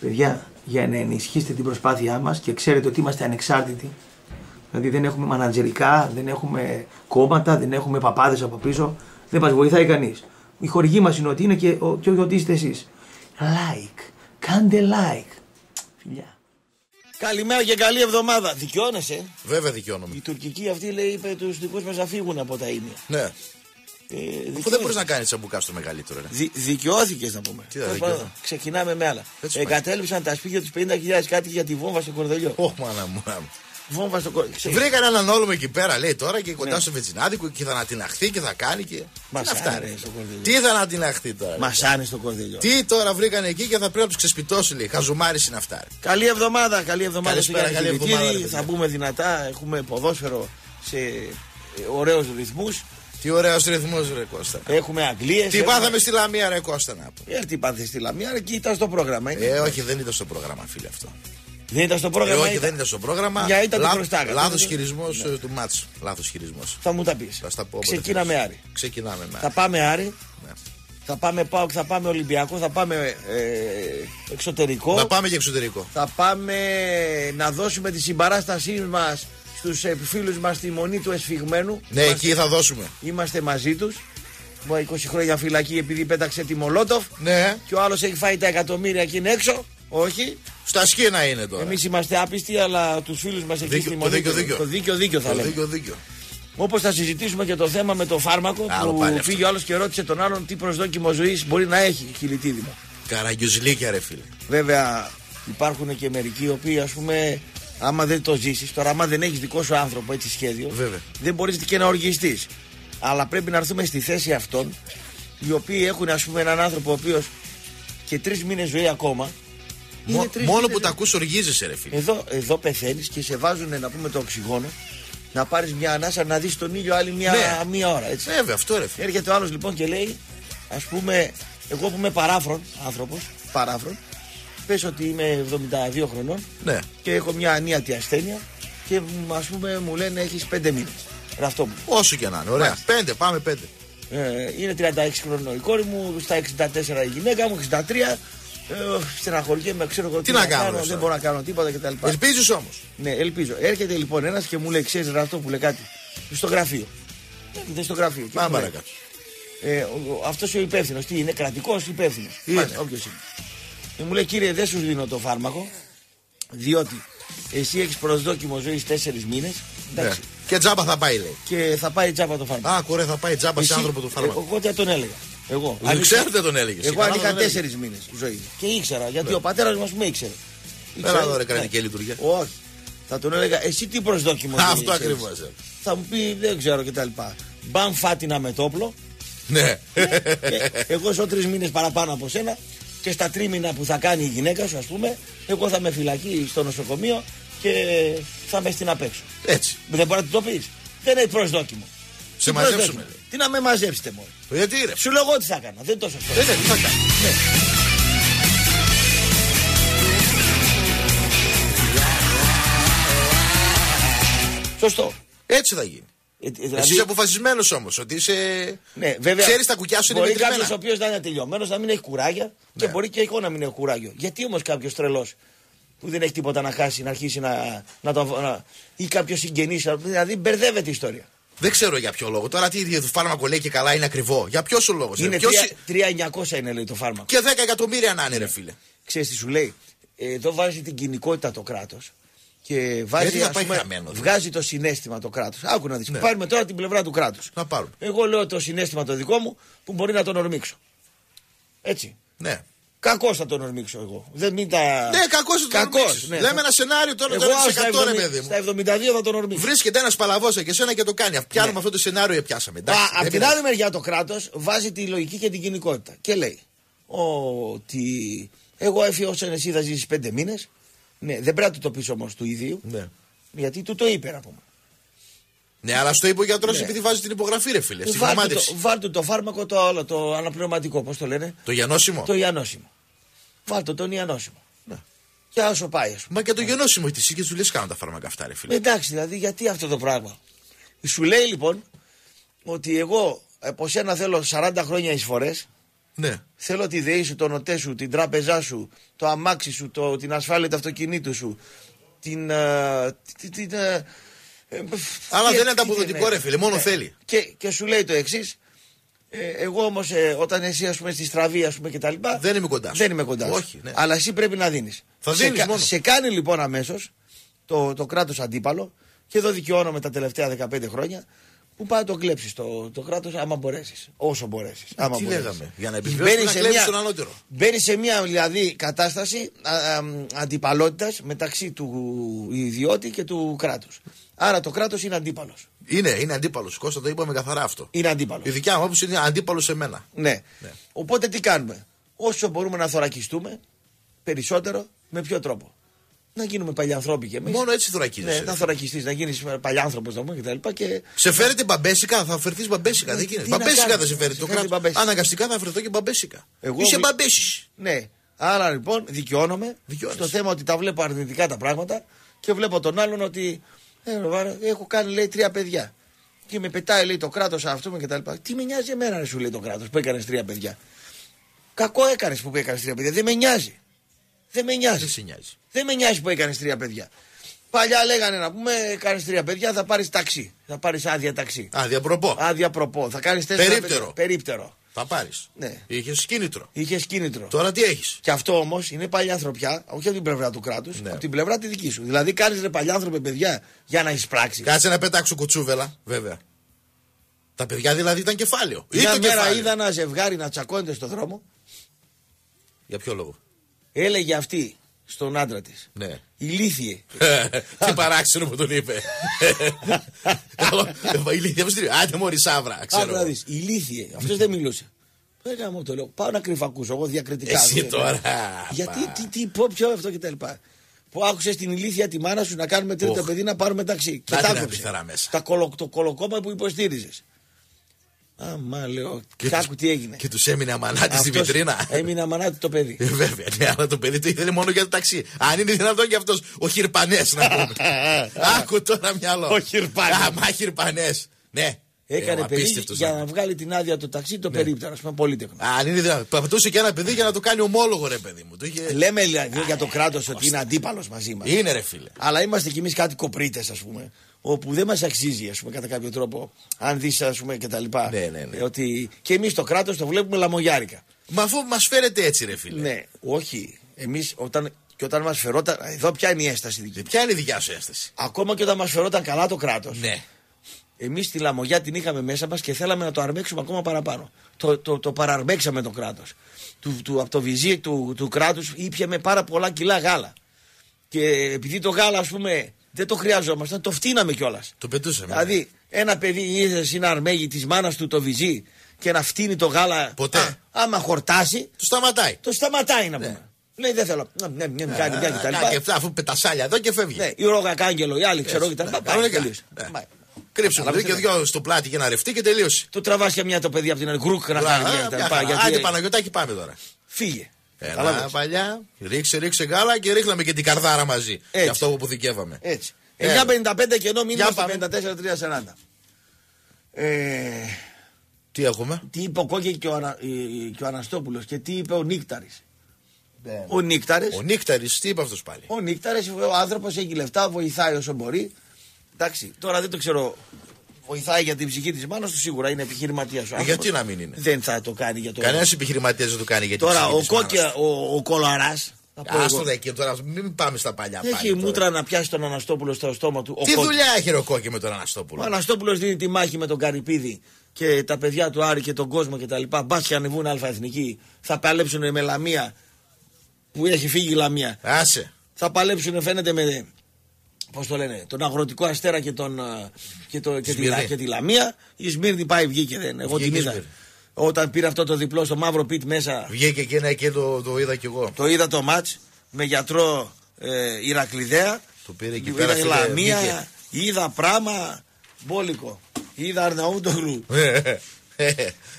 Παιδιά, για να ενισχύσετε την προσπάθειά μας και ξέρετε ότι είμαστε ανεξάρτητοι. Δηλαδή δεν έχουμε μανατζερικά, δεν έχουμε κόμματα, δεν έχουμε παπάδες από πίσω. Δεν μας βοηθάει κανείς. Η χορηγή μας είναι ότι είναι και ότι είστε εσείς. Like, κάντε like. Φιλιά. Καλημέρα και καλή εβδομάδα. Δικαιώνεσαι. Βέβαια δικαιώνομαι. Η τουρκική αυτή λέει είπε τους δικούς μας να φύγουν από τα ίμια. Ναι. Αφού δεν μπορεί να κάνει τσαμπουκά στο μεγαλύτερο. Δικαιώθηκε να πούμε. Ξεκινάμε με άλλα. Εγκατέλειψαν τα σπίτια του 50.000 κάτι για τη βόμβα στο Κορδελιό. Ωχ, μάνα μου. Βόμβα στο Κορδελιό. Βρήκαν έναν όλο εκεί πέρα, λέει τώρα και κοντά στο Βετσινάδικο και θα ανατιναχθεί και θα κάνει και. Μα αυτά. Τι θα ανατιναχθεί τώρα. Μασάνε στο Κορδελιό. Τι τώρα βρήκαν εκεί και θα πρέπει να του ξεσπιτώσει, λέει. Χαζουμάρι είναι αυτά. Καλή εβδομάδα, καλή εβδομάδα. Θα μπούμε δυνατά, έχουμε ποδόσφαιρο σε ωραίου ρυθμού. Τι ωραίος ρυθμός ρε Κώστα. Έχουμε Αγγλίες. Τι πάθαμε στη Λαμία ρε Κώστα να πω. Τι πάθαμε στη Λαμία ρε και ήταν στο πρόγραμμα. Όχι δεν ήταν στο πρόγραμμα φίλε αυτό. Δεν ήταν στο πρόγραμμα. Όχι δεν ήταν στο πρόγραμμα. Για ήταν λάθος χειρισμός του μάτσου. Λάθος χειρισμός. Θα μου τα πεις. Ξεκινάμε Άρη. Ξεκινάμε Άρη. Θα πάμε Άρη. Θα πάμε ΠΑΟΚ, θα πάμε Ολυμπιακό, θα πάμε εξωτερικό. Θα πάμε και εξωτερικό. Θα πάμε να δώσουμε τη συμπαράστασή μας στους φίλους μας στη Μονή του Εσφυγμένου. Ναι, είμαστε, εκεί θα δώσουμε. Είμαστε μαζί τους. 20 χρόνια φυλακή επειδή πέταξε τη Μολότοφ. Ναι. Και ο άλλος έχει φάει τα εκατομμύρια εκεί έξω. Όχι. Στα σκήνα είναι τώρα. Εμείς είμαστε άπιστοι, αλλά τους φίλους μας εκεί στη Μονή. Το δίκιο θα λέμε. Δίκιο. Όπως θα συζητήσουμε και το θέμα με το φάρμακο. Άλλο που φύγει ο άλλος και ρώτησε τον άλλον τι προσδόκιμο ζωής μπορεί να έχει χιλιτίδημα. Καραγκιουζλίκια, ρε φίλε. Βέβαια υπάρχουν και μερικοί οι οποίοι ας πούμε. Άμα δεν το ζήσεις, τώρα άμα δεν έχεις δικό σου άνθρωπο έτσι σχέδιο, βέβαια, δεν μπορείς και να οργιστείς. Αλλά πρέπει να έρθουμε στη θέση αυτών, οι οποίοι έχουν ας πούμε έναν άνθρωπο ο οποίος και 3 μήνες ζωή ακόμα. Μόνο που τα ακούς οργίζεσαι ρε φίλε. Εδώ πεθαίνεις και σε βάζουν να πούμε το οξυγόνο, να πάρεις μια ανάσα να δεις τον ήλιο άλλη μια ώρα. Έτσι. Βέβαια αυτό ρε φίλε. Έρχεται ο άλλος λοιπόν και λέει, ας πούμε, εγώ που είμαι παράφρον άνθρωπος, πες ότι είμαι 72 χρονών ναι. Και έχω μια ανίατη ασθένεια και ας πούμε μου λένε έχεις 5 μήνες. Ραπτόπουλο. Όσο και να είναι, ωραία. 5, πάμε 5. Είναι 36 χρονών η κόρη μου, στα 64 η γυναίκα μου, 63. Στεναχωριέμαι, ξέρω εγώ τι να κάνω. Δεν μπορώ να κάνω τίποτα κτλ. Ελπίζεις όμως. Ναι, ελπίζω. Έρχεται λοιπόν ένας και μου λέει: ξέρεις Ραπτόπουλε κάτι. Στο γραφείο. Έρχεται στο γραφείο. Πάμε παρακάτω. Αυτός ο υπεύθυνος, τι είναι, κρατικός υπεύθυνος. Όποιος είναι. Μου λέει κύριε δεν σου δίνω το φάρμακο διότι εσύ έχεις προσδόκιμο ζωής 4 μήνες ναι. Και τζάμπα θα πάει λέει. Και θα πάει τζάμπα το φάρμακο. Α κορέ θα πάει τζάμπα σε άνθρωπο το φάρμακο. Εγώ δεν τον έλεγα. Ξέρετε τον έλεγες. Εγώ είχα 4 μήνες ζωή. Και ήξερα γιατί ναι. Ο πατέρας μας με ήξερε. Πέρα εδώ ρε κρατική λειτουργία. Όχι. Θα τον έλεγα εσύ τι προσδόκιμο ζωής. Αυτό ακριβώς. Θα μου πει δεν ξέρω κτλ. Μπαμ φάτινα με τόπλο. Ναι. Εγώ ζω 3 μήνες παραπάνω από σένα. Και στα 3 μήνα που θα κάνει η γυναίκα σου, ας πούμε, εγώ θα με φυλακεί στο νοσοκομείο και θα με στην απ' έξω. Έτσι. Δεν μπορεί να το πεις. Δεν έχει προσδόκιμο. Σε μαζέψουμε. Τι να με μαζέψετε μόνο. Γιατί ρε. Σου λέω εγώ τι θα έκανα. Δεν τόσο αυτό. Τι θα έκανα. Ναι. Σωστό. Έτσι θα γίνει. Δηλαδή... Εσύ αποφασισμένος όμως ότι είσαι. Ναι, βέβαια. Ξέρεις τα κουκιά σου είναι μετρημένα. Μπορεί κάποιος ο οποίος να είναι τελειωμένος να μην έχει κουράγια ναι. Και μπορεί και εγώ να μην έχω κουράγιο. Γιατί όμως κάποιος τρελός που δεν έχει τίποτα να χάσει να αρχίσει να ή κάποιος συγγενής. Δηλαδή μπερδεύεται η ιστορία. Δεν ξέρω για ποιο λόγο. Τώρα τι το φάρμακο λέει και καλά είναι ακριβό. Για ποιο ο λόγος. Είναι 3.900 είναι λέει το φάρμακο. Και 10 εκατομμύρια να είναι ρε φίλε. Ξέρεις τι σου λέει. Εδώ βάζει την κοινικότητα το κράτος. Και βάζει, βγάζει το συνέστημα το κράτος. Άκου να δεις. Ναι. Πάρουμε τώρα την πλευρά του κράτους. Να πάρουμε. Εγώ λέω το συνέστημα το δικό μου που μπορεί να τον ορμήξω. Έτσι. Ναι. Κακώς θα τον ορμήξω εγώ. Δεν μην τα... Ναι, κακώς θα τον ορμήξεις. Ναι. Λέμε ένα σενάριο τώρα το 100% ρε παιδί μου. Στα 72 θα τον ορμήξω. Βρίσκεται ένας παλαβός και εσένα και το κάνει. Πιάνουμε ναι. Αυτό το σενάριο και πιάσαμε. Απ' την άλλη μεριά το κράτος βάζει τη λογική και την κοινικότητα. Και λέει ότι εγώ έφυγα όσον εσύ θα ζήσεις 5 μήνες. Ναι, δεν πρέπει να του το πεις όμως του ίδιου. Ναι. Γιατί του το είπε να πούμε. Ναι, αλλά στο είπε ο γιατρός ναι. Επειδή βάζει την υπογραφή, ρε φίλε. Βάλτε το φάρμακο, το αναπνευματικό, πώς το λένε. Το γιανόσημο. Το γιανόσημο. Βάλτε τον γιανόσημο. Ναι. Και άσο πάει, ας πούμε. Μα και το γιανόσημο, οι τυσίκες του λες κάνουν τα φάρμακα αυτά, ρε φίλε. Εντάξει, δηλαδή γιατί αυτό το πράγμα. Σου λέει λοιπόν ότι εγώ από σένα θέλω 40 χρόνια εισφορές Ναι. Θέλω τη ΔΕΗ σου, το νοτέ σου, την τράπεζά σου, το αμάξι σου, την ασφάλεια του αυτοκινήτου σου. Αλλά δεν είναι ανταποδοτικό, ρε φίλε, μόνο θέλει. Και σου λέει το εξής. Εγώ όμως, όταν εσύ, ας πούμε, στη στραβή, ας πούμε, και τα λοιπά, δεν είμαι κοντά σου. Δεν είμαι κοντά σου. Όχι, ναι. Αλλά εσύ πρέπει να δίνεις. Θα δίνεις μόνο. Σε κάνει λοιπόν αμέσως το κράτος αντίπαλο, και εδώ δικαιώνομαι τα τελευταία 15 χρόνια, που πάει να το κλέψεις το κράτος, άμα μπορέσεις. Όσο μπορέσεις. Τι λέγαμε, για να επιβιώσεις να κλέψεις τον ανώτερο. Μπαίνεις σε μια δηλαδή κατάσταση αντιπαλότητας μεταξύ του ιδιώτη και του κράτους. Άρα το κράτος είναι αντίπαλος. Είναι αντίπαλος. Κώστα, το είπαμε καθαρά αυτό. Είναι αντίπαλος. Η δικιά μου άποψη είναι αντίπαλος σε μένα. Ναι. Οπότε τι κάνουμε. Όσο μπορούμε να θωρακιστούμε περισσότερο, με ποιο τρόπο. Να γίνουμε παλιάνθρωποι κι εμείς. Μόνο έτσι θωρακίζεσαι. Ναι, να θωρακιστείς, να γίνεις παλιάνθρωπος, να πούμε, και τα λοιπά. Και... Σε φέρετε μπαμπέσικα, θα φερθείς μπαμπέσικα. Δεν γίνεται. Μπαμπέσικα θα σε φέρει το κράτος. Αναγκαστικά θα φερθώ και μπαμπέσικα. Είσαι μπαμπέσις. Ναι. Άρα λοιπόν δικαιώνομαι στο θέμα ότι τα βλέπω αρνητικά τα πράγματα και βλέπω τον άλλον ότι έχω κάνει, λέει, 3 παιδιά. Και με πετάει, λέει, το κράτος αυτό και τα λοιπά. Τι με νοιάζει εμένα, ρε, σου λέει το κράτος που έκανες 3 παιδιά. Κακό έκανες που έκανες 3 παιδιά. Δεν με νοιάζει. Δεν με νοιάζει. Δεν με νοιάζει που έκανες 3 παιδιά. Παλιά λέγανε, να πούμε, κάνεις 3 παιδιά, θα πάρεις ταξί. Θα πάρεις άδεια ταξί. Άδεια προπό. Άδεια προπό. Θα κάνεις 4 παιδιά. Περίπτερο. Θα πάρεις. Ναι. Είχες κίνητρο. Τώρα τι έχεις. Και αυτό όμως είναι παλιάνθρωπιά, όχι από την πλευρά του κράτους, ναι, από την πλευρά τη δική σου. Δηλαδή κάνεις, ρε παλιάνθρωπε, παιδιά, για να εισπράξεις. Κάτσε να πετάξω κουτσούβελα, βέβαια. Τα παιδιά δηλαδή ήταν κεφάλαιο. Μια μέρα είδα ένα ζευγάρι να τσακώνεται στον δρόμο. Για ποιο λόγο? Έλεγε αυτή στον άντρα της. Ναι. Ηλίθιε. Τι παράξενο που τον είπε. Ηλίθιε. Άντε μωρή σαύρα. Άντε να δεις. Ηλίθιε. Αυτός δεν μιλούσε. Πέρα μου το λέω. Πάω να κρυφακούσω. Εγώ διακριτικά. Εσύ τώρα. Γιατί, τι πω, ποιο αυτό και τα λοιπά. Που άκουσες την ηλίθια τη μάνα σου να κάνουμε τρίτο παιδί, να πάρουμε ταξί. Και τα άκουσες. Το κολοκόμα που υποστήριζες. Αμά, λέω. Κάκου τι έγινε. Και τους έμεινε αμανάτη στη βιτρίνα. Έμεινε αμανάτη το παιδί. Βέβαια, ναι, αλλά το παιδί το ήθελε μόνο για το ταξί. Αν είναι δυνατόν και αυτός ο χιρπανές, να πούμε. Άκου τώρα μυαλό. Ο χιρπανές. Αμά, χιρπανές. Ναι. Έκανε παιδί για να βγάλει την άδεια το ταξί, το περίπτερο, ας πούμε, πολύτεχνο. Αν είναι δυνατόν. Παπτούσε και ένα παιδί για να το κάνει ομόλογο, ρε παιδί μου. Λέμε για το κράτος ότι είναι αντίπαλος μαζί μας. Είναι, ρε φίλε. Αλλά είμαστε κι εμείς κάτι κοπρίτες, ας πούμε. Όπου δεν μας αξίζει, ας πούμε, κατά κάποιο τρόπο, αν δεις, ας πούμε, και τα λοιπά. Ναι. Ότι και εμείς το κράτος το βλέπουμε λαμογιάρικα. Μα αφού μας φέρετε έτσι, ρε φίλε. Ναι, όχι. Εμείς όταν μας φερόταν. Εδώ ποια είναι η έσταση δική. Ποια είναι η δικιά σου έσταση. Ακόμα και όταν μας φερόταν καλά το κράτος. Ναι. Εμείς τη λαμογιά την είχαμε μέσα μας και θέλαμε να το αρμέξουμε ακόμα παραπάνω. Το παραρμέξαμε το κράτος. Από το βυζί του κράτους ήπια με πάρα πολλά κιλά γάλα. Και επειδή το γάλα, ας πούμε, δεν το χρειαζόμασταν, το φτύναμε κιόλας. Το πετούσαμε. Δηλαδή, ένα παιδί ήρθε να αρμέγει τη μάνα του το βυζί και να φτύνει το γάλα. Ποτέ. Άμα χορτάσει. Το σταματάει. Να πούμε. Ναι. Λέει, δεν θέλω. Ναι, κάνει μια κτλ. Αφού πετασάλια εδώ και φεύγει. Ναι, η ρόγα κάγκελο, η άλλη ξέρω κτλ. Κρύψε το και δυο στο πλάτι για να ρευτεί και τελείωσε. Του τραβά και μια το παιδί από την γκρουκ να κάνει μια κτλ. Άντε Παναγιωτάκι, πάμε τώρα. Φύγε. Ένα παλιά, ρίξε γάλα και ρίχναμε και την καρδάρα μαζί. Έτσι. Για αυτό που αποθηκεύαμε. Έτσι. 9.55 και ενώ μήνυμα στο 54.340. Τι έχουμε. Τι είπε ο Κόκκι και ο Αναστόπουλος και τι είπε ο Νίκταρης. Ο Νίκταρης, τι είπε αυτός πάλι. Ο Νίκταρης, ο άνθρωπος έχει λεφτά, βοηθάει όσο μπορεί. Εντάξει, τώρα δεν το ξέρω. Βοηθάει για την ψυχή της μάνας του, σίγουρα είναι επιχειρηματίας. Γιατί να μην είναι. Δεν θα το κάνει για το. Κανένας επιχειρηματίας δεν το κάνει για την ψυχή της μάνας. Τώρα ο Κολαράς. Άστο δε εκεί τώρα, μην πάμε στα παλιά. Έχει μούτρα να πιάσει τον Αναστόπουλο στο στόμα του. Τι δουλειά έχει ο Κόκκι με τον Αναστόπουλο. Ο Αναστόπουλος δίνει τη μάχη με τον Καρυπίδη και τα παιδιά του Άρη και τον κόσμο κτλ. Μπας και ανεβούν αλφαεθνικοί. Θα παλέψουν με Λαμία που έχει φύγει η Λαμία. Άσε. Θα παλέψουν, φαίνεται, με. Πώς το λένε, τον Αγροτικό Αστέρα και τη Λαμία. Η Σμύρνη βγήκε. Εγώ την είδα. Όταν πήρε αυτό το διπλό στο μαύρο πιτ μέσα. Βγήκε και ένα και το είδα κι εγώ. Το είδα το μάτς με γιατρό Ηρακλειδέα. Το πήρε εκεί πέρα. Είδα Λαμία, βγήκε. Είδα Πράμα, Μπόλικο. Είδα Αρναούτογλου.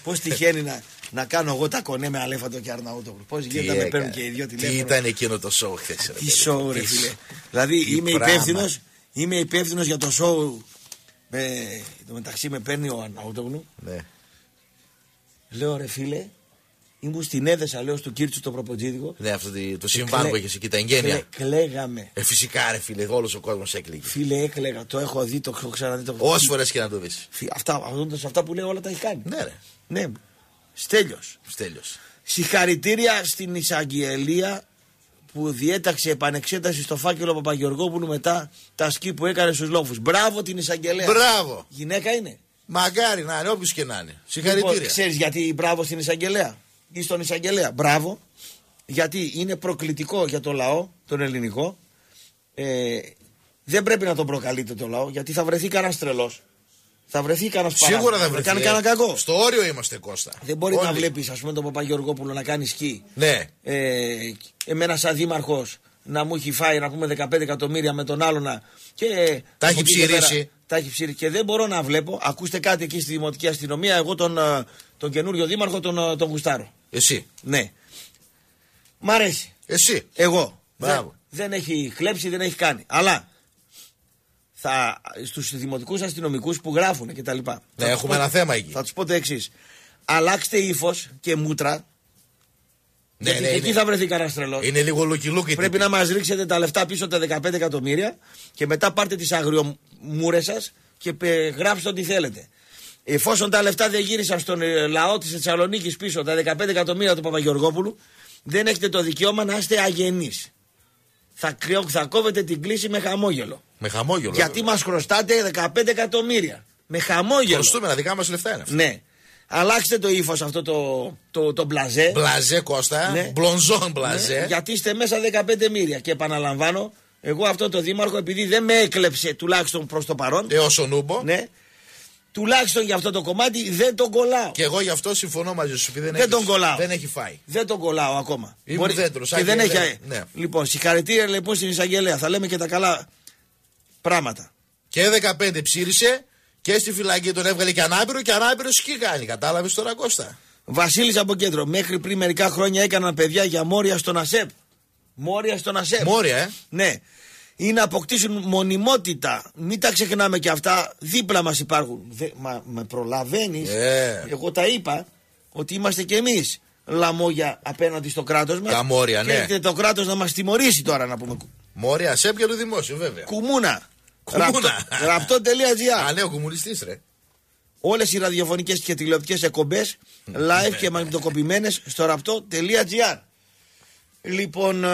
Πώς τυχαίνει να κάνω εγώ τα κονέ με Αλέφαντο και Αρναούτογλου. Πώς γίνεται να με παίρνουν και οι δύο τηλέφωνα. Τι ήταν εκείνο το σοου χθες. Τι σοου, ρε φίλε. Δηλαδή είμαι υπεύθυνος για το σοου. Το μεταξύ με παίρνει ο Αρναούτογλου. Λέω, ρε φίλε, Ήμουν στην Έδεσα, λέω, του Κίρτσου το προποτζίδικο. Ναι, αυτό το συμβάν που είχε εκεί, τα εγγένεια. Κλαίγαμε. Φυσικά, ρε φίλε, όλο ο κόσμο έκλαιγε. Φίλε, έκλαιγα, το έχω δει, το έχω ξαναδεί. Όσε φορέ και να το δει. Αυτά που λέω όλα τα έχει κάνει. Ναι, ρε. Ναι. Στέλιος. Συγχαρητήρια στην εισαγγελία που διέταξε επανεξέταση στο φάκελο Παπαγεωργόπουλου μετά τα σκι που έκανε στους λόφους. Μπράβο την εισαγγελέα. Μπράβο. Γυναίκα είναι. Μαγκάρι να είναι, όποιος και να είναι. Συγχαρητήρια. Λοιπόν, ξέρεις γιατί μπράβο στην εισαγγελέα ή στον εισαγγελέα. Μπράβο. Γιατί είναι προκλητικό για το λαό, τον ελληνικό. Δεν πρέπει να τον προκαλείτε το λαό, γιατί θα βρεθεί κανένα τρελός. Θα βρεθεί κανένα παράδειγμα. Σίγουρα θα βρεθεί. Κάνει κανένα κακό. Στο όριο είμαστε, Κώστα. Δεν μπορεί να βλέπει, α πούμε, τον Παπαγεωργόπουλο να κάνει σκι. Ναι. Εμένα, σαν δήμαρχο, να μου έχει φάει να πούμε 15 εκατομμύρια με τον άλλο να. Και τα έχει ψηρίσει. Τα έχει ψηρίσει. Και δεν μπορώ να βλέπω. Ακούστε κάτι εκεί στη δημοτική αστυνομία. Εγώ τον καινούριο δήμαρχο τον γουστάρω. Εσύ. Ναι. Μ' αρέσει. Εσύ. Εγώ. Δεν έχει κλέψει, δεν έχει κάνει. Αλλά. Στους δημοτικούς αστυνομικούς που γράφουν και τα λοιπά. Ναι, έχουμε ένα θέμα εκεί. Θα τους πω το εξής. Αλλάξτε ύφος και μούτρα. Ναι, γιατί εκεί θα βρεθεί κανένα τρελός. Είναι λίγο λουκιλούκι. Πρέπει να μας ρίξετε τα λεφτά πίσω, τα 15 εκατομμύρια, και μετά πάρτε τις αγριομούρες σας και γράψτε ό,τι θέλετε. Εφόσον τα λεφτά δεν γύρισαν στον λαό της Θεσσαλονίκης πίσω, τα 15 εκατομμύρια του Παπαγεωργόπουλου, δεν έχετε το δικαίωμα να είστε αγενείς. Θα κόβετε την κλίση με χαμόγελο. Με χαμόγελο. Γιατί μας χρωστάτε 15 εκατομμύρια. Με χαμόγελο. Χρωστούμε, τα δικά μας λεφτά είναι αυτά. Ναι. Αλλάξτε το ύφος αυτό το μπλαζέ. Μπλαζέ, Κώστα. Ναι. Μπλονζόν μπλαζέ. Ναι. Γιατί είστε μέσα 15 μύρια. Και επαναλαμβάνω, εγώ αυτό το δήμαρχο, επειδή δεν με έκλεψε τουλάχιστον προς το παρόν. Έως ο Νούμπο. Ναι. Τουλάχιστον για αυτό το κομμάτι δεν τον κολλάω. Και εγώ γι' αυτό συμφωνώ μαζί σου. Δεν έχει φάει. Δεν τον κολλάω ακόμα. Μπορεί... δέντρο, και δεν έχει... ναι. Λοιπόν, συγχαρητήρια λοιπόν στην εισαγγελέα. Θα λέμε και τα καλά πράγματα. Και 15 ψήρισε και στη φυλακή τον έβγαλε και ανάπηρο, και ανάπηρο σκι κάνει. Κατάλαβε τώρα, Κώστα. Βασίλης από κέντρο. Μέχρι πριν μερικά χρόνια έκαναν παιδιά για μόρια στον ΑΣΕΠ. Μόρια στον ΑΣΕΠ. Μόρια, ναι. Ή να αποκτήσουν μονιμότητα. Μην τα ξεχνάμε και αυτά. Δίπλα μας υπάρχουν. Με προλαβαίνεις. Εγώ τα είπα ότι είμαστε κι εμείς λαμόγια απέναντι στο κράτος μας. Τα μόρια, ναι. Και το κράτος να μας τιμωρήσει τώρα, να πούμε. Μόρια, σε πια το δημόσιο, βέβαια. Κουμούνα. Ραπτό.gr. Α, ναι, ο κομμουνιστής, ρε. Όλες οι ραδιοφωνικές και τηλεοπτικές εκπομπές, live και μαγνητοκοπημένες στο ραπτό.gr. Λοιπόν,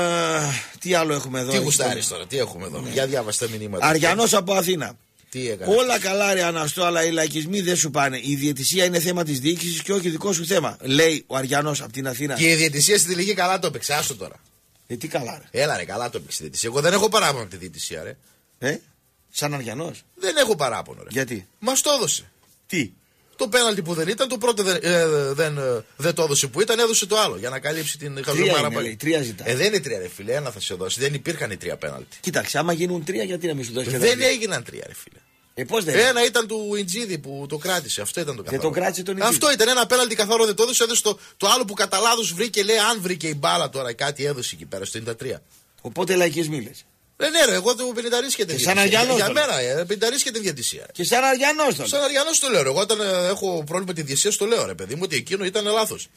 τι άλλο έχουμε εδώ. Τι γουστάρεις τώρα, τι έχουμε εδώ. Ναι. Για διάβαστε μηνύματα. Αριανός από Αθήνα. Τι έκανε. Όλα καλά, ρε Αναστό, αλλά οι λαϊκισμοί δεν σου πάνε. Η διαιτησία είναι θέμα της διοίκησης και όχι δικό σου θέμα. Λέει ο Αριανός από την Αθήνα. Και η διαιτησία στην τελική καλά το έπαιξε. Άστο τώρα. Τι καλά, ρε. Έλα, ρε, καλά το έπαιξε η διαιτησία. Εγώ δεν έχω παράπονο από τη διαιτησία, ρε. Σαν Αριανός. Δεν έχω παράπονο, ρε. Γιατί. Μας το έδωσε. Τι. Το πέναλτι που δεν ήταν, το πρώτο δεν το έδωσε που ήταν, έδωσε το άλλο για να καλύψει την χαζομάρα πάλι. Τρία ζητάει. Δεν είναι τρία, ρε φίλε, ένα θα σε δώσει. Δεν υπήρχαν οι τρία πέναλτι. Κοίταξε, άμα γίνουν τρία, γιατί να μην σου δώσει πέναλτι. Δεν έγιναν τρία, ρε φίλε. Πώς δεν έγινε. Ένα ήταν του Ιντζίδη που το κράτησε. Αυτό ήταν το καθαρό. Δεν το κράτησε τον Ιντζίδη. Αυτό ήταν ένα πέναλτι καθαρό, δεν το έδωσε. Έδωσε το άλλο που κατά λάθος βρήκε, λέει, αν βρήκε η μπάλα τώρα κάτι έδωσε εκεί πέρα στο 93. Οπότε λαϊκισμοί λες. Ναι, εγώ το πενταρίσκεται. Και σαν Αριανός. Για μένα, πενταρίσκεται διαιτησία. Και σαν Αριανός τώρα. Σαν Αριανός το λέω. Εγώ όταν έχω πρόβλημα τη διαιτησία, το λέω, ρε παιδί μου, ότι εκείνο ήταν λάθος.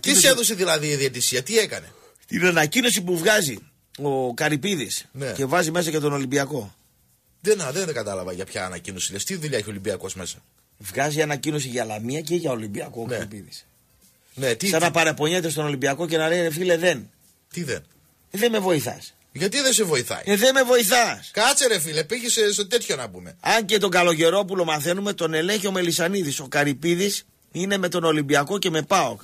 Τι σε έδωσε δηλαδή η διαιτησία, τι έκανε. Την ανακοίνωση που βγάζει ο Καρυπίδης, ναι, και βάζει μέσα και τον Ολυμπιακό. Δεν κατάλαβα για ποια ανακοίνωση λες. Τι δουλειά έχει ο Ολυμπιακός μέσα. Βγάζει ανακοίνωση για Λαμία και για Ολυμπιακό, ναι, ο Καρυπίδης. Ναι, σαν να παραπονιέται στον Ολυμπιακό και να λέει, φίλε, δεν. Τι δεν. Δεν με βοηθάς. Γιατί δεν σε βοηθάει. Δεν με βοηθάς. Κάτσε, ρε φίλε, πήγε σε τέτοιο να πούμε. Αν και τον Καλογερόπουλο μαθαίνουμε, τον ελέγχει ο Μελισσανίδης. Ο Καρυπίδης είναι με τον Ολυμπιακό και με ΠΑΟΚ.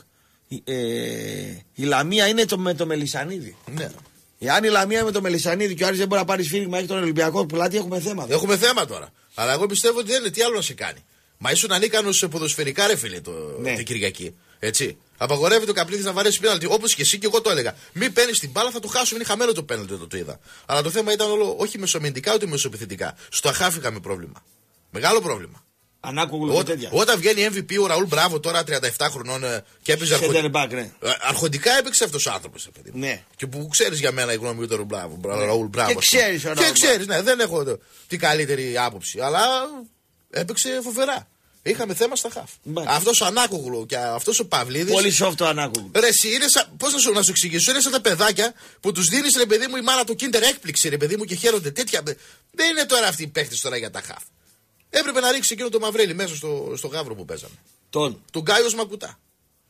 Η Λαμία είναι με τον Μελισσανίδη. Ναι. Εάν η Λαμία είναι με τον Μελισσανίδη και ο Άρης δεν μπορεί να πάρει σφύριγμα, έχει τον Ολυμπιακό πλάτη, έχουμε θέμα. Δε. Έχουμε θέμα τώρα. Αλλά εγώ πιστεύω ότι δεν είναι, τι άλλο να σε κάνει. Μα ήσουν ανίκανος ποδοσφαιρικά, ρε φίλε, ναι, την Κυριακή. Έτσι. Απαγορεύεται ο Καπλίδης να βαρέσει πέναλτι. Όπως και εσύ και εγώ το έλεγα. Μην παίρνει την μπάλα, θα το χάσουμε. Είναι χαμένο το πέναλτι, το είδα. Αλλά το θέμα ήταν όλο, όχι μεσομυντικά ούτε μεσοπιθετικά. Στο αχάφ είχαμε πρόβλημα. Μεγάλο πρόβλημα. Ανάκουγλο τέτοια. Όταν βγαίνει MVP ο Ραούλ Μπράβο τώρα 37 χρονών και έπαιζε αρχοντικά. Ναι. Αρχοντικά έπαιξε αυτός ο άνθρωπος. Ναι. Και που ξέρεις για μένα η γνώμη του Ραούλ Μπράβο. Και ξέρεις, ναι, δεν έχω την καλύτερη άποψη. Αλλά έπαιξε φοβερά. Είχαμε θέμα στα χαφ. Αυτό ο Ανάκουγλου και αυτό ο Παυλίδης. Πολύ σοφτό Ανάκουγλου. Ρε, πώ να σου εξηγήσω, είναι σαν τα παιδάκια που του δίνει, ρε παιδί μου, η μάνα το κίντερ έκπληξη, ρε παιδί μου, και χαίρονται τέτοια. Δεν είναι τώρα αυτή η παίχτη τώρα για τα χαφ. Έπρεπε να ρίξει εκείνο το Μαυρέλι μέσα στο γάβρο που παίζαμε. Τον Γκάιο Μακουτά.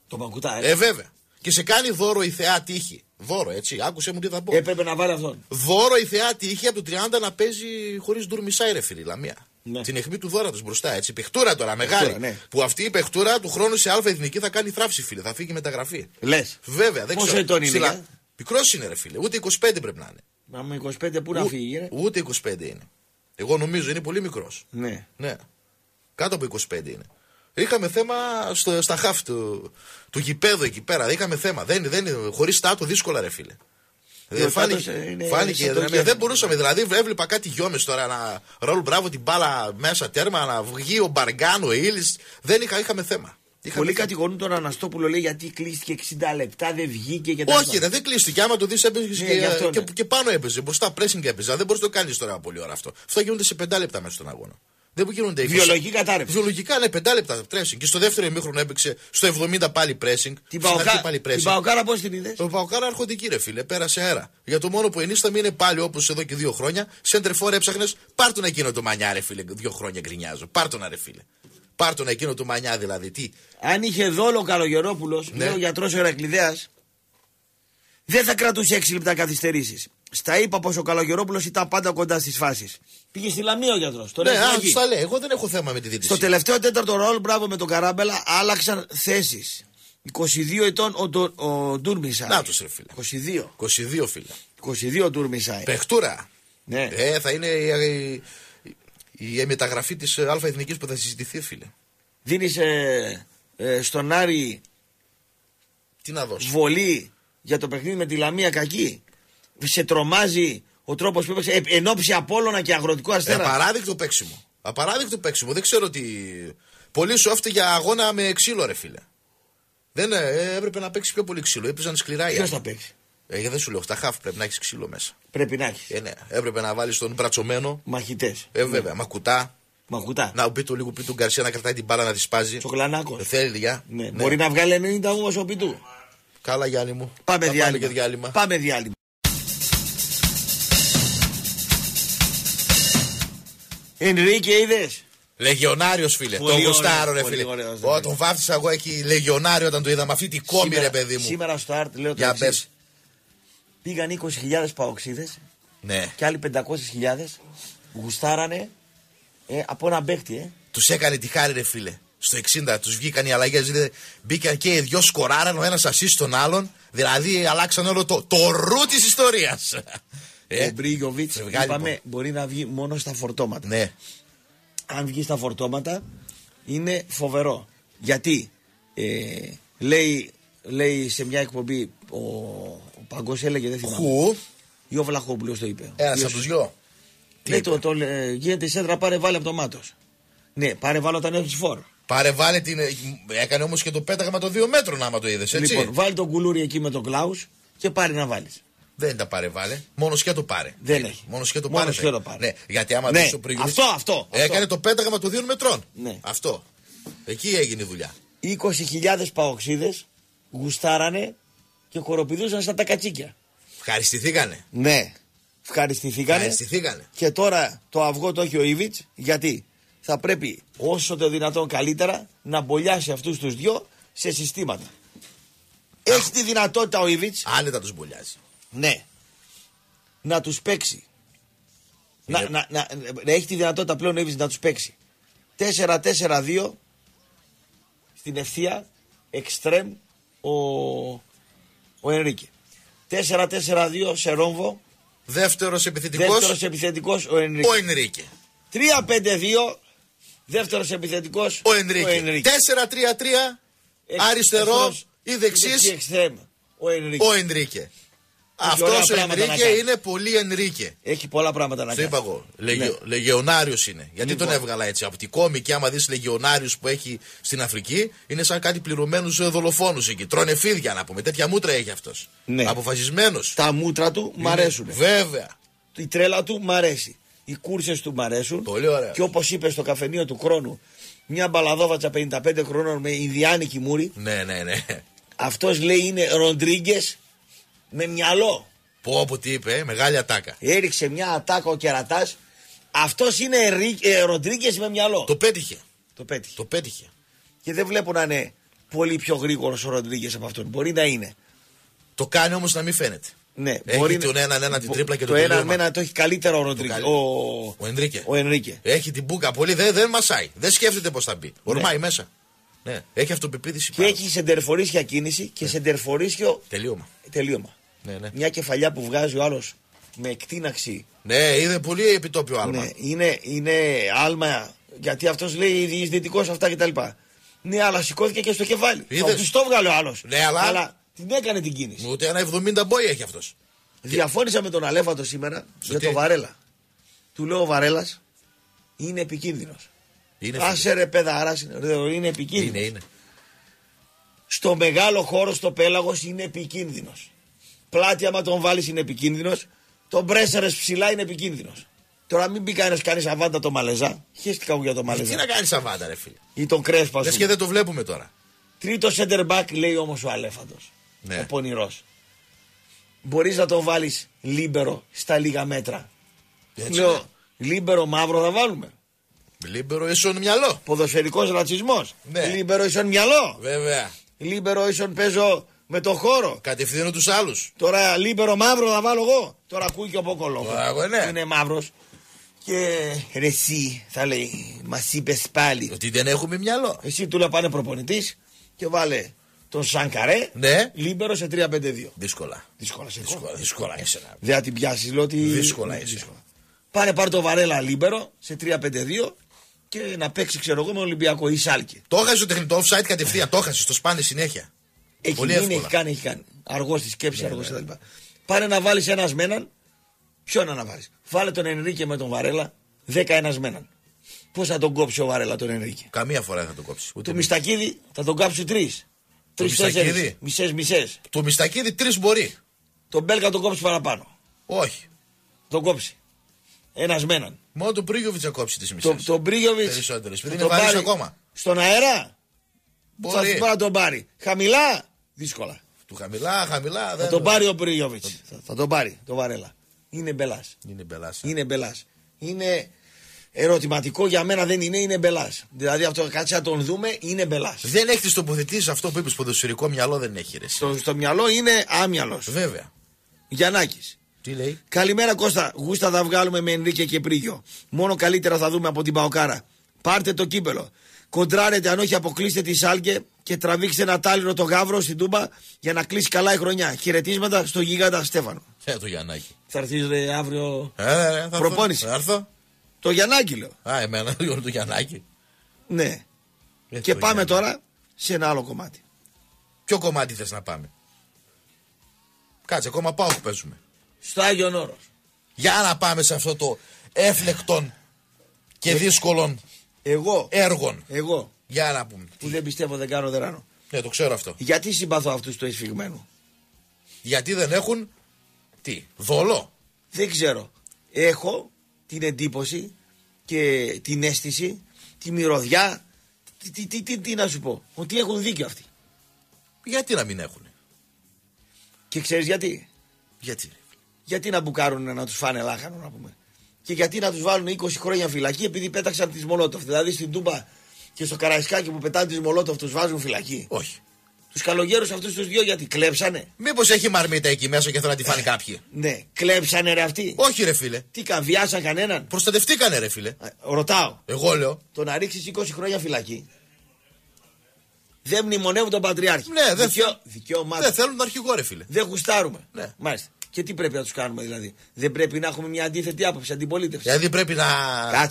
Το Μακουτά, βέβαια. Και σε κάνει δώρο η θεά τύχη. Δώρο, έτσι, άκουσε μου τι θα πω. Έπρεπε να βάλει αυτόν. Δώρο η θεά τύχη από το 30 να παίζει χωρί Ντούρμισα, ρε φίλη Λαμία. Ναι. Την αιχμή του δώρατος μπροστά, έτσι. Παιχτούρα τώρα, μεγάλη. Ναι. Που αυτή η παιχτούρα του χρόνου σε αλφα εθνική θα κάνει θράψη, φίλε. Θα φύγει μεταγραφή. Λες. Βέβαια, δεν πόσο ξέρω. Πόσο είναι. Μικρός είναι, ρε φίλε. Ούτε 25 πρέπει να είναι. Μα με 25 πού να φύγει, ρε. Ούτε 25 είναι. Εγώ νομίζω είναι πολύ μικρός. Ναι. Ναι. Κάτω από 25 είναι. Είχαμε θέμα στα χαφ του γηπέδου εκεί πέρα. Είχαμε θέμα. Χωρίς στάτο δύσκολα, ρε φίλε. Φάνηκε, δεν μπορούσαμε. Δηλαδή, έβλεπα κάτι γιόμες τώρα να ρόλουν μπράβο την μπάλα μέσα τέρμα, να βγει ο Μπαργκάνο, ο Ήλις. Δεν είχαμε θέμα. Πολλοί κατηγορούν τον Αναστόπουλο, λέει, γιατί κλείστηκε 60 λεπτά, δεν βγήκε και τέτοια. Όχι, δεν κλείστηκε. Άμα το δει, έπαιζε και πάνω έπαιζε. Μπροστά pressing έπαιζε. Δεν μπορεί να το κάνει τώρα πολύ ώρα αυτό. Αυτά γίνονται σε 5 λεπτά μέσα στον αγώνα. Δεν που γίνονται 20. Βιολογική κατάρρευση. Βιολογικά, ναι, 5 λεπτά pressing. Και στο δεύτερο ημίχρονο έπαιξε στο 70 πάλι pressing. Την Παοκάρα πώς την είδες? Το Παοκάρα αρχοντική, ρε φίλε, πέρασε αέρα. Για το μόνο που ενίσταμε είναι πάλι όπως εδώ και 2 χρόνια. Σέντρεφόρ έψαχνες, πάρτον εκείνο το Μανιά, ρε φίλε. 2 χρόνια γκρινιάζω. Πάρτονα, ρε φίλε. Πάρτονα εκείνο το Μανιά, δηλαδή. Τι. Αν είχε δόλο ο Καλογερόπουλος, ναι, ο γιατρός ο Ερακλειδέας, δεν θα κρατούσε 6 λεπτά καθυστερήσεις. Στα είπα πως ο Καλογερόπουλος ήταν πάντα κοντά στις φάσεις. Πήγε στη Λαμία ο γιατρός. Ναι, άκου τα λέει. Εγώ δεν έχω θέμα με τη δίτηση. Στο τελευταίο 4ο ρόλο, μπράβο με τον Καράμπελα, άλλαξαν θέσεις. 22 ετών ο Ντούρμισα. Να τους, ρε φίλε. 22. 22, φίλε. 22 Ντούρμισα. Πεχτούρα. Ναι. Θα είναι η μεταγραφή της αλφα εθνικής που θα συζητηθεί, φίλε. Δίνεις στον Άρη. Τι να δώσω. Βολή για το παιχνίδι με τη Λαμία κακή. Σε τρομάζει ο τρόπος που έπαιξε ενόψει Απόλλωνα και Αγροτικό Αστέρα. Απαράδεκτο παίξιμο. Απαράδεκτο παίξιμο. Δεν ξέρω τι. Πολύ σου έφταιγε για αγώνα με ξύλο, ρε φίλε. Δεν έπρεπε να παίξει πιο πολύ ξύλο. Έπαιζαν σκληρά οι άλλοι. Ποιο θα παίξει. Δεν σου λέω. Τα χαφ πρέπει να έχει ξύλο μέσα. Πρέπει να έχει. Ναι. Έπρεπε να βάλει τον μπρατσωμένο. Μαχητές. Βέβαια. Ναι. Μακουτά. Να πει το λίγο πει του Γκαρσία να κρατάει την μπάλα να τη σπάζει. Τσοκλανάκο. Ναι. Ναι. Μπορεί να βγάλει 90 όμω ο Πιτού. Καλά, Γιάννη μου. Πάμε διάλειμμα. Ενρίκε, είδες. Λεγιονάριος, φίλε. Τον γουστάρω, ρε φίλε. Τον βάφτισα εγώ εκεί λεγιονάριο όταν το είδαμε. Αυτή την κόμη, ρε παιδί μου. Σήμερα στο Άρτ λέω το εξής. Πήγαν 20.000 παοξίδες. Ναι. Και άλλοι 500.000 γουστάρανε από ένα παίχτη. Τους έκανε τη χάρη, ρε φίλε. Στο 60 τους βγήκαν οι αλλαγές. Δηλαδή, μπήκαν και οι δυο σκοράραν ο ένας ασίστ τον άλλον. Δηλαδή αλλάξαν όλο το ρου της ιστορίας. Ο Πρίγιοβιτς, είπαμε, μπορεί να βγει μόνο στα φορτώματα. Ναι. Αν βγει στα φορτώματα, είναι φοβερό. Γιατί λέει σε μια εκπομπή, ο Παγκός έλεγε, δεν θυμάμαι. Ή ο Βλαχόπουλος το είπε. Ένας από τους δυο. Λέει γίνεται η σέντρα, πάρε βάλε από το Μάτος. Ναι, πάρε βάλε όταν έχεις φόρ. Πάρε βάλε την. Έκανε όμως και το πέταγμα των 2 μέτρων, άμα το είδες, έτσι. Λοιπόν, βάλει τον κουλούρι εκεί με τον Κλάου και πάρε να βάλει. Δεν τα πάρε, βάλε. Μόνο σκέτο πάρε. Δεν έχει. Μόνο σκέτο πάρε. Ναι, γιατί άμα δει το πριν. Αυτό. Έκανε το πέταγμα των 2 μετρών. Ναι. Αυτό. Εκεί έγινε η δουλειά. 20.000 παοξίδες γουστάρανε και χοροπηδούσαν στα τα κατσίκια. Ευχαριστηθήκανε. Ναι. Ευχαριστηθήκανε. Και τώρα το αυγό το έχει ο Ήβιτς. Γιατί θα πρέπει όσο το δυνατόν καλύτερα να μπολιάσει αυτούς τους δυο σε συστήματα. Έχει τη δυνατότητα ο Ήβιτς. Άνετα τους μπολιάζει. Ναι, να τους παίξει. Να έχει τη δυνατότητα πλέον ο Ήβιτς να τους παίξει. 4-4-2 στην ευθεία, εξτρέμ ο Ενρίκε. 4-4-2 σε ρόμβο. Δεύτερος επιθετικός ο Ενρίκε. 3-5-2 δεύτερος επιθετικός ο Ενρίκε. 4-3-3 αριστερό ή δεξής ο Ενρίκε. Αυτός ο Ενρίκε είναι πολύ Ενρίκε. Έχει πολλά πράγματα να κάνει. Το είπα εγώ. Λεγεωνάριος είναι. Γιατί τον έβγαλα έτσι. Από την κόμη και άμα δεις λεγεωνάριους που έχει στην Αφρική, είναι σαν κάτι πληρωμένους δολοφόνους εκεί. Τρώνε φίδια, να πούμε. Τέτοια μούτρα έχει αυτός. Ναι. Αποφασισμένος. Τα μούτρα του μ' αρέσουν. Βέβαια. Η τρέλα του μ' αρέσει. Οι κούρσες του μ' αρέσουν. Πολύ ωραία. Και όπως είπε στο καφενείο του Κρόνου, μια μπαλαδόβατσα 55 χρόνων με Ινδιάνικη μούρη. Ναι, ναι, ναι. Αυτός λέει είναι Ροντρίγκες με μυαλό. Πω, πω, τι είπε, μεγάλη ατάκα. Έριξε μια ατάκα ο κερατάς. Αυτός είναι Ροντρίγκες με μυαλό. Το πέτυχε. Το πέτυχε. Και δεν βλέπω να είναι πολύ πιο γρήγορος ο Ροντρίγκες από αυτόν. Μπορεί να είναι. Το κάνει όμως να μην φαίνεται. Ναι, έχει τον έναν ένα την τρίπλα και τον τελείωμα. Το έναν ένα το έχει καλύτερο ο Ροντρίγκες. Ο Ενρίκε. Έχει την μπουκα πολύ, δεν μασάει. Δεν σκέφτεται πώς θα μπει. Ορμάει ναι. μέσα. Ναι. Έχει αυτοπεποίθηση. Και πάνω. Έχει σεντερφορίσια κίνηση και ναι. σεντερφορίσιο. Τελείωμα. Ναι, ναι. Μια κεφαλιά που βγάζει ο άλλος με εκτείναξη. Ναι, είδε πολύ επιτόπιο άλμα. Ναι, είναι άλμα γιατί αυτός λέει διεισδυτικός αυτά κτλ. Ναι, αλλά σηκώθηκε και στο κεφάλι. Του το βγάλε ο άλλος. Ναι, αλλά. Την έκανε την κίνηση. Ούτε ένα 70 μπόι έχει αυτός. Διαφώνησα με τον Αλέφατο σήμερα για τον Βαρέλα. Του λέω ο Βαρέλας είναι επικίνδυνος. Άσε ρε παιδαράς, είναι επικίνδυνος. Είναι. Στο μεγάλο χώρο στο πέλαγος είναι επικίνδυνος. Πλάτη άμα τον βάλεις είναι επικίνδυνος. Τον πρέσαρες ψηλά είναι επικίνδυνος. Τώρα μην πει κανείς αβάντα το Μαλεζά. Χαίστηκα εγώ για το Μαλεζά. Τι να κάνεις αβάντα ρε φίλε. Ή τον Κρέσπα. Λες και δεν το βλέπουμε τώρα. Τρίτο center back λέει όμως ο Αλέφατος. Ναι. Ο πονηρός. Μπορείς να τον βάλεις λίμπερο στα λίγα μέτρα. Έτσι, λέω, ναι. Λίμπερο μαύρο θα βάλουμε. Λίμπερο ίσον μυαλό. Ποδοσφαιρικός ρατσισμός. Ναι. Λίμπερο ίσον μυαλό. Βέβαια. Λίμπερο ίσον παίζω με το χώρο. Κατευθύνω τους άλλους. Τώρα λίμπερο μαύρο θα βάλω εγώ. Τώρα ακούει και ο Πόκολο. Ναι. Είναι μαύρος. Και ρε εσύ θα λέει, μας είπες πάλι ότι δεν έχουμε μυαλό. Εσύ του λέω πάνε προπονητής και βάλε. Τον Σανκαρέ, ναι. Λίμπερο σε 3-5-2. Δύσκολα. Δεν θα την πιάσεις, λέω ότι. Δύσκολα. Πάρε το Βαρέλα Λίμπερο σε 3-5-2 και να παίξει, ξέρω εγώ, με Ολυμπιακό ή Σάλκε. Το έχασε το τεχνητό offside κατευθείαν, το έχασε, το σπάνε συνέχεια. Έχει κάνει. Αργό στη σκέψη, αργό κτλ. Ναι. Πάρε να βάλει ένα με έναν. Ποιον να βάλει. Βάλε τον Ενρίκε με τον Βαρέλα 10-1 με έναν. Πώς θα τον κόψει ο Βαρέλα τον Ενρίκε. Καμία φορά θα τον κόψει. Το Μιστακίδη θα τον κάψει 3. Μισές. Το Μιστακίδη 3 μπορεί. Τον Μπέλκα τον κόψει παραπάνω. Όχι. Τον κόψει. Ένας με έναν. Μόνο τον Πρίγιοβιτς θα κόψει τις μισές. Τον Πρίγιοβιτς. Περισσότερες. Πριν τον πάρει ακόμα. Στον αέρα. Μπορεί. Θα τον πάρει. Χαμηλά. Δύσκολα. Του χαμηλά. Δεν θα τον πάρει ο Πρίγιοβιτς. Θα τον πάρει. Το Βαρέλα. Είναι μπελάς. Είναι ερωτηματικό για μένα δεν είναι, είναι μπελάς. Δηλαδή αυτό κάτσε να τον δούμε, είναι μπελάς. Δεν έχει τις τοποθετήσεις αυτό που είπες, ποδοσφαιρικό μυαλό δεν έχει ρε. Στο μυαλό είναι άμυαλος. Βέβαια. Γιαννάκης. Τι λέει. Καλημέρα Κώστα, γούστα θα βγάλουμε με Ενρίκε και Πρίγιο. Μόνο καλύτερα θα δούμε από την Παοκάρα. Πάρτε το κύπελο. Κοντράρετε αν όχι αποκλείστε τη Σάλκε και τραβήξτε ένα τάλιρο το γάβρο στην Τούμπα για να κλείσει καλά η χρονιά. Χαιρετίσματα στο γίγαντα Στέφανο. Το Γιαννάκη. Θα έρθει αύριο προπόνηση. Το Γιαννάκη λέω. Α, εμένα λέω το Γιαννάκη. Ναι. Και πάμε τώρα σε ένα άλλο κομμάτι. Ποιο κομμάτι θες να πάμε? Κάτσε, ακόμα πάω που παίζουμε. Στο Άγιον Όρος. Για να πάμε σε αυτό το έφλεκτον και δύσκολον έργων. Εγώ. Για να πούμε. Που δεν πιστεύω, δεν κάνω, δεν ράνω. Ναι, το ξέρω αυτό. Γιατί συμπαθώ αυτούς το εισφυγμένο? Γιατί δεν έχουν τι, δόλο. Δεν ξέρω. Έχω την εντύπωση και την αίσθηση, τη μυρωδιά, τι να σου πω, ότι έχουν δίκιο αυτοί. Γιατί να μην έχουν? Και ξέρεις γιατί. Γιατί να μπουκάρουν να τους φάνε λάχανο να πούμε. Και γιατί να τους βάλουν 20 χρόνια φυλακή επειδή πέταξαν τις Μολότοφ. Δηλαδή στην Τούμπα και στο Καραϊσκάκι που πετάνε τις Μολότοφ τους βάζουν φυλακή. Όχι. Τους καλογέρους αυτούς τους δυο γιατί κλέψανε. Μήπως έχει μαρμίτα εκεί μέσα και θέλουν να τη φάνε κάποιοι. Ναι, κλέψανε ρε αυτοί. Όχι ρε φίλε. Τι καβιάσαν κανέναν. Προστατευτήκανε ρε φίλε. Ρωτάω. Εγώ λέω. Το να ρίξεις 20 χρόνια φυλακή. Δεν μνημονεύουν τον Πατριάρχη. Ναι, δεν δεν θέλουν τον αρχηγό ρε φίλε. Δεν γουστάρουμε. Ναι. Μάλιστα. Και τι πρέπει να τους κάνουμε δηλαδή. Δεν πρέπει να έχουμε μια αντίθετη άποψη, αντιπολίτευση. Δηλαδή πρέπει να.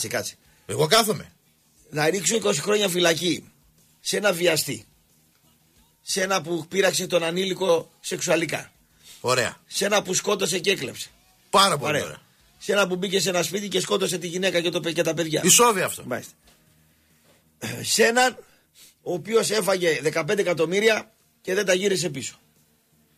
Κάτσε. Εγώ κάθομαι. Να ρίξω 20 χρόνια φυλακή σε ένα βιαστή. Σε ένα που πείραξε τον ανήλικο σεξουαλικά. Ωραία. Σε ένα που σκότωσε και έκλεψε. Πάρα πολύ ωραία. Σε ένα που μπήκε σε ένα σπίτι και σκότωσε τη γυναίκα και τα παιδιά. Ισόβει αυτό. Μάλιστα. Σε έναν ο οποίος έφαγε 15 εκατομμύρια και δεν τα γύρισε πίσω.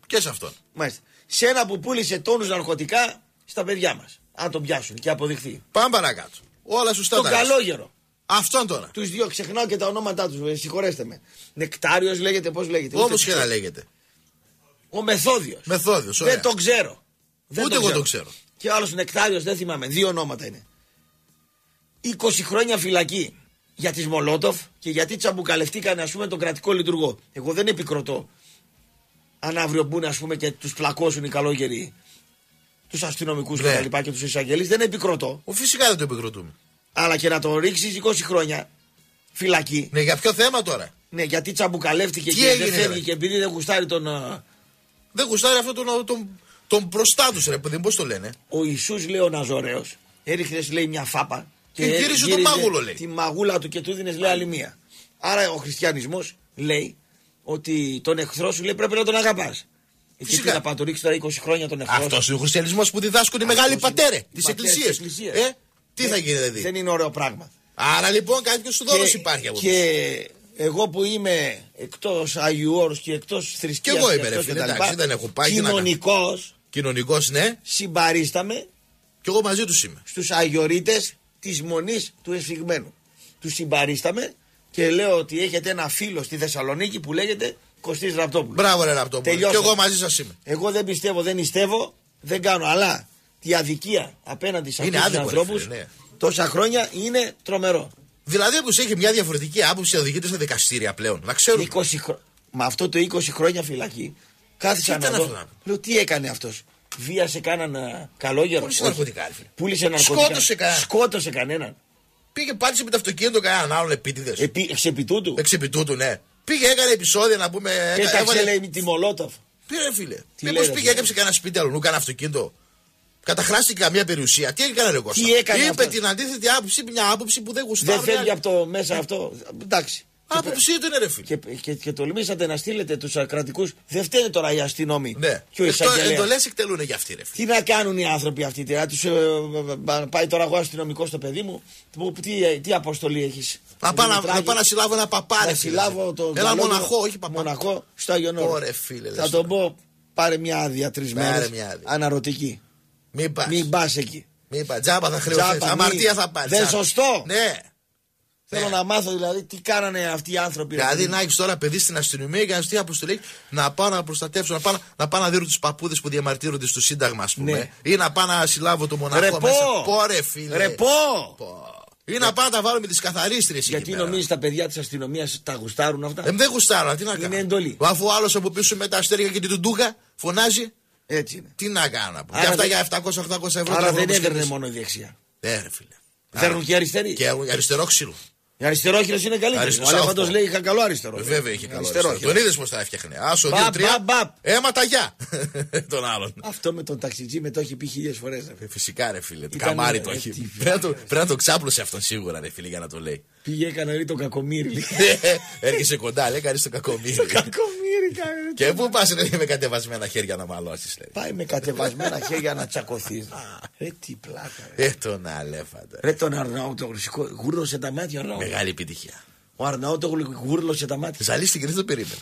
Και σε αυτόν. Μάλιστα. Σε ένα που πούλησε τόνους ναρκωτικά στα παιδιά μας. Αν τον πιάσουν και αποδειχθεί. Πάμε παρακάτω. Όλα σωστά. Τον καλόγερο. Αυτόν τώρα. Τους δύο ξεχνάω και τα ονόματά τους. Συγχωρέστε με. Νεκτάριος λέγεται, πώς λέγεται. Όπως και να λέγεται. Ο Μεθόδιος. Μεθόδιος, ωραία. Δεν το ξέρω. Ούτε εγώ το ξέρω. Και άλλος Νεκτάριος, δεν θυμάμαι. Δύο ονόματα είναι. 20 χρόνια φυλακή για τις Μολότοφ και γιατί τσαμπουκαλευτήκανε, ας πούμε, τον κρατικό λειτουργό. Εγώ δεν επικροτώ αν αύριο μπουν, ας πούμε, και τους πλακώσουν οι καλόγεροι, τους αστυνομικούς ναι. κτλ. Και τους εισαγγελείς. Δεν επικροτώ. Φυσικά δεν το επικροτούμε. Αλλά και να το ρίξεις 20 χρόνια φυλακή. Ναι, για ποιο θέμα τώρα. Ναι, γιατί τσαμπουκαλεύτηκε και δεν φεύγει και επειδή δεν γουστάρει τον. Δεν γουστάρει αυτόν τον προστάτους, ρε παιδί, πώς το λένε. Ο Ιησούς, λέει ο Ναζωραίος, έριχνε, λέει, μια φάπα. Και γύρισε τον μάγουλο, λέει. Τη μαγούλα του και του δίνες, λέει, άλλη μία. Άρα ο χριστιανισμός λέει ότι τον εχθρό σου, λέει, πρέπει να τον αγαπάς. Εκεί θα πάει να το ρίξει τώρα 20 χρόνια τον εχθρό. Αυτός είναι ο χριστιανισμός που διδάσκουν οι μεγάλοι πατέρες της Εκκλησίας. Τι θα γίνει, δηλαδή. Δεν είναι ωραίο πράγμα. Άρα λοιπόν κάποιος του δώρος υπάρχει από αυτό. Και εγώ που είμαι εκτός Αγίου Όρους και εκτός θρησκείας. Και εγώ είμαι, ρε φίλε, εντάξει, δεν έχω πάει. Κοινωνικός. Κοινωνικός, ναι. Συμπαρίσταμε. Και εγώ μαζί τους είμαι. Στους Αγιορείτες της Μονής του Εσφυγμένου. Τους συμπαρίσταμε και λέω ότι έχετε ένα φίλο στη Θεσσαλονίκη που λέγεται Κωστής Ραπτόπουλος. Μπράβο, ρε Ραπτόπουλο. Και εγώ μαζί σας είμαι. Εγώ δεν πιστεύω, δεν νηστεύω, δεν κάνω, αλλά τη αδικία απέναντι σε αυτούς τους ανθρώπους τόσα χρόνια είναι τρομερό. Δηλαδή, όπως έχει μια διαφορετική άποψη, οδηγείται στα δικαστήρια πλέον. Να ξέρουμε. Μα αυτό το 20 χρόνια φυλακή, κάθισα να δω. Λέω, τι έκανε αυτός. Βίασε κανέναν καλόγερο. Πούλησε ναρκωτικά. Σκότωσε κανέναν. Πήγε, πάτησε με το αυτοκίνητο κανέναν άλλον επίτηδες. Εξ επιτούτου. Εξ επιτούτου, ναι. Πήγε, έκανε επεισόδια, να πούμε. Πέταξε, λέει, τη Μολότοφ. Πήρε, φίλε. Μήπως πήγε, έκαψε κανένα σπίτι αλλού, κανένα αυτοκίνητο. Καταχράστηκε καμία περιουσία. Τι έκανε, ρε Κώστα. Είπε την αντίθετη άποψη, μια άποψη που δεν γουστάει. Δεν φεύγει από το μέσα αυτό. Εντάξει. Άποψη του είναι, ρε φίλε. Και τολμήσατε να στείλετε τους κρατικούς. Δεν φταίνε τώρα οι αστυνόμοι. Ναι. Και ο εισαγγελέας. Εντολές εκτελούν για αυτοί, ρε φίλε. Τι να κάνουν οι άνθρωποι αυτοί. Πάει τώρα εγώ αστυνομικό στο παιδί μου. Τι αποστολή έχεις. Να πάω να συλλάβω ένα παπάρι. Να συλλάβω τον. Ένα μοναχό, όχι παπάρι. Στο Αγιονόρο. Θα τον πω, πάρε μια άδεια 3 μέρες. Αναρωτική. Μην πας εκεί. Μην πας. Τζάμπα θα χρεωθείς. Αμαρτία θα πάρεις. Δεν σωστό. Ναι. Θέλω να μάθω, δηλαδή, τι κάνανε αυτοί οι άνθρωποι. Δηλαδή, να έχεις τώρα παιδί στην αστυνομία για να στείλει αποστολή να πάω να προστατεύσω, να πάω να δίνω τους παππούδες που διαμαρτύρονται στο Σύνταγμα, ας πούμε. Ναι. Ή να πάω να συλλάβω το μοναχό μέσα. Πόρε, φίλε. Ή να πάω να τα βάλω με τις καθαρίστριες. Γιατί νομίζεις τα παιδιά της αστυνομίας τα γουστάρουν αυτά. Δεν γουστάρουν, τι να κάνουν. Είναι εντολή. Αφού άλλο από πίσω με τα αστέρια και την τουντούγα φωνάζει. Έτσι είναι. Τι να κάνω. Και αυτά για 700-800 ευρώ. Άρα δεν έδερνε μόνο η δεξιά. Ρε φίλε. Δέρνουν και οι αριστεροί. Και αριστερό ξύλο. Αριστερό χείρο είναι καλύτερο. Ο Αλέφαντος λέει είχα καλό αριστερό. Βέβαια είχε καλό αριστερό. Τον είδες πως τα έφτιαχνε. Άσο 2-3. Έμα τα γεια. Τον άλλον. Αυτό με τον ταξιτζή με το έχει πει 1000 φορές. Φυσικά, ρε φίλε. Καμάρι το έχει. Πρέπει να το ξάπλωσε αυτό σίγουρα, ρε φίλε, για να το λέει. Πήγε, έκανε ρίτο κακομύρι. Έρχεσαι κοντά, λέει κανεί το κακομύρι. Και πού πα με κατεβασμένα χέρια να μαλώσει. Πάει με κατεβασμένα χέρια να τσακωθεί. Ρε τι πλάκα. Ρε τον Αλέφαντα. Ρε τον Αρναού το γούρνωσε τα μάτια. Μεγάλη επιτυχία. Ο Αρναού το γούρλωσε τα μάτια. Ζαλίστηκε, δεν το περίμενε.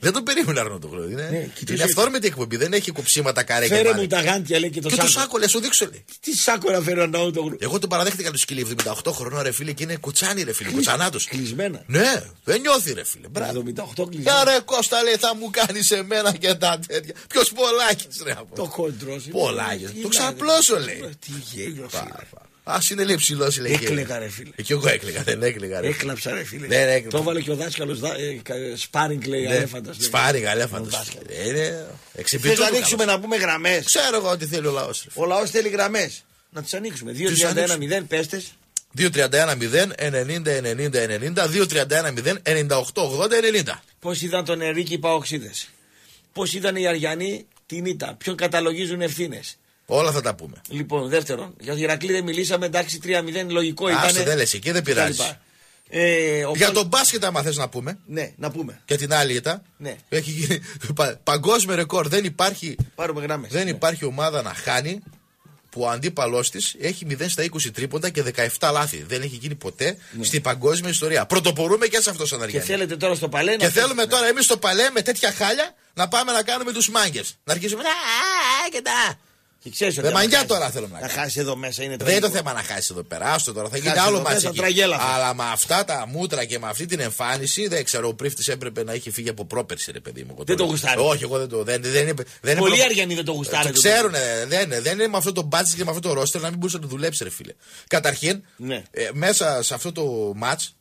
Δεν το περίμενε Αρναού το γούρλωσε. Είναι αυθόρμητη εκπομπή, δεν έχει κοψίματα καρέκια. Φέρε μου τα γάντια, λέει, και το σάκο. Και το σάκο, λε, σου δείξω, λέει. Τι σάκο να φέρει ο Αρναού το γούρλωσε. Εγώ τον παραδέχτηκα το σκύλι 78 χρονών, ρε φίλε, και είναι κουτσάνι, ρε φίλε. Κουτσανάτο. Κλεισμένα. Ναι, δεν νιώθει, ρε φίλε. Μπράβο. 78 κλεισμένα. Άρα Κώστα, λέει, θα μου κάνει εμένα και τα τέτοια. Ποιο πολλάκι, ρε από. Το χοντρό. Πολλάκι. Το ξαπλώσω, λέει. Τι γέλιο. Α, είναι λίγο ψηλό, λέει. Έκλεγα, ρε φίλε. Και εγώ έκλεγα, δεν έκλεγα. Έκλαψα, ρε φίλε. Το έβαλε και ο δάσκαλο. Σπάρινγκ, λέει, Αλέφαντας. Σπάρινγκ, Αλέφαντας. Δεν θα ανοίξουμε να πούμε γραμμές. Ξέρω εγώ ότι θέλει ο λαός. Ο λαός θέλει γραμμές. Να τις ανοίξουμε. 2-31-0, πέστες. 2-31-0-90-90-90. 2-31-0-98-80-90. Πώς ήταν τον Ενρίκε οι Παοξίδες. Πώς ήταν οι Αριανοί την Ήτα. Ποιον καταλογίζουν ευθύνες. Όλα θα τα πούμε. Λοιπόν, δεύτερον, για τον Ηρακλή δεν μιλήσαμε, εντάξει, 3-0, λογικό ήταν. Άστο, δεν λες εκεί, δεν πειράζει. Για τον μπάσκετ, άμα θες να πούμε. Ναι, να πούμε. Και την άλλη ήταν. Ναι. Έχει γίνει παγκόσμιο ρεκόρ. Δεν υπάρχει, γράμμες, δεν υπάρχει ομάδα να χάνει που ο αντίπαλός της έχει 0 στα 20 τρίποντα και 17 λάθη. Δεν έχει γίνει ποτέ στην παγκόσμια ιστορία. Πρωτοπορούμε και σε αυτό σαν Αργιανή. Και θέλετε τώρα στο παλέ. Και θέλουμε τώρα εμείς στο παλέ με τέτοια χάλια να πάμε να κάνουμε τους μάγκες. Να αρχίσουμε. Δεν μαγιά τώρα θέλω να κάνει. Να χάσει εδώ μέσα είναι τραγικό. Δεν είναι το θέμα να χάσει εδώ πέρα. Άστο τώρα, θα γίνει άλλο ματσάκι. Αλλά με αυτά τα μούτρα και με αυτή την εμφάνιση, δεν ξέρω, ο Πρίφτης έπρεπε να έχει φύγει από πρόπερση, ρε παιδί μου. Δεν το γουστάρει. Όχι, εγώ δεν το. Πολύ αργιανοί δεν το γουστάρει. Το ξέρουν, δεν είναι με αυτό το μπάτσικ και με αυτό το ρόστερ να μην μπορούσε να το δουλέψει, ρε φίλε. Καταρχήν, μέσα σε αυτό το ματς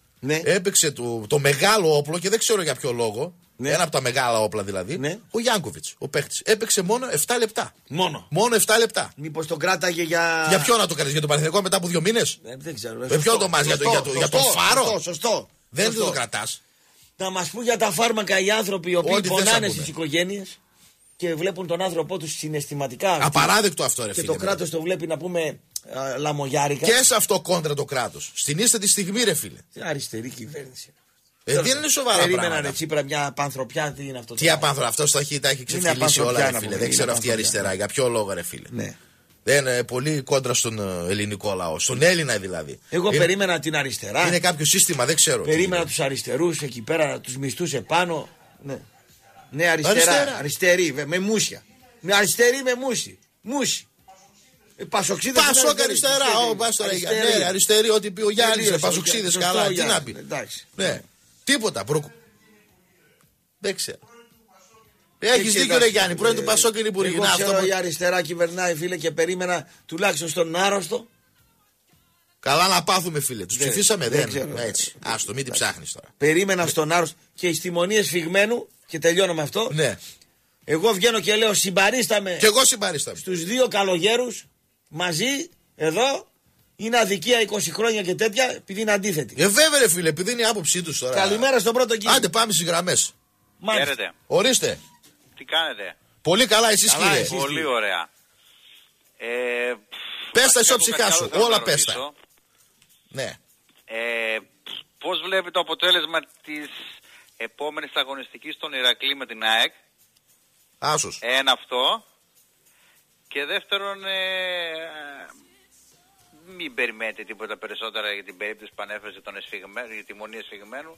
έπαιξε το μεγάλο όπλο και δεν ξέρω για ποιο λόγο. Ναι. Ένα από τα μεγάλα όπλα δηλαδή. Ναι. Ο Γιάνκοβιτς, ο παίχτης. Έπαιξε μόνο 7 λεπτά. Μόνο 7 λεπτά. Μήπως τον κράταγε για. Για ποιο να το κάνεις, για τον Παναθηναϊκό μετά από 2 μήνες. Δεν ξέρω. Για ποιο το μάζι, για τον Φάρο. Σωστό. Δεν το κρατάς. Να μας πούν για τα φάρμακα οι άνθρωποι οι οποίοι πονάνε στις οικογένειες και βλέπουν τον άνθρωπό τους συναισθηματικά. Απαράδεκτο αυτό, ρε φίλε. Και το κράτος το βλέπει, να πούμε, λαμογιάρικα. Και σε αυτό κόντρα το κράτος. Στην ίστα τη στιγμή, ρε φίλε. Αριστερή κυβέρνηση. Δεν είναι σοβαρά πράγματα. Περίμενα, ρε Τσίπρα, μια απανθρωπιά, τι είναι αυτό. Τι απανθρωπιά, αυτός τα έχει ξεφυλίσει όλα, ρε φίλε. Δεν ξέρω αυτή η αριστερά, για ποιο λόγο, ρε φίλε. Ναι. Δεν είναι πολύ κόντρα στον ελληνικό λαό, στον Έλληνα δηλαδή. Εγώ περίμενα την αριστερά. Είναι κάποιο σύστημα, δεν ξέρω. Περίμενα τους αριστερούς εκεί πέρα, τους μισθούς επάνω. Ναι, ναι, αριστερά. Αριστερή, με μουσια. Με αριστερή, με μουσι. Μουσι. Πασοξίδες. Πασόκ αριστερά. Ναι, αριστερή, ό,τι πει ο Γιάννης. Πασοξίδες, καλά, τι να πει. Τίποτα, δεν ξέρω. Έχεις δίκιο, ρε Γιάννη, πρώην του Πασόκ είναι υπουργή. Εγώ ξέρω, η αριστερά κυβερνάει, φίλε, και περίμενα τουλάχιστον στον άρρωστο. Καλά να πάθουμε, φίλε. Τους ψηφίσαμε, δεν έτσι. Άστο, μην την ψάχνεις τώρα. Περίμενα στον άρρωστο και εις τιμονίες φυγμένου, και τελειώνω με αυτό. Ναι. Εγώ βγαίνω και λέω, συμπαρίσταμε. Και εγώ συμπαρίσταμε. Στους δύο καλογέρους μαζί, εδώ. Είναι αδικία 20 χρόνια και τέτοια, επειδή είναι αντίθετη. Βέβαια, ρε φίλε, επειδή είναι η άποψή του τώρα. Καλημέρα στον πρώτο κύριο. Άντε, πάμε στις γραμμές. Χαίρετε. Ορίστε. Τι κάνετε. Πολύ καλά, εσείς κύριε. Πολύ ωραία. Πες τα ισόψυχά σου. Όλα πες τα. Ναι. Πώς βλέπει το αποτέλεσμα της επόμενης αγωνιστικής στον Ηρακλή με την ΑΕΚ. Άσος. Ένα αυτό. Και δεύτερον, μην περιμένετε τίποτα περισσότερα για την περίπτωση που ανέφερε τον εσφυγμένο, για τη μονή εσφυγμένου.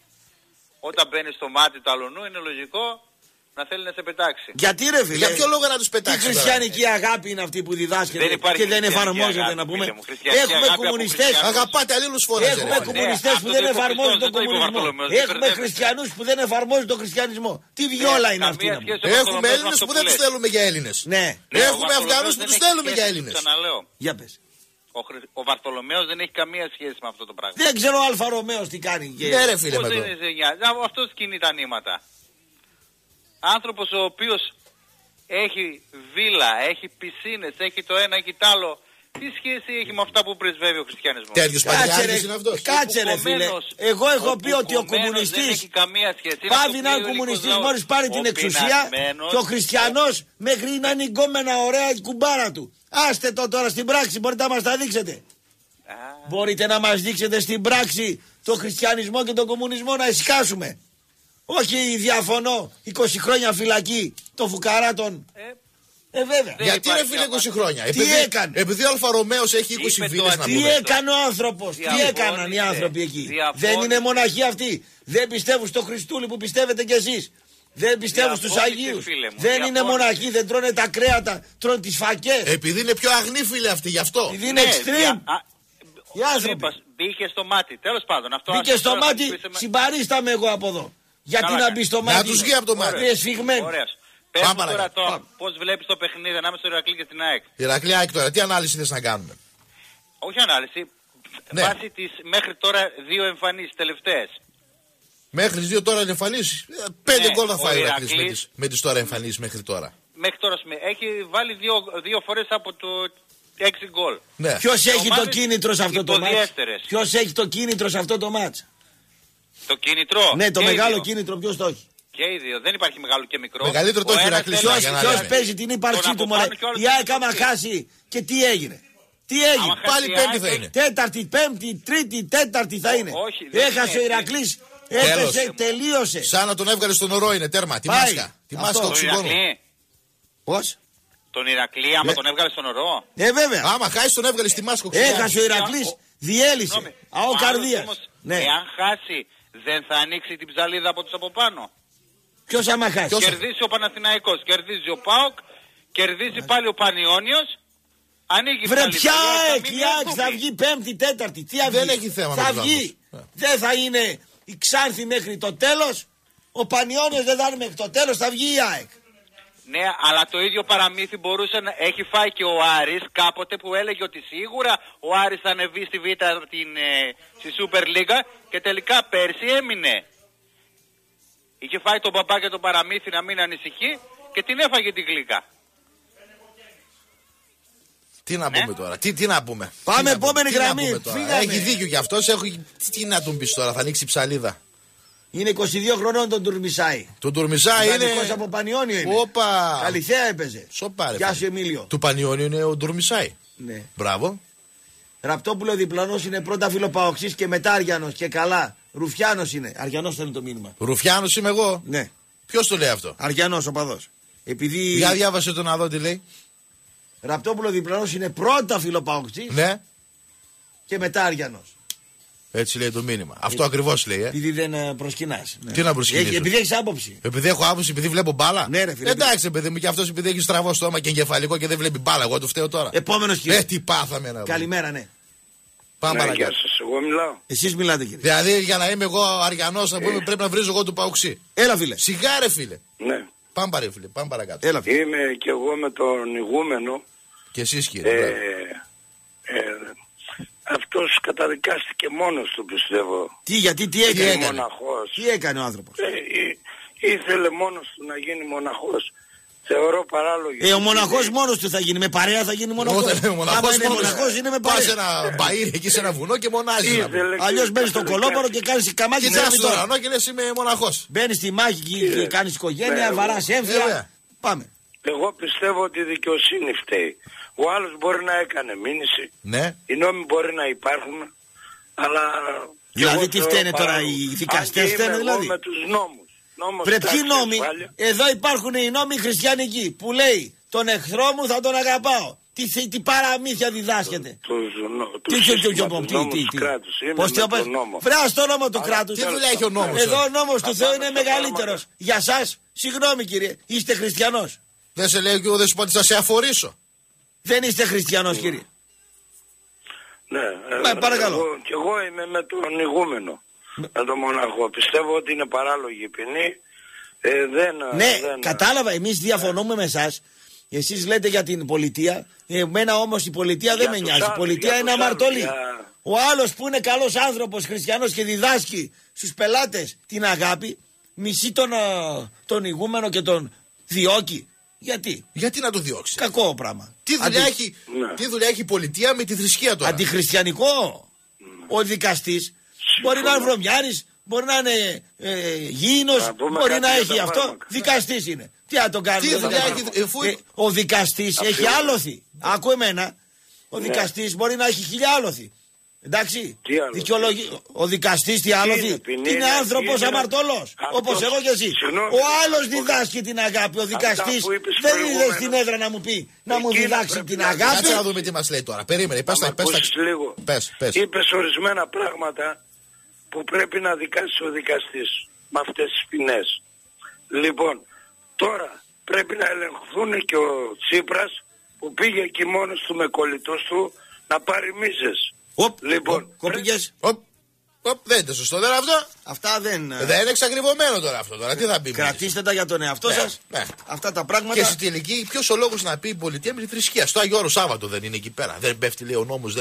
Όταν μπαίνει στο μάτι του αλουνού, είναι λογικό να θέλει να σε πετάξει. Γιατί, ρε φίλε, για ποιο λόγο να του πετάξει. Η χριστιανική αγάπη είναι αυτή που διδάσκεται και δεν εφαρμόζεται, αγάπη, να πούμε. Έχουμε κομμουνιστές. Αγαπάτε αλλήλους φορές. Έχουμε κομμουνιστές που δεν εφαρμόζουν τον κομμουνισμό. Έχουμε χριστιανούς που δεν εφαρμόζουν τον χριστιανισμό. Τι βιόλα είναι αυτή. Έχουμε Έλληνες που δεν του θέλουμε για Έλληνες. Έχουμε Αφγανούς που του θέλουμε για Έλληνες. Για πε. Ο Βαρθολομαίος δεν έχει καμία σχέση με αυτό το πράγμα. Δεν ξέρω ο Αλφα Ρωμαίος τι κάνει. Ναι, ρε φίλε, αυτός κινεί τα νήματα. Άνθρωπος ο οποίος έχει βίλα, έχει πισίνες, έχει το ένα, έχει το άλλο. Τι σχέση έχει με αυτά που πρεσβεύει ο χριστιανισμός. Τέτοιος πατριάρχης είναι αυτός. Κάτσε, ρε φίλε. Εγώ έχω πει ότι ο κομμουνιστής πάβει να είναι κομμουνιστής μόλις πάρει την εξουσία, και ο χριστιανός μέχρι να είναι γκόμενα ωραία η κουμπάρα του. Άστε το τώρα στην πράξη, μπορείτε να μας τα δείξετε. Μπορείτε να μας δείξετε στην πράξη το χριστιανισμό και τον κομμουνισμό να εσκάσουμε. Όχι, διαφωνώ, 20 χρόνια φυλακή το φουκαρά των. Βέβαια. Γιατί ρε φίλε 20 χρόνια. Τι έκανε. Επειδή ο Αλφα Ρωμαίος έχει 20 βίλες να πούμε. Τι έκανε ο άνθρωπος. Τι έκαναν οι άνθρωποι εκεί. Δεν είναι μοναχοί αυτοί. Δεν πιστεύουν στο Χριστούλη που πιστεύετε κι εσείς. Δεν πιστεύω στους Αγίους. Δεν είναι μοναχοί, δεν τρώνε τα κρέατα, τρώνε τις φακές. Επειδή είναι πιο αγνή, φίλε, αυτή, γι' αυτό. Επειδή είναι extreme. Μπήκε στο μάτι, τέλος πάντων. Μπήκε στο μάτι, συμπαρίσταμε εγώ από εδώ. Γιατί να μπει στο μάτι. Να τους βγει από το μάτι. Πες τώρα πώς βλέπεις το παιχνίδι ανάμεσα στο Ηρακλή και την ΑΕΚ. Ηρακλή ΑΕΚ τώρα, τι ανάλυση θες να κάνουμε. Όχι ανάλυση. Βάσει τις μέχρι τώρα δύο εμφανίσεις τελευταίες. Μέχρι τις δύο τώρα εμφανίσεις. 5 γκολ θα φάει ο Ηρακλής με τις τώρα εμφανίσεις μέχρι τώρα. Μέχρι τώρα έχει βάλει δύο φορές από το 6 γκολ. Ναι. Ποιος έχει το κίνητρο σε αυτό το μάτς. Ποιος έχει το κίνητρο σε αυτό το μάτς. Το κίνητρο. Ναι, το μεγάλο κίνητρο ποιος το έχει. Και οι δύο. Δεν υπάρχει μεγάλο και μικρό. Μεγαλύτερο το έχει ο Ηρακλής. Ποιος παίζει την ύπαρξή του, μωρέ. Η ΑΕΚ άμα χάσει και τι έγινε. Τι έγινε. Πάλι πέμπτη θα είναι. Τέταρτη, πέμπτη, τρίτη, τέταρτη θα είναι. Έχασε ο Ηρακλής. Έπεσε, τελείωσε. Σαν να τον έβγαλε στον ορό είναι τέρμα. Τη μάσκα. Τη μάσκα οξυγόνου. Πώς? Τον Ηρακλή, άμα τον έβγαλε στον ορό. Βέβαια. Άμα χάσει, τον έβγαλε στη μάσκα οξυγόνου. Έχασε ο Ηρακλής, διέλυσε. Αοκαρδία. Εάν χάσει, δεν θα ανοίξει την ψαλίδα από τους από πάνω. Ποιος άμα χάσει. Κερδίζει ο Παναθηναϊκός, κερδίζει ο ΠΑΟΚ, κερδίζει πάλι ο Πανιόνιος Βρε πια Άκη, θα βγει πέμπτη, τέταρτη. Τι δεν έχει θέμα. Θα βγει. Δεν θα είναι η Ξάνθη μέχρι το τέλος. Ο Πανιώνιος δεν θα είναι μέχρι το τέλος. Θα βγει η ΑΕΚ. Ναι, αλλά το ίδιο παραμύθι μπορούσε να έχει φάει και ο Άρης κάποτε που έλεγε ότι σίγουρα ο Άρης θα ανεβεί στη Β' στη Super League και τελικά πέρσι έμεινε. Είχε φάει τον μπαμπά και τον παραμύθι να μην ανησυχεί και την έφαγε την γλύκα. Τι να πούμε τώρα, τι να πούμε. Πάμε επόμενη γραμμή. Έχει δίκιο κι αυτός, τι να του πεις τώρα, θα ανοίξει η ψαλίδα. Είναι 22 χρονών τον Ντούρμισα. Τον Ντούρμισα είναι. Γαλλικός από Πανιόνιο είναι. Όπα. Καλυθέα έπαιζε. Σοπάρε. Γεια σου, Εμίλιο. Του Πανιόνιο είναι ο Ντούρμισα. Ναι. Μπράβο. Ραπτόπουλο διπλανός είναι πρώτα φιλοπαοξής και μετά Αριανός και καλά. Ρουφιάνος είναι. Αριανός θέλει το μήνυμα. Ρουφιάνος είμαι εγώ. Ναι. Ποιος το λέει αυτό. Αριανός ο παδός. Επειδή. Για διάβασε το να δω τι λέει. Ραπτόπουλο διπλανός είναι πρώτα φιλοπαοξής. Ναι. Και μετά Αριανός. Έτσι λέει το μήνυμα. Αυτό ακριβώς λέει. Επειδή δεν προσκυνάς. Ναι. Τι να προσκυνήσεις. Επειδή έχεις άποψη. Επειδή έχω άποψη, επειδή βλέπω μπάλα. Ναι, ρε φίλε. Εντάξει, παιδί μου, και αυτός επειδή έχει στραβό στόμα και εγκεφαλικό και δεν βλέπει μπάλα. Εγώ του φταίω τώρα. Επόμενος κύριε. Τι πάθαμε να. Καλημέρα, ναι. Πάμε παρακάτω. Ναι, εγώ μιλάω. Εσείς μιλάτε, κύριε. Δηλαδή για να είμαι εγώ Αριανός, να πούμε, πρέπει να βρίζω εγώ του Παοξή. Έλα, φίλε. Σιγά, ρε φίλε. Ναι. Πάμε παρακάτω. Έλα, φίλε. Είμαι και εγώ με τον ηγούμενο. Και εσείς, κύριε. Αυτός καταδικάστηκε μόνος του, πιστεύω. Τι, γιατί, τι έκανε. Είναι μοναχός. Τι έκανε ο άνθρωπος. Ήθελε μόνος του να γίνει μοναχός. Θεωρώ παράλογο. Ο μοναχός μόνος του θα γίνει. Με παρέα θα γίνει μοναχός. Άμα είναι μοναχός είναι με παρέα. Πας ένα μπαΐρι εκεί σε ένα βουνό και μονάζει. Αλλιώς μπαίνεις στο κολόμπαρο και κάνεις καμάκι. Και τσάς τώρα. Και λες είμαι μοναχός. Μπαίνεις στη μάχη και κάνεις οικογένεια, βαράς έμφυα. Πάμε. Εγώ πιστεύω ότι η δικαιοσύνη φταίει. Ο άλλος μπορεί να έκανε μήνυση. Ναι. Οι νόμοι μπορεί να υπάρχουν. Αλλά. Δηλαδή τι φταίνε τώρα οι δικαστές, φταίνε δηλαδή. Με τους νόμους. Βρε ποιοι νόμοι. Εδώ υπάρχουν οι νόμοι χριστιανικοί που λέει τον εχθρό μου θα τον αγαπάω. Τι παραμύθια διδάσκεται. Τους κράτους. Πώς το είπες. Βρε το νόμο του κράτους. Τι δουλειά έχει ο νόμος. Εδώ ο νόμος του Θεού είναι μεγαλύτερος. Για σας, συγγνώμη κύριε, είστε χριστιανός. Δεν σε λέει και εγώ δεν σου πω ότι θα σε αφορήσω. Δεν είστε χριστιανός κύριε. Ναι, παρακαλώ. Και εγώ είμαι με τον ηγούμενο. Με τον μοναχό. Πιστεύω ότι είναι παράλογη ποινή. Κατάλαβα. Εμείς διαφωνούμε με εσάς. Εσείς λέτε για την πολιτεία. Εμένα όμως η πολιτεία δεν με νοιάζει. Η πολιτεία είναι αμαρτωλή. Ο άλλος που είναι καλός άνθρωπος, χριστιανός και διδάσκει στους πελάτες την αγάπη, μισεί τον ηγούμενο και τον διώκει. Γιατί να το διώξει. Κακό πράγμα. Τι δουλειά έχει η πολιτεία με τη θρησκεία τώρα. Αντιχριστιανικό. Ο δικαστής μπορεί να είναι βρωμιάρης, μπορεί να είναι γήινος, μπορεί να έχει αυτό. Δικαστής είναι. Τι να τον κάνει. Ο δικαστής έχει άλοθη. Άκου εμένα. Ο δικαστής μπορεί να έχει χιλιά άλοθη. Εντάξει. Ο δικαστής τι άλοθη. Είναι άνθρωπος αμαρτωλός. Όπως εγώ και εσύ. Ο άλλος διδάσκει την αγάπη. Ο δικαστής δεν είδε στην έδρα να μου πει να μου διδάξει την αγάπη. Κάτσε να δούμε τι μας λέει τώρα. Περίμενε. Πες. Είπες ορισμένα πράγματα που πρέπει να δικάσει ο δικαστής με αυτές τις ποινές. Λοιπόν, τώρα πρέπει να ελεγχθούν και ο Τσίπρας που πήγε εκεί μόνος του με κολλητούς του να πάρει μίζες. Λοιπόν, κοπηγές. Δεν είναι σωστό τώρα αυτό. Αυτά δεν. Δεν είναι εξακριβωμένο τώρα αυτό. Τώρα τι θα πει. Κρατήστε τα για τον εαυτό σας. Αυτά τα πράγματα. Και στην τελική, ποιος ο λόγος να πει η πολιτεία με τη θρησκεία. Στο Άγιο Όρο Σάββατο δεν είναι εκεί πέρα. Δεν πέφτει, λέει ο νόμος,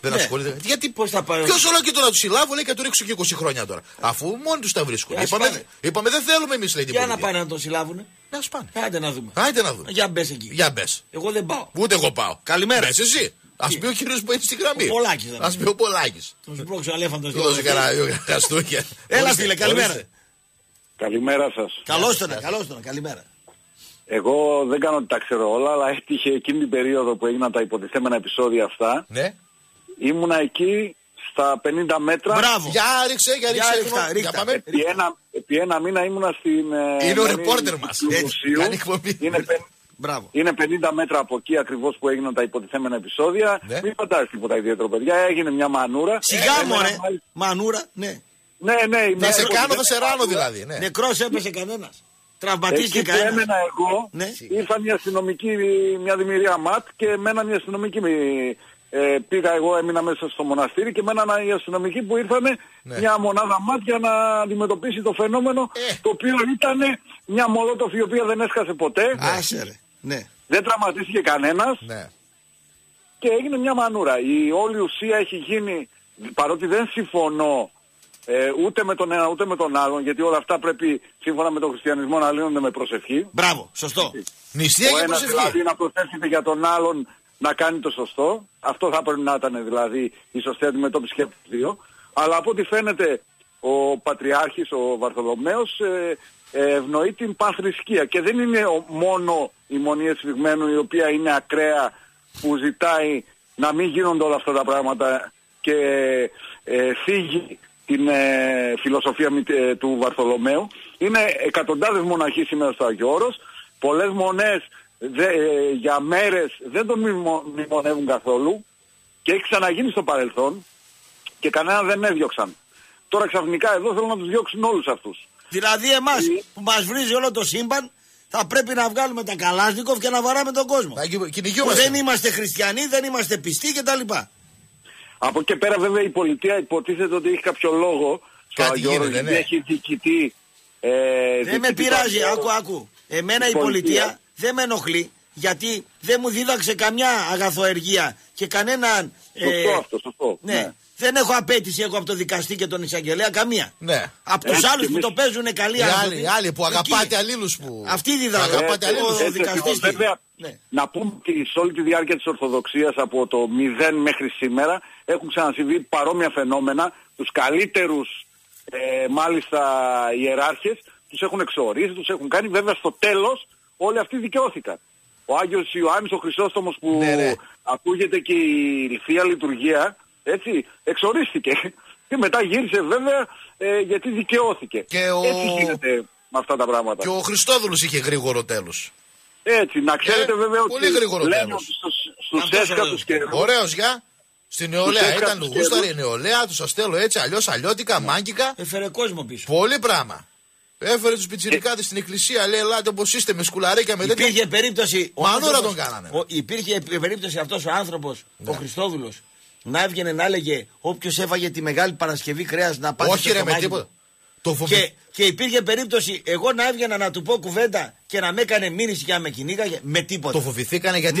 δεν ασχολείται. Γιατί πώς θα πάει. Ποιος ο λόγος και τώρα του συλλάβω, λέει και του ρίξω και 20 χρόνια τώρα. Αφού μόνοι τους τα βρίσκουν. Είπαμε δεν θέλουμε εμείς, λέει την πολιτεία. Για να πάνε να τον συλλάβουν. Να σου πάνε. Άντε να δούμε. Για μπες εκεί. Εγώ δεν πάω. Ούτε εγώ πάω. Καλημέρα. Εσύ. Ας πει ο κύριος που έχει στην γραμμή. Ας πει ο Πολάκης. Τον σπρώξω αλέφαντος. Δώσε κανένα δύο χαστούκια. Έλα φίλε, καλημέρα. Καλημέρα σας. Καλώς τον, καλημέρα. Εγώ δεν κάνω ότι τα ξέρω όλα, αλλά έτυχε εκείνη την περίοδο που έγιναν τα υποτιθέμενα επεισόδια αυτά. Ναι. Ήμουνα εκεί στα 50 μέτρα. Μπράβο. Για ρίξε. Επί ένα μήνα ήμουνα στην... Είναι ο ρεπόρτερ μας. Είναι 50 μέτρα από εκεί ακριβώς που έγιναν τα υποτιθέμενα επεισόδια. Ναι. Μην φαντάζεσαι τίποτα ιδιαίτερο, παιδιά. Έγινε μια μανούρα. Σιγά μωρέ. Μανούρα, ναι. Ναι. Θα σε κάνω, θα σε ράνω δηλαδή. Ναι. Νεκρός έπεσε κανένας. Τραυματίστηκε κανένας. Εκεί έμενα εγώ, ναι. Ήρθα μια αστυνομική, μια δημιουργία ΜΑΤ και εμένα μια αστυνομική πήγα εγώ, έμεινα μέσα στο μοναστήρι και εμένα οι αστυνομικοί που ήρθανε ναι. μια μονάδα ΜΑΤ για να αντιμετωπίσει το φαινόμενο το οποίο ήταν μια μολότοφη η οποία δεν έσκασε ποτέ. Άσε, ναι. Δεν τραυματίστηκε κανένας ναι. και έγινε μια μανούρα. Η όλη ουσία έχει γίνει, παρότι δεν συμφωνώ ούτε με τον ένα ούτε με τον άλλον, γιατί όλα αυτά πρέπει σύμφωνα με τον χριστιανισμό να λύνονται με προσευχή. Μπράβο, σωστό. Νηστεία και προσευχή. Δηλαδή να προσεύχεται για τον άλλον να κάνει το σωστό. Αυτό θα πρέπει να ήταν δηλαδή η σωστή αντιμετώπιση και από τους δύο. Αλλά από ό,τι φαίνεται ο Πατριάρχης, ο Βαρθολομαίος, ευνοεί την παθρησκεία. Και δεν είναι μόνο η Μονή Ευσφυγμένου η οποία είναι ακραία που ζητάει να μην γίνονται όλα αυτά τα πράγματα και θίγει την φιλοσοφία του Βαρθολομαίου. Είναι εκατοντάδες μοναχοί σήμερα στο Άγιο Όρος. Πολλές μονές για μέρες δεν τον μνημονεύουν καθόλου και έχει ξαναγίνει στο παρελθόν και κανένα δεν έδιωξαν. Τώρα ξαφνικά εδώ θέλουν να τους διώξουν όλους αυτούς. Δηλαδή εμάς που μας βρίζει όλο το σύμπαν θα πρέπει να βγάλουμε τα Καλάσνικοφ και να βαράμε τον κόσμο. Δεν είμαστε χριστιανοί, δεν είμαστε πιστοί κτλ. Από εκεί πέρα βέβαια η πολιτεία υποτίθεται ότι έχει κάποιο λόγο στο Άγιο Όρος, γιατί έχει διοικητή. Δεν με πειράζει, άκου. Εμένα η πολιτεία δεν με ενοχλεί, γιατί δεν μου δίδαξε καμιά αγαθοεργία και κανέναν... Σωστό αυτό, σωστό. Ναι. Ναι. Δεν έχω απέτηση εγώ από το δικαστή και τον εισαγγελέα καμία. Ναι. Από τους άλλους που το παίζουν καλοί άνθρωποι. Άλλοι που αγαπάτε αλλήλους που... Αυτοί διδάξαν. Να πούμε ότι σε όλη τη διάρκεια της Ορθοδοξίας από το 0 μέχρι σήμερα έχουν ξανασυμβεί παρόμοια φαινόμενα. Τους καλύτερους μάλιστα ιεράρχες τους έχουν εξορίσει, τους έχουν κάνει. Βέβαια στο τέλος όλοι αυτοί δικαιώθηκαν. Ο Άγιος Ιωάννης ο Χρυσόστομος που ακούγεται και η Θεία Λειτουργία, έτσι, εξορίστηκε και μετά γύρισε βέβαια γιατί δικαιώθηκε. Έτσι γίνεται με αυτά τα πράγματα. Και ο Χριστόδουλος είχε γρήγορο τέλος. Έτσι, να ξέρετε βέβαια ότι λένε ότι στους έσκατους καιρούς... Ωραίος, για... Στην νεολαία ήταν λουγούσταρη, η νεολαία, τους σας στέλνω έτσι, αλλιώς αλλιώτικα, μάγκικα. Έφερε κόσμο πίσω. Πολύ πράγμα. Έφερε τους πιτσιρικάδες στην εκκλησία, λέει ελάτε όπως είστε με σκουλαρέκια με τέτοια. Υπήρχε περίπτωση... Μανούρα τον κάνανε. Υπήρχε περίπτωση αυτός ο άνθρωπος, ο Χριστόδουλος, να έβγαινε να έλεγε όποιος έφαγε τη Μεγάλη Παρασκευή κρέας να πάει. Όχι ρε με τίποτα. Και υπήρχε περίπτωση εγώ να έβγαινα να του πω κουβέντα και να με έκανε μήνυση και να με κυνήγαγε με τίποτα. Το φοβηθήκανε γιατί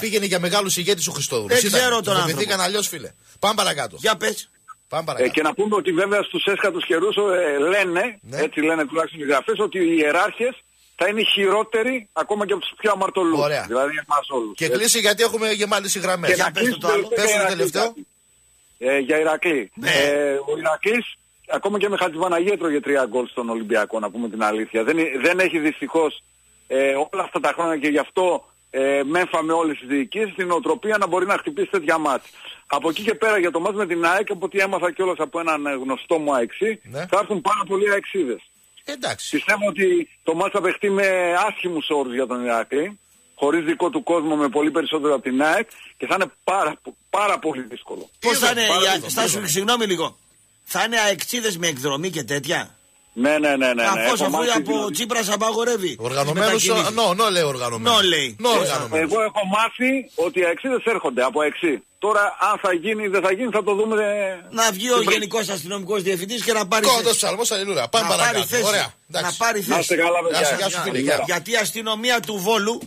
πήγαινε για μεγάλους ηγέτες ο Χριστόδουλος. Δεν ξέρω τον άνθρωπο. Το φοβηθήκαν αλλιώς φίλε. Πάμε παρακάτω. Για πες. Και να πούμε ότι βέβαια στους έσκατους καιρούς λένε, έτσι λένε τουλάχιστον οι γραφές, ότι οι ιεράρχες θα είναι χειρότεροι ακόμα και από τους πιο αμαρτωλούς. Δηλαδή εμάς όλους. Και κλείσει γιατί έχουμε γεμάτες γραμμές. Για πες το τελευταίο. Για Ηρακλή. Ο Ηρακλής ακόμα και με Χατζηβαναγία έτρωγε 3 γκολ στον Ολυμπιακό, να πούμε την αλήθεια. Δεν έχει δυστυχώς όλα αυτά τα χρόνια και γι' αυτό μέφαμε όλες τις διοικήσεις την οτροπία να μπορεί να χτυπήσει τέτοια μάτς. Από εκεί και πέρα για το μάτς με την ΑΕΚ, από ό,τι έμαθα κιόλας από έναν γνωστό μου αεξί, θα έρθουν πάρα πολλοί αεξίδες. Πιστεύω ότι το μάτς θα παιχτεί με άσχημους όρους για τον Ηρακλή, χωρίς δικό του κόσμο, με πολύ περισσότερο από την ΑΕΚ και θα είναι πάρα πολύ δύσκολο. Πώς θα είναι, Στάσου, συγγνώμη λίγο. Θα είναι αεξίδες με εκδρομή και τέτοια. Ναι. Αφού από Τσίπρας απαγορεύει. Οργανωμένος, λέει οργανωμένος. Εγώ έχω μάθει ότι οι αεξίδες έρχονται από αεξί. Τώρα αν θα γίνει ή δεν θα γίνει θα το δούμε. Να βγει ο Γενικός Αστυνομικός Διευθυντής και να πάρει θέση. Πάμε παρακάτω. Ωραία. Να πάρει θέση. Γιατί η αστυνομία του Βόλου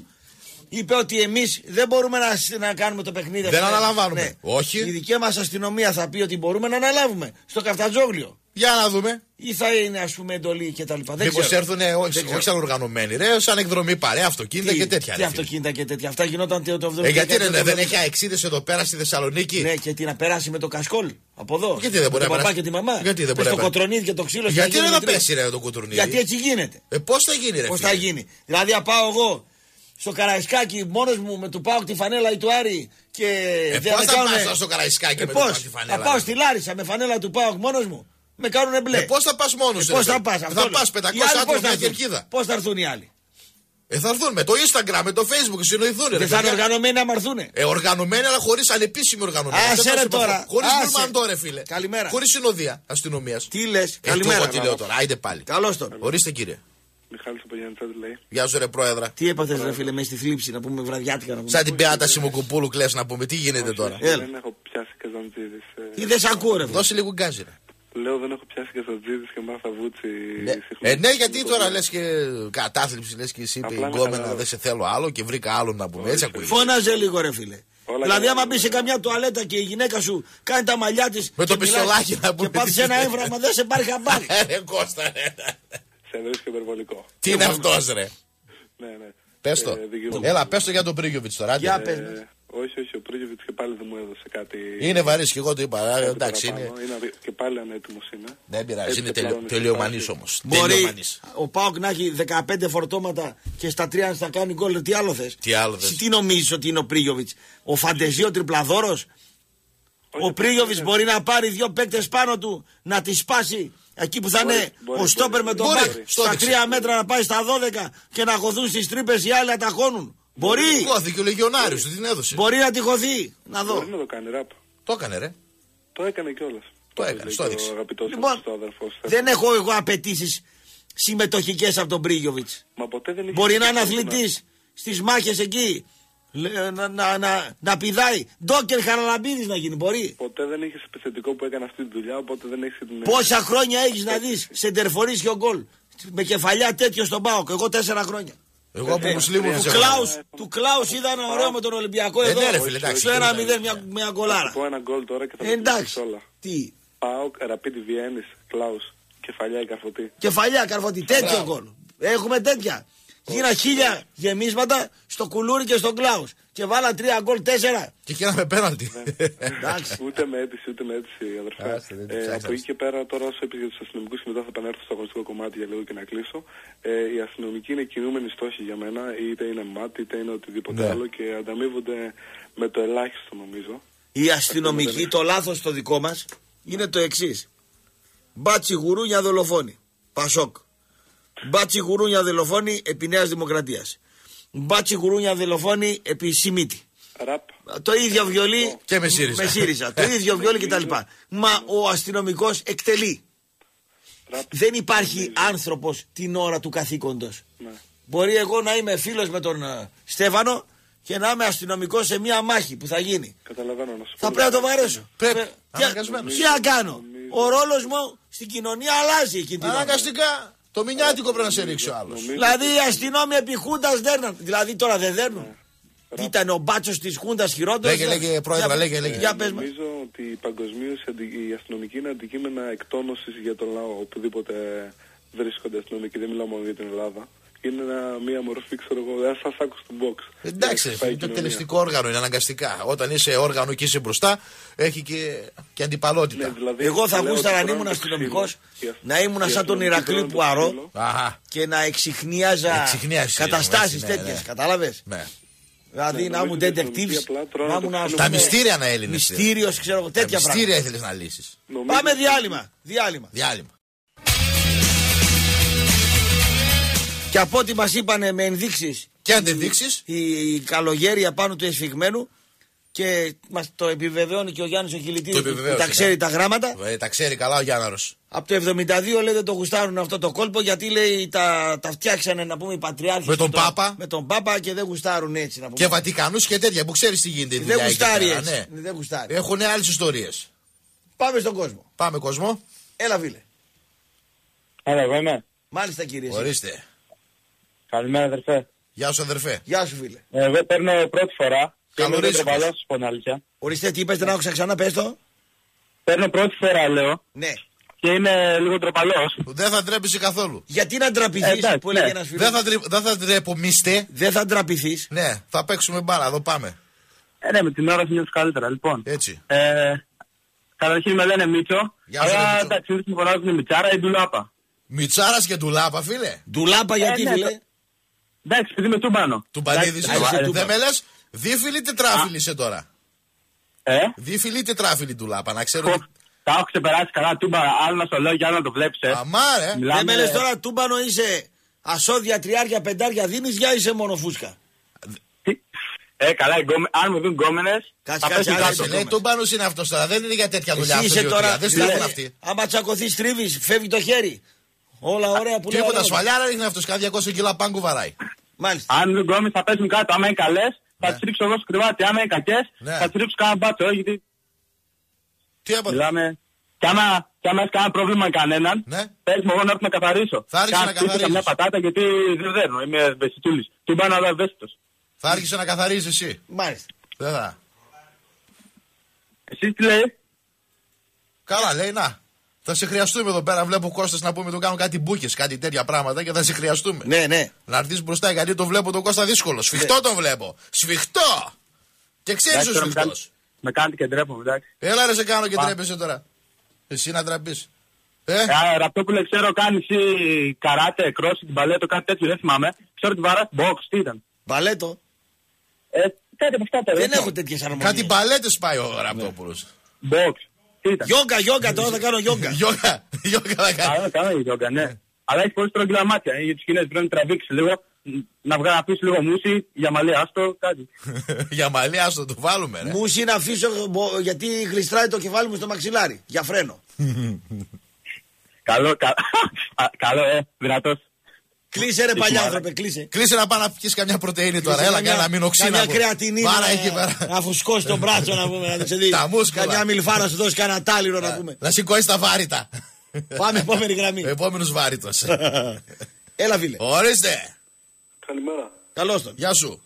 είπε ότι εμείς δεν μπορούμε να κάνουμε το παιχνίδι. Δεν αναλαμβάνουμε. Ναι. Όχι. Η δική μας αστυνομία θα πει ότι μπορούμε να αναλάβουμε στο Καφτατζόγλιο. Για να δούμε. Ή θα είναι ας πούμε εντολή και τα λοιπά. Μήπως έρθουν όχι σαν οργανωμένοι ρε, σαν εκδρομή παρέα, αυτοκίνητα και τέτοια. Τι αυτοκίνητα και τέτοια. Αυτά γινόταν το 70. Γιατί δεν έχει αεξίδες εδώ πέρα στη Θεσσαλονίκη. Ναι, και τι να περάσει με το κασκόλ από εδώ. Γιατί δεν μπορεί να περάσει. Γιατί δεν μπορεί να περάσει. Το κοτρονίδι και το ξύλο. Γιατί δεν θα πέσει ρε το κοτρονίδι. Γιατί έτσι γίνεται. Πώς θα γίνει ρε. Πώς θα γίνει. Δηλαδή πάω εγώ. Στο Καραϊσκάκι, μόνος μου με του ΠΑΟΚ τη φανέλα ή του Άρη και. Πώς θα πάω στο Καραϊσκάκι με του ΠΑΟΚ τη φανέλα. Θα πάω στη Λάρισα με φανέλα του ΠΑΟΚ μόνος μου. Με κάνουνε μπλε. Πώς θα πας μόνος σου. Θα πας 500 άτομα στην κερκίδα. Πώς θα έρθουν οι άλλοι. Θα έρθουν με το Instagram, με το Facebook, συνοηθούν. Δεν θα είναι οργανωμένοι να μαρθούνε. Οργανωμένοι αλλά χωρίς ανεπίσημη οργανωμένη. Άσερε τώρα. Χωρίς μουρμαντό ρε φίλε. Καλημέρα. Χωρίς συνοδεία αστυνομίας. Τι λες. Καλημέρα. Καλώς τον. Ορίστε κύριε. Μιχάλης Απογιαννιτσάτου λέει. Γεια σου ρε πρόεδρα. Τι έπαθες ρε φίλε, με στη θλίψη να πούμε βραδιάτικα να πούμε. Σαν την Πεάτα Σιμοκοπούλου κλαις να πούμε, τι γίνεται τώρα. Δεν έχω πιάσει Καζαντζίδης. Τι δεν σ' ακούω ρε. Δώσε λίγο γκάζι ρε. Λέω δεν έχω πιάσει Καζαντζίδης και Μάθα Βούτσι. Ναι, γιατί τώρα λες και κατάθλιψη, λες και εσύ πεγκόμενα δεν σε θέλω άλλο και βρήκα άλλον να πούμε. Έτσι ακούγεται. Φώναζε λίγο ρε φίλε. Όλα δηλαδή, άμα μπει σε καμιά τουαλέτα και η γυναίκα σου κάνει τα μαλλιά τη. Με το πιστολάκι να πούμε. Και πάθει ένα έμφραμα, δεν σε πάρει χαμπάρι. Ρε Κώστα, ρε. Σε βρίσκω υπερβολικό. Τι είναι αυτός, ρε. Ναι, ναι. Πες το. Έλα, πες το για τον Πρίγιοβιτς τώρα. Όχι, όχι, ο Πρίγιοβιτς και πάλι δεν μου έδωσε κάτι. Είναι βαρύς και εγώ το είπα. Εντάξει, είναι. Και πάλι ανέτοιμος είναι. Δεν πειράζει, είναι τελειομανής όμως. Μπορεί ο ΠΑΟΚ να έχει 15 φορτώματα και στα 3 θα κάνει γκολ. Τι άλλο θες. Τι νομίζεις ότι είναι ο Πρίγιοβιτς. Ο Φαντεζή, ο τριπλαδόρος. Ο Πρίγιοβιτς μπορεί να πάρει δύο παίκτες πάνω του, να τη σπάσει. Εκεί που θα είναι ο στόπερ με τον μπακ στα 3 μέτρα να πάει στα 12 και να χωθούν στις τρύπες οι άλλοι να τα χώνουν. Μπορεί! Τυχώθηκε ο Λεγιονάριος, την έδωσε. Μπορεί να τυχωθεί. Να δω. Μπορεί να το κάνει ράπ. Το έκανε ρε. Το έκανε κιόλας. Το έκανε, στο έδειξε. Λοιπόν, δεν έχω εγώ απαιτήσεις συμμετοχικές από τον Πρίγιοβιτς. Μπορεί να είναι αθλητής στις μάχες εκεί. Να πηδάει. Ντόκερ Χαραλαμπίδης να γίνει, μπορεί. Ποτέ δεν έχεις επιθετικό που έκανε αυτή τη δουλειά, οπότε δεν έχεις την... Πόσα χρόνια έχεις να δεις σεντερφορίσιο γκολ. Με κεφαλιά τέτοιο στον ΠΑΟΚ. Εγώ 4 χρόνια. Εγώ από μουσλίμους. Του Κλάου είδα ένα ωραίο με τον Ολυμπιακό εδώ. Στο 1-0 μια γκολάρα. Πω ένα γκολ τώρα και θα εντάξει. Τι. ΠΑΟΚ, Ραπίτι Βιέννης, Κλάου. Κεφαλιά Καρφωτή. Κεφαλιά Καρφωτή. Τέτοιο γκολ. Έχουμε τέτοια. Γύρα 1000 γεμίσματα στο Κουλούρι και στον Κλάους. Και βάλα 3 γκολ 4. Και κάναμε πέναλτι. Ούτε με αίτηση, ούτε με αίτηση, αδερφέ. Από εκεί και πέρα, τώρα όσο έπεισε για τους αστυνομικούς και μετά θα επανέλθω στο αγωνιστικό κομμάτι για λίγο και να κλείσω. Οι αστυνομικοί είναι κινούμενοι στόχοι για μένα, είτε είναι ΜΑΤ, είτε είναι οτιδήποτε άλλο και ανταμείβονται με το ελάχιστο νομίζω. Οι αστυνομικοί, το λάθος το δικό μας είναι το εξής. Μπάτσι γουρούνια δολοφόνοι. Πασόκ. Μπάτσι γουρούνια δολοφόνη επί Νέας Δημοκρατίας. Μπάτσι γουρούνια δολοφόνη επί Σιμίτη. Το ίδιο βιολί και με ΣΥΡΙΖΑ. Το ίδιο βιολί κτλ. Μα ο αστυνομικός εκτελεί. Δεν υπάρχει άνθρωπος την ώρα του καθήκοντος. Μπορεί εγώ να είμαι φίλος με τον Στέφανο και να είμαι αστυνομικός σε μία μάχη που θα γίνει. Θα πρέπει να το βαρέσω. Τι να κάνω. Ο ρόλος μου στην κοινωνία αλλάζει εκείνη την ώρα. Αναγκαστικά. Το μηνιάτικο πρέπει να σε ρίξει ο άλλος. Δηλαδή οι αστυνόμοι επί Χούντας δέρναν. Δηλαδή τώρα δεν δέρνουν. Ήταν ο μπάτσος της Χούντας χειρότερος. Λέγε πρόεδρα, λέγε. Νομίζω ότι παγκοσμίως οι αστυνομικοί είναι αντικείμενα εκτόνωσης για τον λαό. Οπουδήποτε βρίσκονται αστυνομικοί, δεν μιλάω μόνο για την Ελλάδα. Είναι μία μορφή, ξέρω εγώ, δεν σας άκουσα τον box. Εντάξει, το εκτελεστικό όργανο είναι αναγκαστικά. Όταν είσαι όργανο και είσαι μπροστά, έχει και αντιπαλότητα. Ναι, δηλαδή, εγώ θα γούσταρα αν ήμουν αστυνομικός, να ήμουν σαν τον Ηρακλή Πουαρό και να εξιχνίαζα καταστάσεις τέτοιες. Κατάλαβες. Δηλαδή να ήμουν detectives, να ήμουν τα μυστήρια να έλυνε. Μυστήριος, ξέρω εγώ, τέτοια πράγματα. Μυστήρια ήθελες να λύσεις. Πάμε διάλειμμα. Και από ό,τι μας είπανε με ενδείξεις και αντιδείξεις η καλογέρια πάνω του εσφιγμένου και μας το επιβεβαιώνει και ο Γιάννης ο Χιλιτής που τα ξέρει τα γράμματα. Τα ξέρει καλά ο Γιάνναρος. Από το 72 λέει δεν το γουστάρουν αυτό το κόλπο γιατί λέει τα φτιάξανε να πούμε οι πατριάρχες. Με τον Πάπα και δεν γουστάρουν έτσι να πούμε. Και Βατικανούς και τέτοια που ξέρεις τι γίνεται. Δεν γουστάρει έτσι. Ναι. Δεν γουστάρει. Έχουν άλλες ιστορίες. Πάμε στον κόσμο. Πάμε κόσμο. Έλα βίλε. Έλα εγώ είμαι. Μάλιστα κύριε. Ορίστε. Καλημέρα αδερφέ. Γεια σου αδερφέ. Γεια σου φίλε. Εγώ παίρνω πρώτη φορά. Καλωρίζεις. Ορίστε τι είπες, δεν άκουσα ξανά, πες το. Παίρνω πρώτη φορά λέω. Ναι. Και είμαι λίγο ντροπαλός. Δεν θα ντρέπεσαι καθόλου. Γιατί να ντραπηθείς που έλεγε ένας φίλος. Δεν θα ντρεπομίστε. Δεν θα ντραπηθείς. Ναι, θα παίξουμε μπάλα, εδώ πάμε. Ναι, με την ώρα θα νιώθω καλύτερα, λοιπόν. Έτσι. Καταρχήν με λένε Μίτσο. Αλλά εντάξει, δεν συμφωνάζουν Μιτσάρα ή Ντουλάπα. Μιτσάρα και Ντουλάπα, φίλε. Ντουλάπα γιατί φίλε. Εντάξει, επειδή με τούμπανο. Τουμπανίδης. Δεν με λες, δίφυλη τετράφυλη είσαι τώρα. Δίφυλη τετράφυλη Ντουλάπα, να ξέρω. Τα έχω ξεπεράσει καλά, τούμπα, άλλο να στο λέω και άλλο να το βλέπεις. Αμάρε. Δεν με λες τώρα, τούμπανο είσαι ασώδια, τριάρια, πεντάρια, δίνεις, για είσαι μόνο φούσκα. Καλά, αν μου δουν γκόμενες. Κάτσε, λέει τούμπανος είναι αυτός τώρα, δεν είναι για τέτοια δουλειά. Εσύ είσαι τώρα, άμα τσακωθείς τρίβεις, φεύγει το χέρι. Όλα ωραία που λέει. Τίποτα σφαλιάρα, ρίχνει αυτός κάτι 200 κιλά πάγκου βαράει. Μάλιστα. Αν δεν κόμει θα πέσουν κάτω. Άμα είναι καλές, θα τις ρίξω εγώ στο κρεβάτι. Άμα είναι κακές, θα τις ρίξω κάνα μπάτσο. Γιατί... Τι έπαθε. Κι άμα έχει κανένα πρόβλημα κανέναν, πες μου εγώ να έρθω να καθαρίσω. Θα άρχισε να καθαρίσει. Μια πατάτα γιατί δεν δέρνω. Είμαι ευαισθητούλης. Του πάνω αλλά ευαίσθητος. Θα άρχισε να καθαρίζει εσύ. Μάλιστα. Δεν θα. Εσύ τι λέει. Καλά λέει, να. Θα σε χρειαστούμε εδώ πέρα. Βλέπω Κώστας να πούμε τον κάνουν κάτι μπούκες, κάτι τέτοια πράγματα και θα σε χρειαστούμε. Ναι, ναι. Να έρθεις μπροστά γιατί τον βλέπω τον Κώστα δύσκολο. Σφιχτό ναι. Τον βλέπω. Σφιχτό! Και ξέρεις ο σφιχτός. Με κάνετε και ντρέπομαι, εντάξει. Έλα ρε σε κάνω και ντρέπεσαι τώρα. Εσύ να τραπείς. Ραπτόπουλε, ξέρω κάνεις καράτε, κρόσινγκ, μπαλέτο, κάτι τέτοιο, δεν θυμάμαι. Ξέρω ότι βαράς μποξ, τι ήταν. Μπαλέτο. Κάτι από αυτά τα δεν έχω τέτοιες αρμονίες. Κάτι μπαλέτες πάει ο Ραπτόπουλος. Μποξ. Γιόγκα, τώρα θα κάνω γιόγκα. Γιόγκα θα κάνω. Κάνω γιόγκα, ναι. Αλλά έχει πολύ στρογγυλά μάτια. Για τους Κινέζους πρέπει να τραβήξει λίγο, να αφήσει λίγο μουσι, για μαλλί άστο, κάτι. Για μαλλί άστο, το βάλουμε, ρε. Μουσι να αφήσω, γιατί γλιστράει το κεφάλι μου στο μαξιλάρι. Για φρένο. Καλό, δυνατός. Κλείσε ρε παλιά άνθρωπε, κλείσε. Κλείσε να πάει να πιείς καμιά πρωτεΐνη τώρα, έλα κανένα μινοξίνα. Καμιά κρεατινή, να φουσκώσει τον μπράτσο να πούμε, να το ξεδεί. Τα μούσκουλα. Καμιά μιλφά να σου δώσει κανένα τάλιρο να πούμε. Να σηκώσει τα βάριτα. Πάμε επόμενη γραμμή. Επόμενος βάριτος. Έλα φίλε. Ορίστε. Καλημέρα. Καλώς τον. Γεια σου.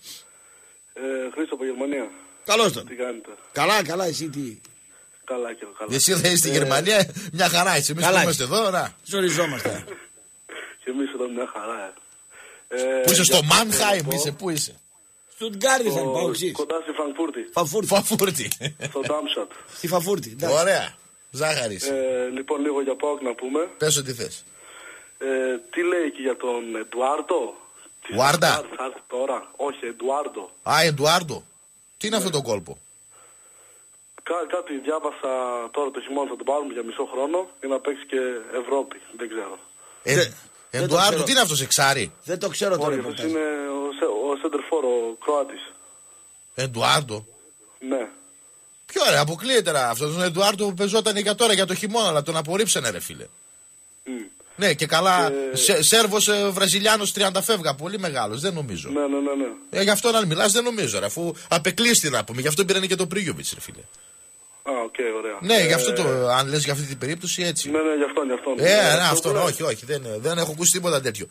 Χρήστο από Γερμανία. Καλώς τον. Τι κάνετε. Καλά, καλά, εσύ τι. Καλά και καλά. Εσύ θα είσαι στη Γερμανία, μια χαρά είσαι. Εμείς είμαστε εδώ, να. Ζοριζόμαστε. Και εμείς εδώ μια χαρά. Πού είσαι, στο Μάνχαϊμ είσαι, πού είσαι. Στουτγκάρδης αν πάω εξής. Κοντά στη Φραγκφούρτη. Φραγκφούρτη. Στο Ντάμστατ. Στη Φραγκφούρτη. Ωραία. Ζάχαρης. Λοιπόν, λίγο για ΠΑΟΚ να πούμε. Πες ό,τι θες. Τι λέει εκεί για τον Εντουάρντο. Εντουάρντα. Όχι, Εντουάρντο. Α, Εντουάρντο. Τι είναι αυτό το κόλπο. Κάτι διάβασα τώρα το χειμώνα θα τον πάρουμε για μισό χρόνο για να παίξει και Ευρώπη. Δεν ξέρω. Εντουάρντο, τι είναι αυτός εξάρι. Δεν το ξέρω τώρα. Αυτός είναι ο Σέντερφορ, ο Κροάτης. Εντουάρντο. Ναι. Ποιο ρε, αποκλείεται ρε αυτός. Ο Εντουάρντο που πεζόταν για τώρα για το χειμώνα, αλλά τον απορρίψανε ρε φίλε. Ναι, και καλά. Σέρβος Βραζιλιάνος 30 φεύγα, πολύ μεγάλος, δεν νομίζω. Ναι, ναι, ναι. Γι' αυτό να μιλάς, δεν νομίζω ρε, αφού απεκλείστη να πούμε. Γι' αυτό πήρανε και τον Πρίγιοβιτς ρε φίλε. Α, οκ, ωραία. Ναι, γι' αυτό το. Αν λες για αυτή την περίπτωση, έτσι. Ναι, ναι, γι' αυτόν, γι' αυτόν. Ναι, αυτόν, όχι, όχι. Δεν έχω ακούσει τίποτα τέτοιο.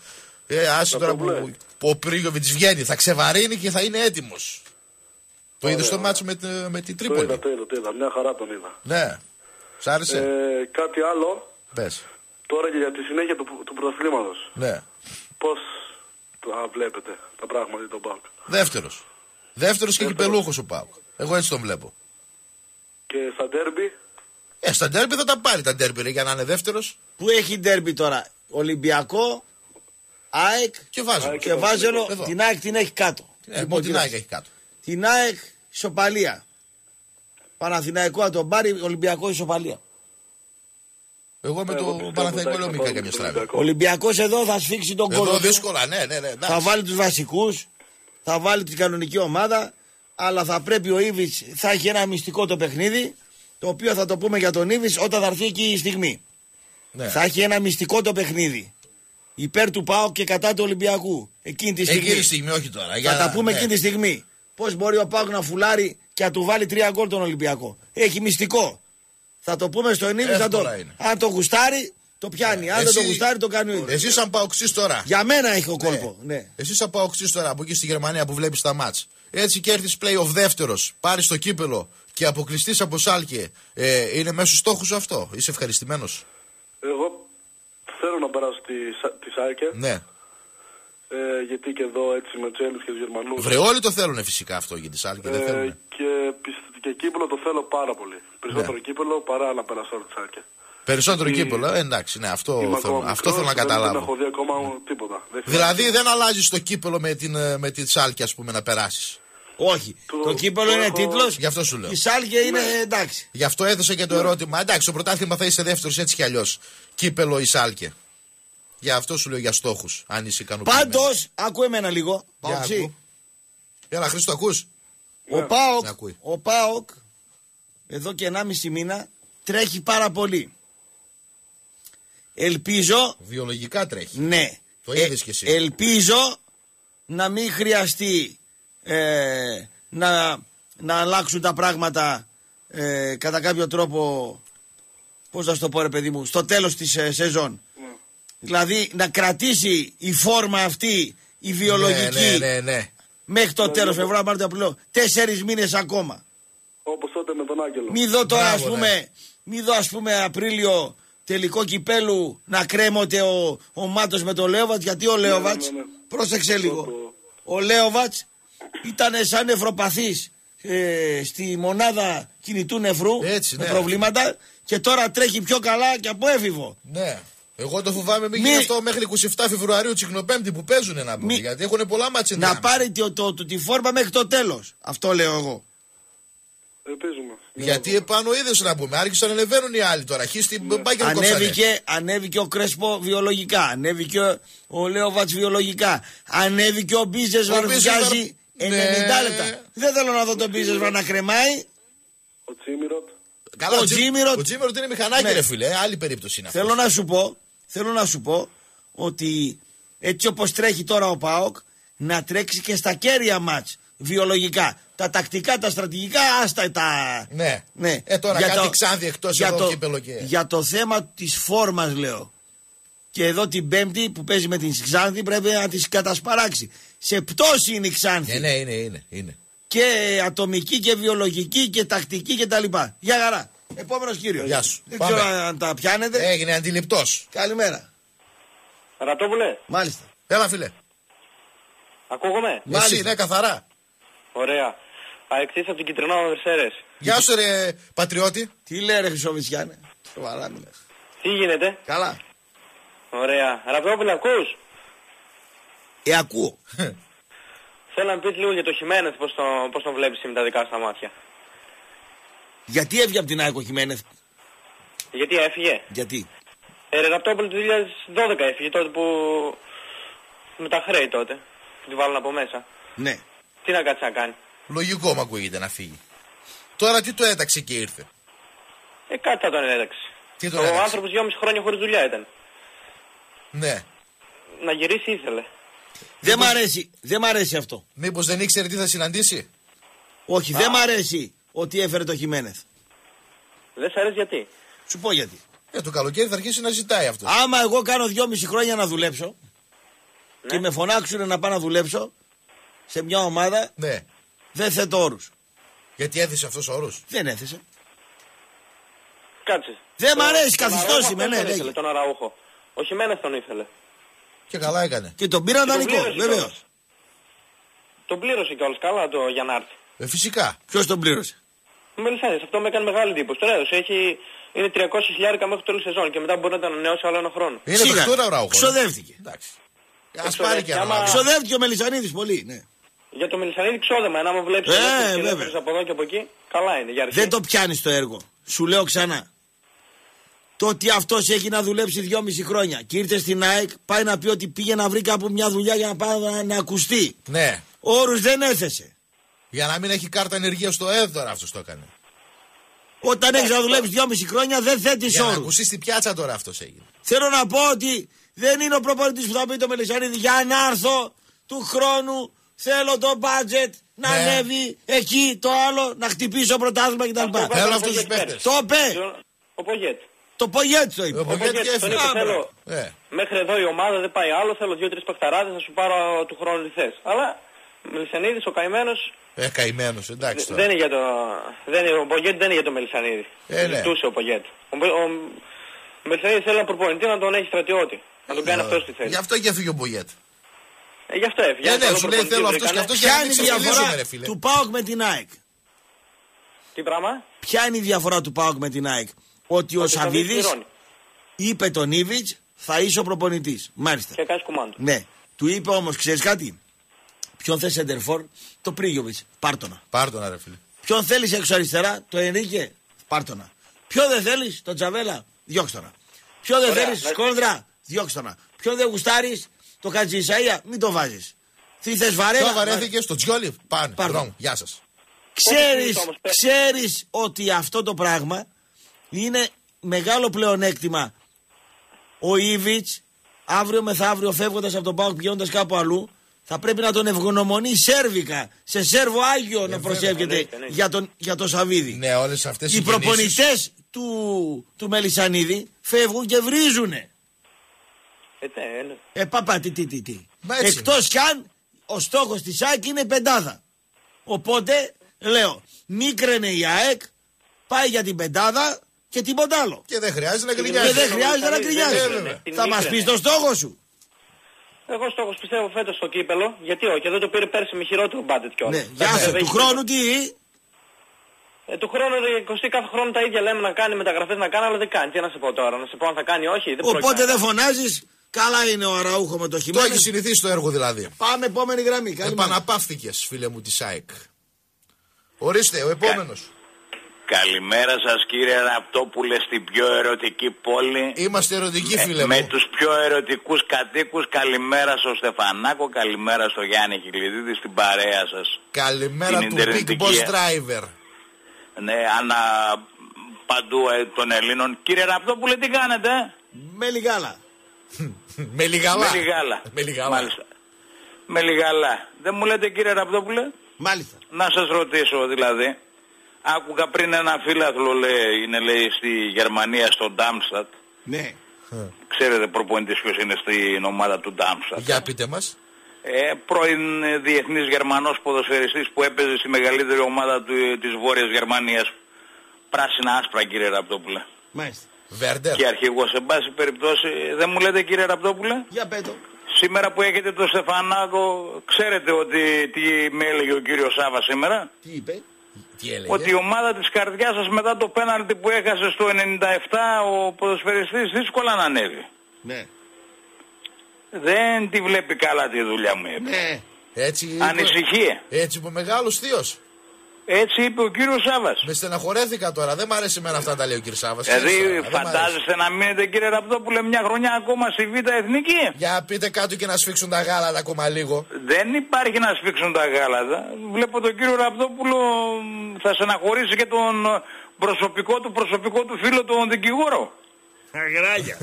Άσε τώρα που ο Πρίγιοβιτς βγαίνει, θα ξεβαρύνει και θα είναι έτοιμος. Το είδες στο μάτσο με την Τρίπολη. Το είδα, το είδα. Μια χαρά τον είδα. Ναι. Σ' άρεσε. Κάτι άλλο. Πες. Τώρα και για τη συνέχεια του πρωταθλήματος. Ναι. Πώς τα βλέπετε τα πράγματα τον ΠΑΟΚ. Δεύτερος και κυπελούχος ο ΠΑΟΚ. Εγώ έτσι τον βλέπω. Και στα ντέρμπι. Στα ντέρμπι θα τα πάρει τα ντέρμπι, για να είναι δεύτερος. Πού έχει ντέρμπι τώρα. Ολυμπιακό, ΑΕΚ και Βάζελο. Την ΑΕΚ την έχει κάτω. Την ΑΕΚ έχει κάτω. Την ΑΕΚ ισοπαλία. Παναθηναϊκό να τον πάρει, Ολυμπιακό ισοπαλία. Εγώ με το Παναθηναϊκό λέω μην κάνει καμιά στραβή. Ολυμπιακός εδώ θα σφίξει τον κόλπο. Εδώ δύσκολα, ναι. Θα βάλει τους βασικούς, θα βάλει την κανονική ομάδα. Αλλά θα πρέπει ο Ήβιτς, θα έχει ένα μυστικό το παιχνίδι, το οποίο θα το πούμε για τον Ήβιτς όταν θα έρθει εκεί η στιγμή. Ναι. Θα έχει ένα μυστικό το παιχνίδι. Υπέρ του ΠΑΟΚ και κατά του Ολυμπιακού. Εκείνη τη στιγμή, όχι τώρα. Θα τα πούμε εκείνη τη στιγμή. Πώς μπορεί ο ΠΑΟΚ να φουλάρει και να του βάλει 3 γκολ τον Ολυμπιακό. Έχει μυστικό. Θα το πούμε στον Ήβιτς. Αν το γουστάρει, το πιάνει. Αν δεν το γουστάρει, το κάνει ο Ήβιτς. Εσύ σαν ΠΑΟΚτσής τώρα. Για μένα έχει ο κόλπο. Ναι. Εσύ σαν ΠΑΟΚτσής τώρα από εκεί στη Γερμανία που βλέπεις τα μάτς. Έτσι κέρδεις play-off δεύτερος, πάρεις το κύπελο και αποκλειστείς από Σάλκε. Είναι μέσω στόχου σου αυτό. Είσαι ευχαριστημένος. Εγώ θέλω να περάσω τη Σάλκε. Ναι. Γιατί και εδώ έτσι με τους Έλληνες και τους Γερμανούς. Βρε, όλοι το θέλουν φυσικά αυτό για τη Σάλκε. Δεν θέλουν. Και κύπελο το θέλω πάρα πολύ. Περισσότερο κύπελο παρά να περάσω από τη Σάλκε. Περισσότερο κύπελο, εντάξει, ναι, αυτό θέλω να καταλάβω. Δεν έχω δει ακόμα τίποτα. Δηλαδή δεν αλλάζεις το κύπελο με τη Σάλκη, ας πούμε, να περάσεις. Όχι. Το κύπελο είναι τίτλος. Γι' αυτό σου λέω. Η Σάλκη είναι εντάξει. Γι' αυτό έδωσα και το ερώτημα. Εντάξει, το πρωτάθλημα θα είσαι δεύτερος έτσι κι αλλιώς. Κύπελο η Σάλκη. Γι' αυτό σου λέω για στόχους, αν είσαι ικανοποιημένος. Πάντως, ακούω εμένα λίγο. Έλα, Χρήστο, ακούς. Ο ΠΑΟΚ εδώ και 1,5 μήνα τρέχει πάρα πολύ. Ελπίζω. Βιολογικά τρέχει. Ναι. Το είδες και εσύ. Ελπίζω να μην χρειαστεί να αλλάξουν τα πράγματα κατά κάποιο τρόπο. Πώς θα σου το πω, ρε παιδί μου, στο τέλος της σεζόν. Mm. Δηλαδή να κρατήσει η φόρμα αυτή, η βιολογική. Ναι. Μέχρι το τέλος Φεβρουαρίου, Μάρτιο, Απριλίου. 4 μήνες ακόμα. Όπως τότε με τον Άγγελο. Μη δω τώρα, ας πούμε, Απρίλιο τελικό κυπέλου να κρέμονται ο Μάτος με τον Λέοβατς. Γιατί ο Λέοβατς, πρόσεξε λίγο. Ο Λέοβατς ήταν σαν νευροπαθής στη μονάδα κινητού νεφρού. Έτσι, με προβλήματα. Και τώρα τρέχει πιο καλά και από έφηβο. Ναι. Εγώ το φοβάμαι μην γίνει αυτό μέχρι 27 Φεβρουαρίου, Τσικνοπέμπτη που παίζουν να πούμε. Γιατί έχουν πολλά μάτσε. Να πάρει τη φόρμα μέχρι το τέλος. Αυτό λέω εγώ. Ελπίζουμε. Γιατί επάνω είδες να πούμε. Άρχισαν να ανεβαίνουν οι άλλοι τώρα. Ανέβηκε ο Κρέσπο βιολογικά. Ανέβηκε ο Λέοβατς βιολογικά. Ανέβηκε ο Μπίζες βαρβιάζει 90 λεπτά. Δεν θέλω να δω τον Μπίζες να κρεμάει. Ο Τσίμιροτ. Καλά, ο Τζίμερ είναι μηχανάκι, ναι, ρε φίλε, άλλη περίπτωση είναι αυτή. Θέλω να σου πω ότι έτσι όπως τρέχει τώρα ο ΠΑΟΚ, να τρέξει και στα κέρια μάτς βιολογικά. Τα τακτικά, τα στρατηγικά, άστα τα. Ναι. Ναι. Τώρα για κάτι Ξάνθη εκτός εδώ και πελοκέ. Για το θέμα της φόρμας λέω. Και εδώ την Πέμπτη που παίζει με την Ξάνθη πρέπει να τη κατασπαράξει. Σε πτώση είναι η Ξάνθη. Ναι, είναι. Και ατομική και βιολογική και τακτική και τα λοιπά. Γεια χαρά. Επόμενος κύριος. Γεια σου. Δεν ξέρω αν τα πιάνετε. Έγινε αντιληπτός. Καλημέρα. Ραπτόπουλε. Μάλιστα. Έλα φίλε. Ακούγομαι. Μάλιστα. Ναι, καθαρά. Ωραία. Αεξής από την Κιτρινά Βερσέρες. Γεια σου ρε πατριώτη. Τι λέει ρε Χρυσοβησιάνε. Σοβαρά μιλες. Τι γίνεται. Καλά. Ωραία. Ραπτόπουλε ακούς. Ακούω. Θέλω να πεις λίγο για το Χιμένεθ, πώς τον βλέπεις με τα δικά στα μάτια. Γιατί έφυγε από την ΑΕΚ ο Χιμένεθ. Γιατί έφυγε. Γιατί. Ραπτόπουλο του 2012 έφυγε, τότε που... με τα χρέη τότε, που τη βάλουν από μέσα. Ναι. Τι να κάτσει να κάνει. Λογικό μου ακούγεται να φύγει. Τώρα τι το έταξε και ήρθε. Κάτι θα τον έταξε. Τι τον έταξε. Ο άνθρωπος 2,5 χρόνια χωρίς δουλειά ήταν. Ναι. Να γυρίσει ήθελε. Δεν μ' αρέσει αυτό. Μήπως δεν ήξερε τι θα συναντήσει. Όχι, δεν μ' αρέσει ότι έφερε το Χιμένεθ. Δεν σ' αρέσει γιατί. Σου πω γιατί. Το καλοκαίρι θα αρχίσει να ζητάει αυτό. Άμα εγώ κάνω 2,5 χρόνια να δουλέψω, ναι, και με φωνάξουν να πάω να δουλέψω σε μια ομάδα, ναι, δεν θέτω όρους. Γιατί έθεσε αυτός ο όρος. Δεν έθεσε. Κάτσε. Δεν μ' αρέσει, καθιστός είμαι. Ναι, ναι. Τον Αραούχο. Ο Χιμένεθ τον ήθελε. Και καλά έκανε. Και τον πήραν δανεικό, βεβαίως. Τον πλήρωσε κιόλας καλά για να έρθει. Φυσικά. Ποιος τον πλήρωσε. Ο Μελισσανίδης, αυτό με έκανε μεγάλη εντύπωση. Τώρα έδωσε, είναι 300.000 μέχρι το τέλος σεζόν και μετά μπορεί να τα ανανεώσει άλλο ένα χρόνο. Είναι τώρα ο Ραούχο. Ξοδεύτηκε. Ας πάρει κι άλλο. Ξοδεύτηκε ο Μελισσανίδης πολύ, ναι. Για το Μελισσανίδη ξόδεμα, ένα άμα βλέπει από εδώ και από εκεί, καλά είναι. Δεν το πιάνει το έργο. Σου λέω ξανά. Το ότι αυτός έχει να δουλέψει 2,5 χρόνια και ήρθε στην ΑΕΚ, πάει να πει ότι πήγε να βρει κάπου μια δουλειά για να πάει να ακουστεί. Ναι. Όρους δεν έθεσε. Για να μην έχει κάρτα ενεργείας στο ΕΔΟΡΑ αυτός το έκανε. Όταν έχεις να δουλέψει 2,5 χρόνια δεν θέτεις όρους. Για να ακουστείς στην πιάτσα τώρα αυτός έγινε. Θέλω να πω ότι δεν είναι ο προπονητής που θα πει το Μελισσανίδη για να έρθω του χρόνου, θέλω το budget να ανέβει εκεί το άλλο, να χτυπήσω πρωτάθλημα κτλ. Θέλω αυτούς τους παίκτες. Το είπε. Το Πογέτς το είπε. Μέχρι εδώ η ομάδα δεν πάει άλλο, θέλω 2-3 παχταράδες, θα σου πάρω του χρόνου τι θες. Αλλά Μελισσανίδης ο καημένος... καημένος, εντάξει τώρα. Ο Πογέτς δεν είναι για το Μελισσανίδη. Ζητούσε ο Πογέτς. Ο Μελισσανίδης θέλει έναν προπονητή να τον έχει στρατιώτη. Να τον κάνει αυτός τι θέλει. Γι' αυτό και έφυγε ο Πογέτς. Γι' αυτό έφυγε. Σου λέει θέλω αυτός και αυτός και να μην ξεφυλίσουμε ρε φίλε. Του ΠΑΟΚ με την ΑΕΚ. Τι πράγμα? Ποια είναι η διαφορά του ΠΑΟΚ με την ΑΕΚ? Ότι ο Σαββίδης είπε τον Ήβιτς θα είσαι ο προπονητής. Μάλιστα. Και κάνεις κουμάντο. Ναι. Του είπε όμως, ξέρεις κάτι. Ποιον θες εντερφόρ, το Πρίγιοβιτς. Πάρτονα. Πάρτονα, ρε φίλε. Ποιον θέλεις έξω αριστερά, το Ενρίκε. Πάρτονα. Ποιον δεν θέλεις, τον Τζαβέλα. Διώξτονα. Ποιον δεν θέλεις, Σκόνδρα. Διώξτονα. Ποιον δεν γουστάρεις, το Χατζησαΐα. Μην το βάζεις. Τι θες, Βαρέλα. Ποιο βαρέθηκε, στο Τζιόλι. Πάνε. Γεια σας. Ξέρεις ότι αυτό το πράγμα. Είναι μεγάλο πλεονέκτημα ο Ήβιτς αύριο μεθαύριο φεύγοντας από τον ΠΑΟΚ πηγαίνοντας κάπου αλλού, θα πρέπει να τον ευγνωμονεί σέρβικα, σε Σέρβο Άγιο να προσεύχεται για τον Σαββίδη. Ναι, όλες αυτές οι προπονητές του Μελισσανίδη φεύγουν και βρίζουνε. Τι. Εκτός κι αν ο στόχος της ΑΕΚ είναι πεντάδα. Οπότε λέω, μίκραινε η ΑΕΚ, πάει για την πεντάδα και τίποτα άλλο. Και δεν χρειάζεται να κρινιάζει. Θα μας πεις το στόχο σου. Εγώ στόχος πιστεύω φέτος στο κύπελο, γιατί όχι, δεν το πήρε πέρσι με χειρότερο μπάτετ κιόλας. Ναι, του χρόνου τι... του χρόνου, κάθε χρόνο τα ίδια λέμε να κάνει, μεταγραφές να κάνει, αλλά δεν κάνει. Τι να σε πω τώρα, να σε πω αν θα κάνει, όχι. Δεν οπότε δεν φωνάζεις, καλά είναι ο Αραούχο με το Χιμένεθ. Το έχει συνηθίσει το έργο δηλαδή. Πάμε επόμενη γραμμή. Επαναπαύθηκες φίλε μου της ΑΕΚ. Ορίστε, ο επόμενος. Καλημέρα σας κύριε Ραπτόπουλε στην πιο ερωτική πόλη. Είμαστε ερωτικοί φίλε μου. Με τους πιο ερωτικούς κατοίκους. Καλημέρα στον Στεφανάκο, καλημέρα στο Γιάννη Χιλιδίδη, στην παρέα σας. Καλημέρα του Big Boss Driver. Ναι, ανα παντού των Ελλήνων. Κύριε Ραπτόπουλε τι κάνετε? Με λιγάλα. Δεν μου λέτε κύριε Ραπτόπουλε? Μάλιστα. Να σας ρωτήσω δηλαδή. Άκουγα πριν ένα φίλαθλο, λέει, στη Γερμανία, στο Ντάμστατ. Ναι. Ξέρετε προπονητής ποιος είναι στην ομάδα του Ντάμστατ. Για πείτε μας. Πρώην διεθνής Γερμανός ποδοσφαιριστής που έπαιζε στη μεγαλύτερη ομάδα της Βόρειας Γερμανίας. Πράσινα άσπρα κύριε Ραπτόπουλε. Μάλιστα. Βέρντερ. Και αρχηγός, εν πάση περιπτώσει, δεν μου λέτε κύριε Ραπτόπουλε. Για πέτω. Σήμερα που έχετε τον Στεφανάκο, ξέρετε ότι τι με έλεγε ο κύριος Σάβα σήμερα? Τι είπε? Ότι η ομάδα της καρδιάς σας μετά το πέναλτι που έχασε στο 97 ο ποδοσφαιριστής δύσκολα να ανέβει. Ναι. Δεν τη βλέπει καλά τη δουλειά μου. Ναι. Έτσι ανησυχεί. Έτσι που μεγάλος θείος. Έτσι είπε ο κύριος Σάβας. Με στεναχωρέθηκα τώρα. Δεν μ' αρέσει εμένα αυτά τα λέει ο κύριος Σάβας. Δηλαδή φαντάζεστε να μείνετε κύριε Ραπτόπουλε μια χρονιά ακόμα στη Β' Εθνική? Για πείτε κάτω και να σφίξουν τα γάλατα ακόμα λίγο. Δεν υπάρχει να σφίξουν τα γάλατα. Βλέπω τον κύριο Ραπτόπουλο θα στεναχωρήσει και τον προσωπικό του φίλο τον δικηγόρο. Αγράγια.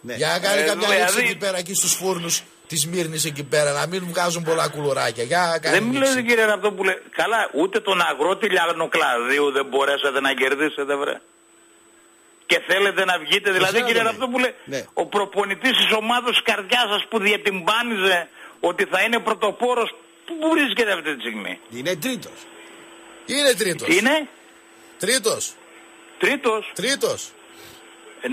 Ναι. Για να κάνει κάποια λήξη εκεί πέρα, εκεί στους φούρνους της Μύρνης εκεί πέρα, να μην βγάζουν πολλά κουλουράκια. Δεν μου λέτε κύριε Ραπτόπουλε, καλά, ούτε τον αγρότη λιανοκλαδίου δεν μπορέσατε να κερδίσετε βρε. Και θέλετε να βγείτε, δηλαδή κύριε Ραπτόπουλε, ναι. Ο προπονητής της ομάδας καρδιάς σας που διατυμπάνιζε ότι θα είναι πρωτοπόρος, πού βρίσκεται αυτή τη στιγμή? Είναι τρίτος. Είναι τρίτος.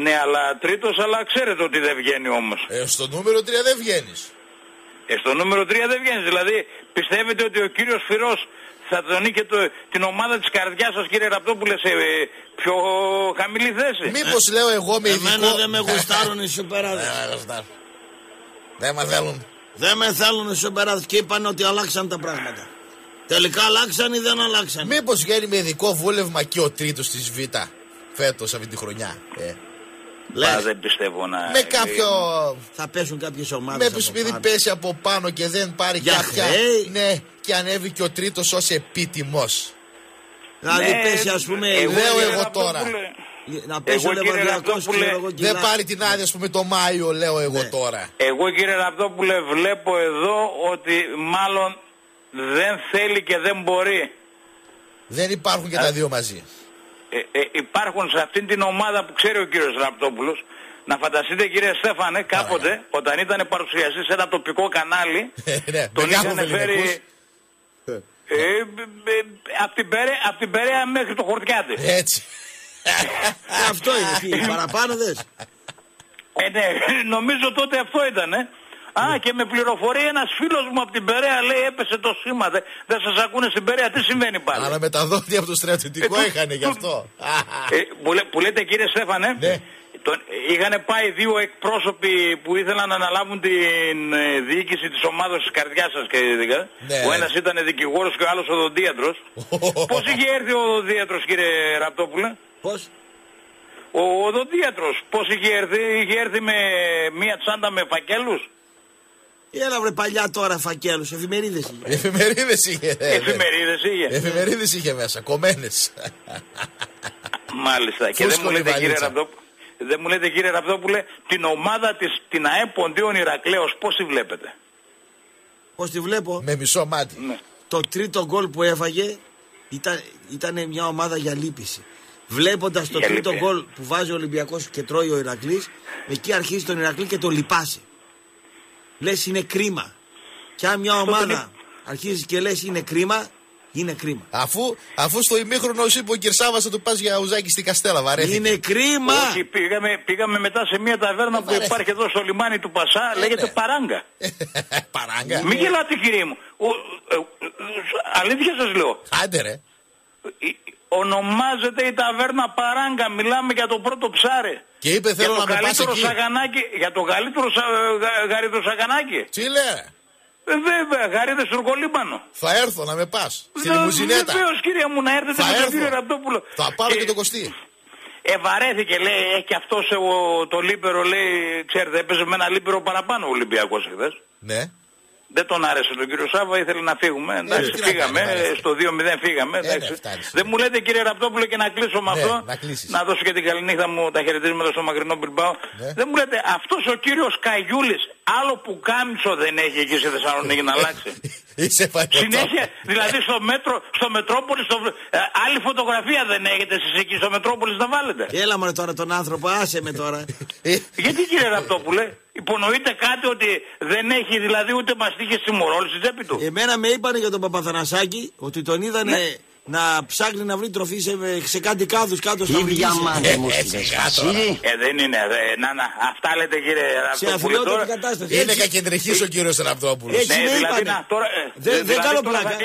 Ναι, αλλά τρίτος, αλλά ξέρετε ότι δεν βγαίνει όμως. Στο νούμερο 3 δεν βγαίνεις. Στο νούμερο 3 δεν βγαίνεις. Δηλαδή, πιστεύετε ότι ο κύριος Φυρός θα τον είχε την ομάδα της καρδιάς σας, κύριε Ραπτόπουλε, σε πιο χαμηλή θέση? Μήπως λέω εγώ με ειδικό... Εμένα δεν με γουστάρουν οι σουπεράδες. Δεν με θέλουν. Δεν με θέλουν οι σουπεράδες και είπαν ότι αλλάξαν τα πράγματα. Τελικά αλλάξαν ή δεν αλλάξαν? Μήπως γίνει με ειδικό βούλευμα και ο τρίτος της Β' φέτος αυτή τη χρονιά? Δεν πιστεύω να... Με κάποιο... Θα πέσουν κάποιες ομάδες. Με επειδή πέσει από πάνω και δεν πάρει κάποια... Ναι, και ανέβει και ο τρίτος ως επίτιμος. Δηλαδή πέσει ας πούμε... Λέω εγώ τώρα. Να πέσει ο Λεβαδιακός και... Δεν πάρει την άδεια ας πούμε το Μάιο, λέω εγώ τώρα. Εγώ κύριε Ραπτόπουλε βλέπω εδώ ότι μάλλον δεν θέλει και δεν μπορεί. Δεν υπάρχουν και τα δύο μαζί. Υπάρχουν σε αυτήν την ομάδα που ξέρει ο κύριος Ραπτόπουλος. Να φανταστείτε κύριε Στέφανε κάποτε όταν ήταν παρουσιαστής σε ένα τοπικό κανάλι τον είχαν φέρει από την Περαία μέχρι το Χορτιάτη. Έτσι. Αυτό είναι παραπάνω δες. Νομίζω τότε αυτό ήτανε. Α, και με πληροφορεί ένας φίλος μου από την Περαία, λέει, έπεσε το σήμα. Δεν σας ακούνε στην Περαία, τι συμβαίνει πάλι? Αλλά με τα δόντια από το στρατιωτικό έχανε γι' αυτό. Που λέτε κύριε Στέφανε, είχαν πάει δύο εκπρόσωποι που ήθελαν να αναλάβουν την διοίκηση της ομάδας της καρδιάς σας και ειδικά. Ο ένας ήταν δικηγόρος και ο άλλος οδοντίατρος. Πώς είχε έρθει ο οδοντίατρος κύριε Ραπτόπουλε? Πώς? Ο οδοντίατρος πώς είχε έρθει με μία τσάντα με φακέλους? Έλα βρε παλιά τώρα φακέλους, εφημερίδες είχε. Εφημερίδες είχε μέσα, κομμένες. Μάλιστα. Και δεν μου λέτε κύριε Ραπτόπουλε, Δεν μου λέτε κύριε Ραπτόπουλε, την ομάδα της, την ΑΕ Ποντίων Ηρακλέως, πώς τη βλέπετε? Πώς τη βλέπω? Με μισό μάτι. Ναι. Το τρίτο γκολ που έφαγε ήταν μια ομάδα για λύπηση. Βλέποντας το τρίτο γκολ που βάζει ο Ολυμπιακός και τρώει ο Ηρακλής, εκεί αρχίζει τον Ηρακλή και το λυπάσαι. Λες είναι κρίμα. Και αν μια ομάδα αρχίζει και λες είναι κρίμα, είναι κρίμα. Αφού στο ημίχρονο σου είπε ο Κυρσάβας θα του πας για ουζάκι στην Καστέλα, βαρέθηκε. Είναι κρίμα! Όχι, πήγαμε μετά σε μια ταβέρνα που υπάρχει εδώ στο λιμάνι του Πασά, λέγεται Παράγκα. Παράγκα. Μην γελάτε κύριε μου. Αλήθεια σας λέω. Άντε ρε. Ονομάζεται η ταβέρνα Παράγκα, μιλάμε για το πρώτο ψάρε. Και είπε θέλω να με πας εκεί. Για το καλύτερο σαγανάκι. Τι λέει? Βέβαια, γαρίδε στο Ορκολίμπανο. Θα έρθω να με πας. Στη λιμουζινέτα. Βεβαίως κύριε μου να έρθετε με τον κύριο Ραπτόπουλο. Θα πάρω και τον Κωστή. Βαρέθηκε λέει, έχει αυτός το λίπερο λέει, ξέρετε έπαιζε με ένα λίπερο παραπάνω ο Ολυμπιακός χθες. Ναι. Δεν τον άρεσε τον κύριο Σάβα, ήθελε να φύγουμε. Εντάξει, φύγαμε. Στο 2-0 φύγαμε. Δεν μου λέτε κύριε Ραπτόπουλο και να κλείσω με αυτό. Να δώσω και την καληνύχτα μου, τα χαιρετίσματα στο μακρινό Μπιλμπάο. Δεν μου λέτε αυτός ο κύριος Καγιούλης, άλλο που κάμισο δεν έχει εκεί στη Θεσσαλονίκη να αλλάξει. Συνέχεια, δηλαδή στο Μετρόπολη, άλλη φωτογραφία δεν έχετε εσείς εκεί στο Μετρόπολη να βάλετε. Έλα μωρέ τώρα τον άνθρωπο, άσε με τώρα. Γιατί κύριε Ραπτόπουλε, υπονοείται κάτι ότι δεν έχει δηλαδή ούτε μαστίχες συμμορόλη στην τσέπη του? Εμένα με είπανε για τον Παπαθανασάκη ότι τον είδανε. Ναι. Να ψάχνει να βρει τροφή σε κάτι κάδους κάτω στα βρυγιά μου. Δεν είναι. Αυτά λέτε κύριε Ραπτόπουλε. Σε αθλειότητα κατάσταση. Είναι κακεντρεχής ο κύριος Ραπτόπουλος. Έτσι με είπανε. Δεν κάνω πλάκα.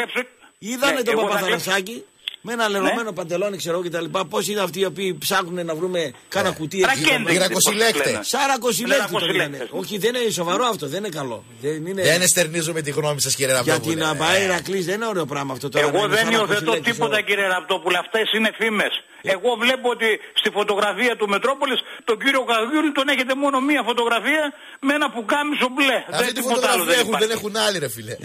Είδανε τον Παπαθανασάκη με ένα λερωμένο παντελόνι, ξέρω και τα λοιπά. Πώς είναι αυτοί οι οποίοι ψάχνουν να βρούμε κάνα κουτί εκεί? Ρακοσυλέκτε. Σαν ρακοσυλέκτε το λένε. Όχι, δεν είναι σοβαρό αυτό, δεν είναι καλό. Δεν εστερνίζομαι τη γνώμη σας κύριε Ραπτόπουλε. Γιατί να πάει Ηρακλής δεν είναι ωραίο πράγμα αυτό τώρα. Εγώ δεν υιοθετώ τίποτα κύριε Ραπτόπουλε, αυτές είναι φήμες. Εγώ βλέπω ότι στη φωτογραφία του Μετρόπολης τον κύριο Καγιούλη τον έχετε μόνο μία φωτογραφία με ένα πουκάμισο μπλε. Αυτή τη φωτογραφία έχουν, δεν έχουν άλλη ρε φίλε.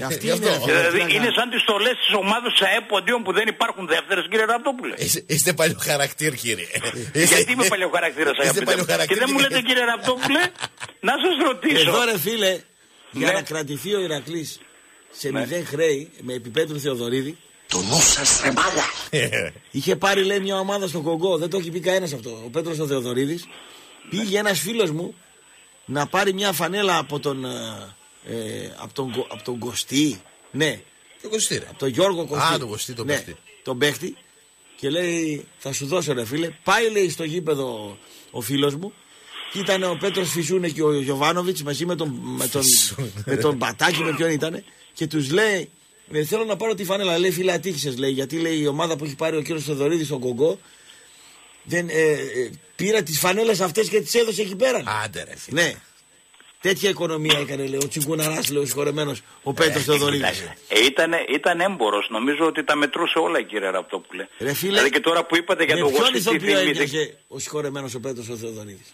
Είναι σαν τις στολές της ομάδας της ΑΕ Ποντίων που δεν υπάρχουν δεύτερες κύριε Ραπτόπουλε. Είστε παλιοχαρακτήρ κύριε. Γιατί είμαι παλιοχαρακτήρας αγαπητέ? Και δεν μου λέτε κύριε Ραπτόπουλε να σας ρωτήσω. Εδώ ρε φίλε για να κρατηθεί ο Ηρακλής σε μηδέν χρέη με επιπέτρου Θεοδωρίδη. Το νου σας ρε μάλα. Είχε πάρει λέει μια ομάδα στο Κογκό. Δεν το έχει πει κανένας αυτό. Ο Πέτρος ο Θεοδωρίδης. Πήγε ένας φίλος μου να πάρει μια φανέλα από τον Κωστή. Ναι. Από τον Γιώργο Κωστή. Α, τον Κωστή, τον παίχτη. Τον παίχτη. Και λέει θα σου δώσω ρε φίλε. Πάει λέει στο γήπεδο ο φίλος μου. Και ήταν ο Πέτρος Φυσούνε και ο Γιωβάνοβιτς μαζί με τον Πατάκη, με ποιον ήτανε. Και τους λέει θέλω να πάρω τη φανέλα. Λέει φίλε ατύχησες λέει, γιατί λέει η ομάδα που έχει πάρει ο κύριος Θεοδωρίδης στον Κογκό πήρα τις φανέλες αυτές και τις έδωσε εκεί πέρα. Άντε ρε φίλε. Ναι. Τέτοια οικονομία έκανε λέει ο Τσιγκουναράς, λέει ο συγχωρεμένος ο Πέτρος Θεοδωρίδης. Ήταν έμπορος, νομίζω ότι τα μετρούσε όλα κύριε Ραπτόπουλε. Ρε φίλε, δηλαδή και τώρα που είπατε για τον Γοσπιτή. Ποιον ηθοποιό έπιασε ο συγχωρεμένος ο Πέτρος ο Θεοδωρίδης?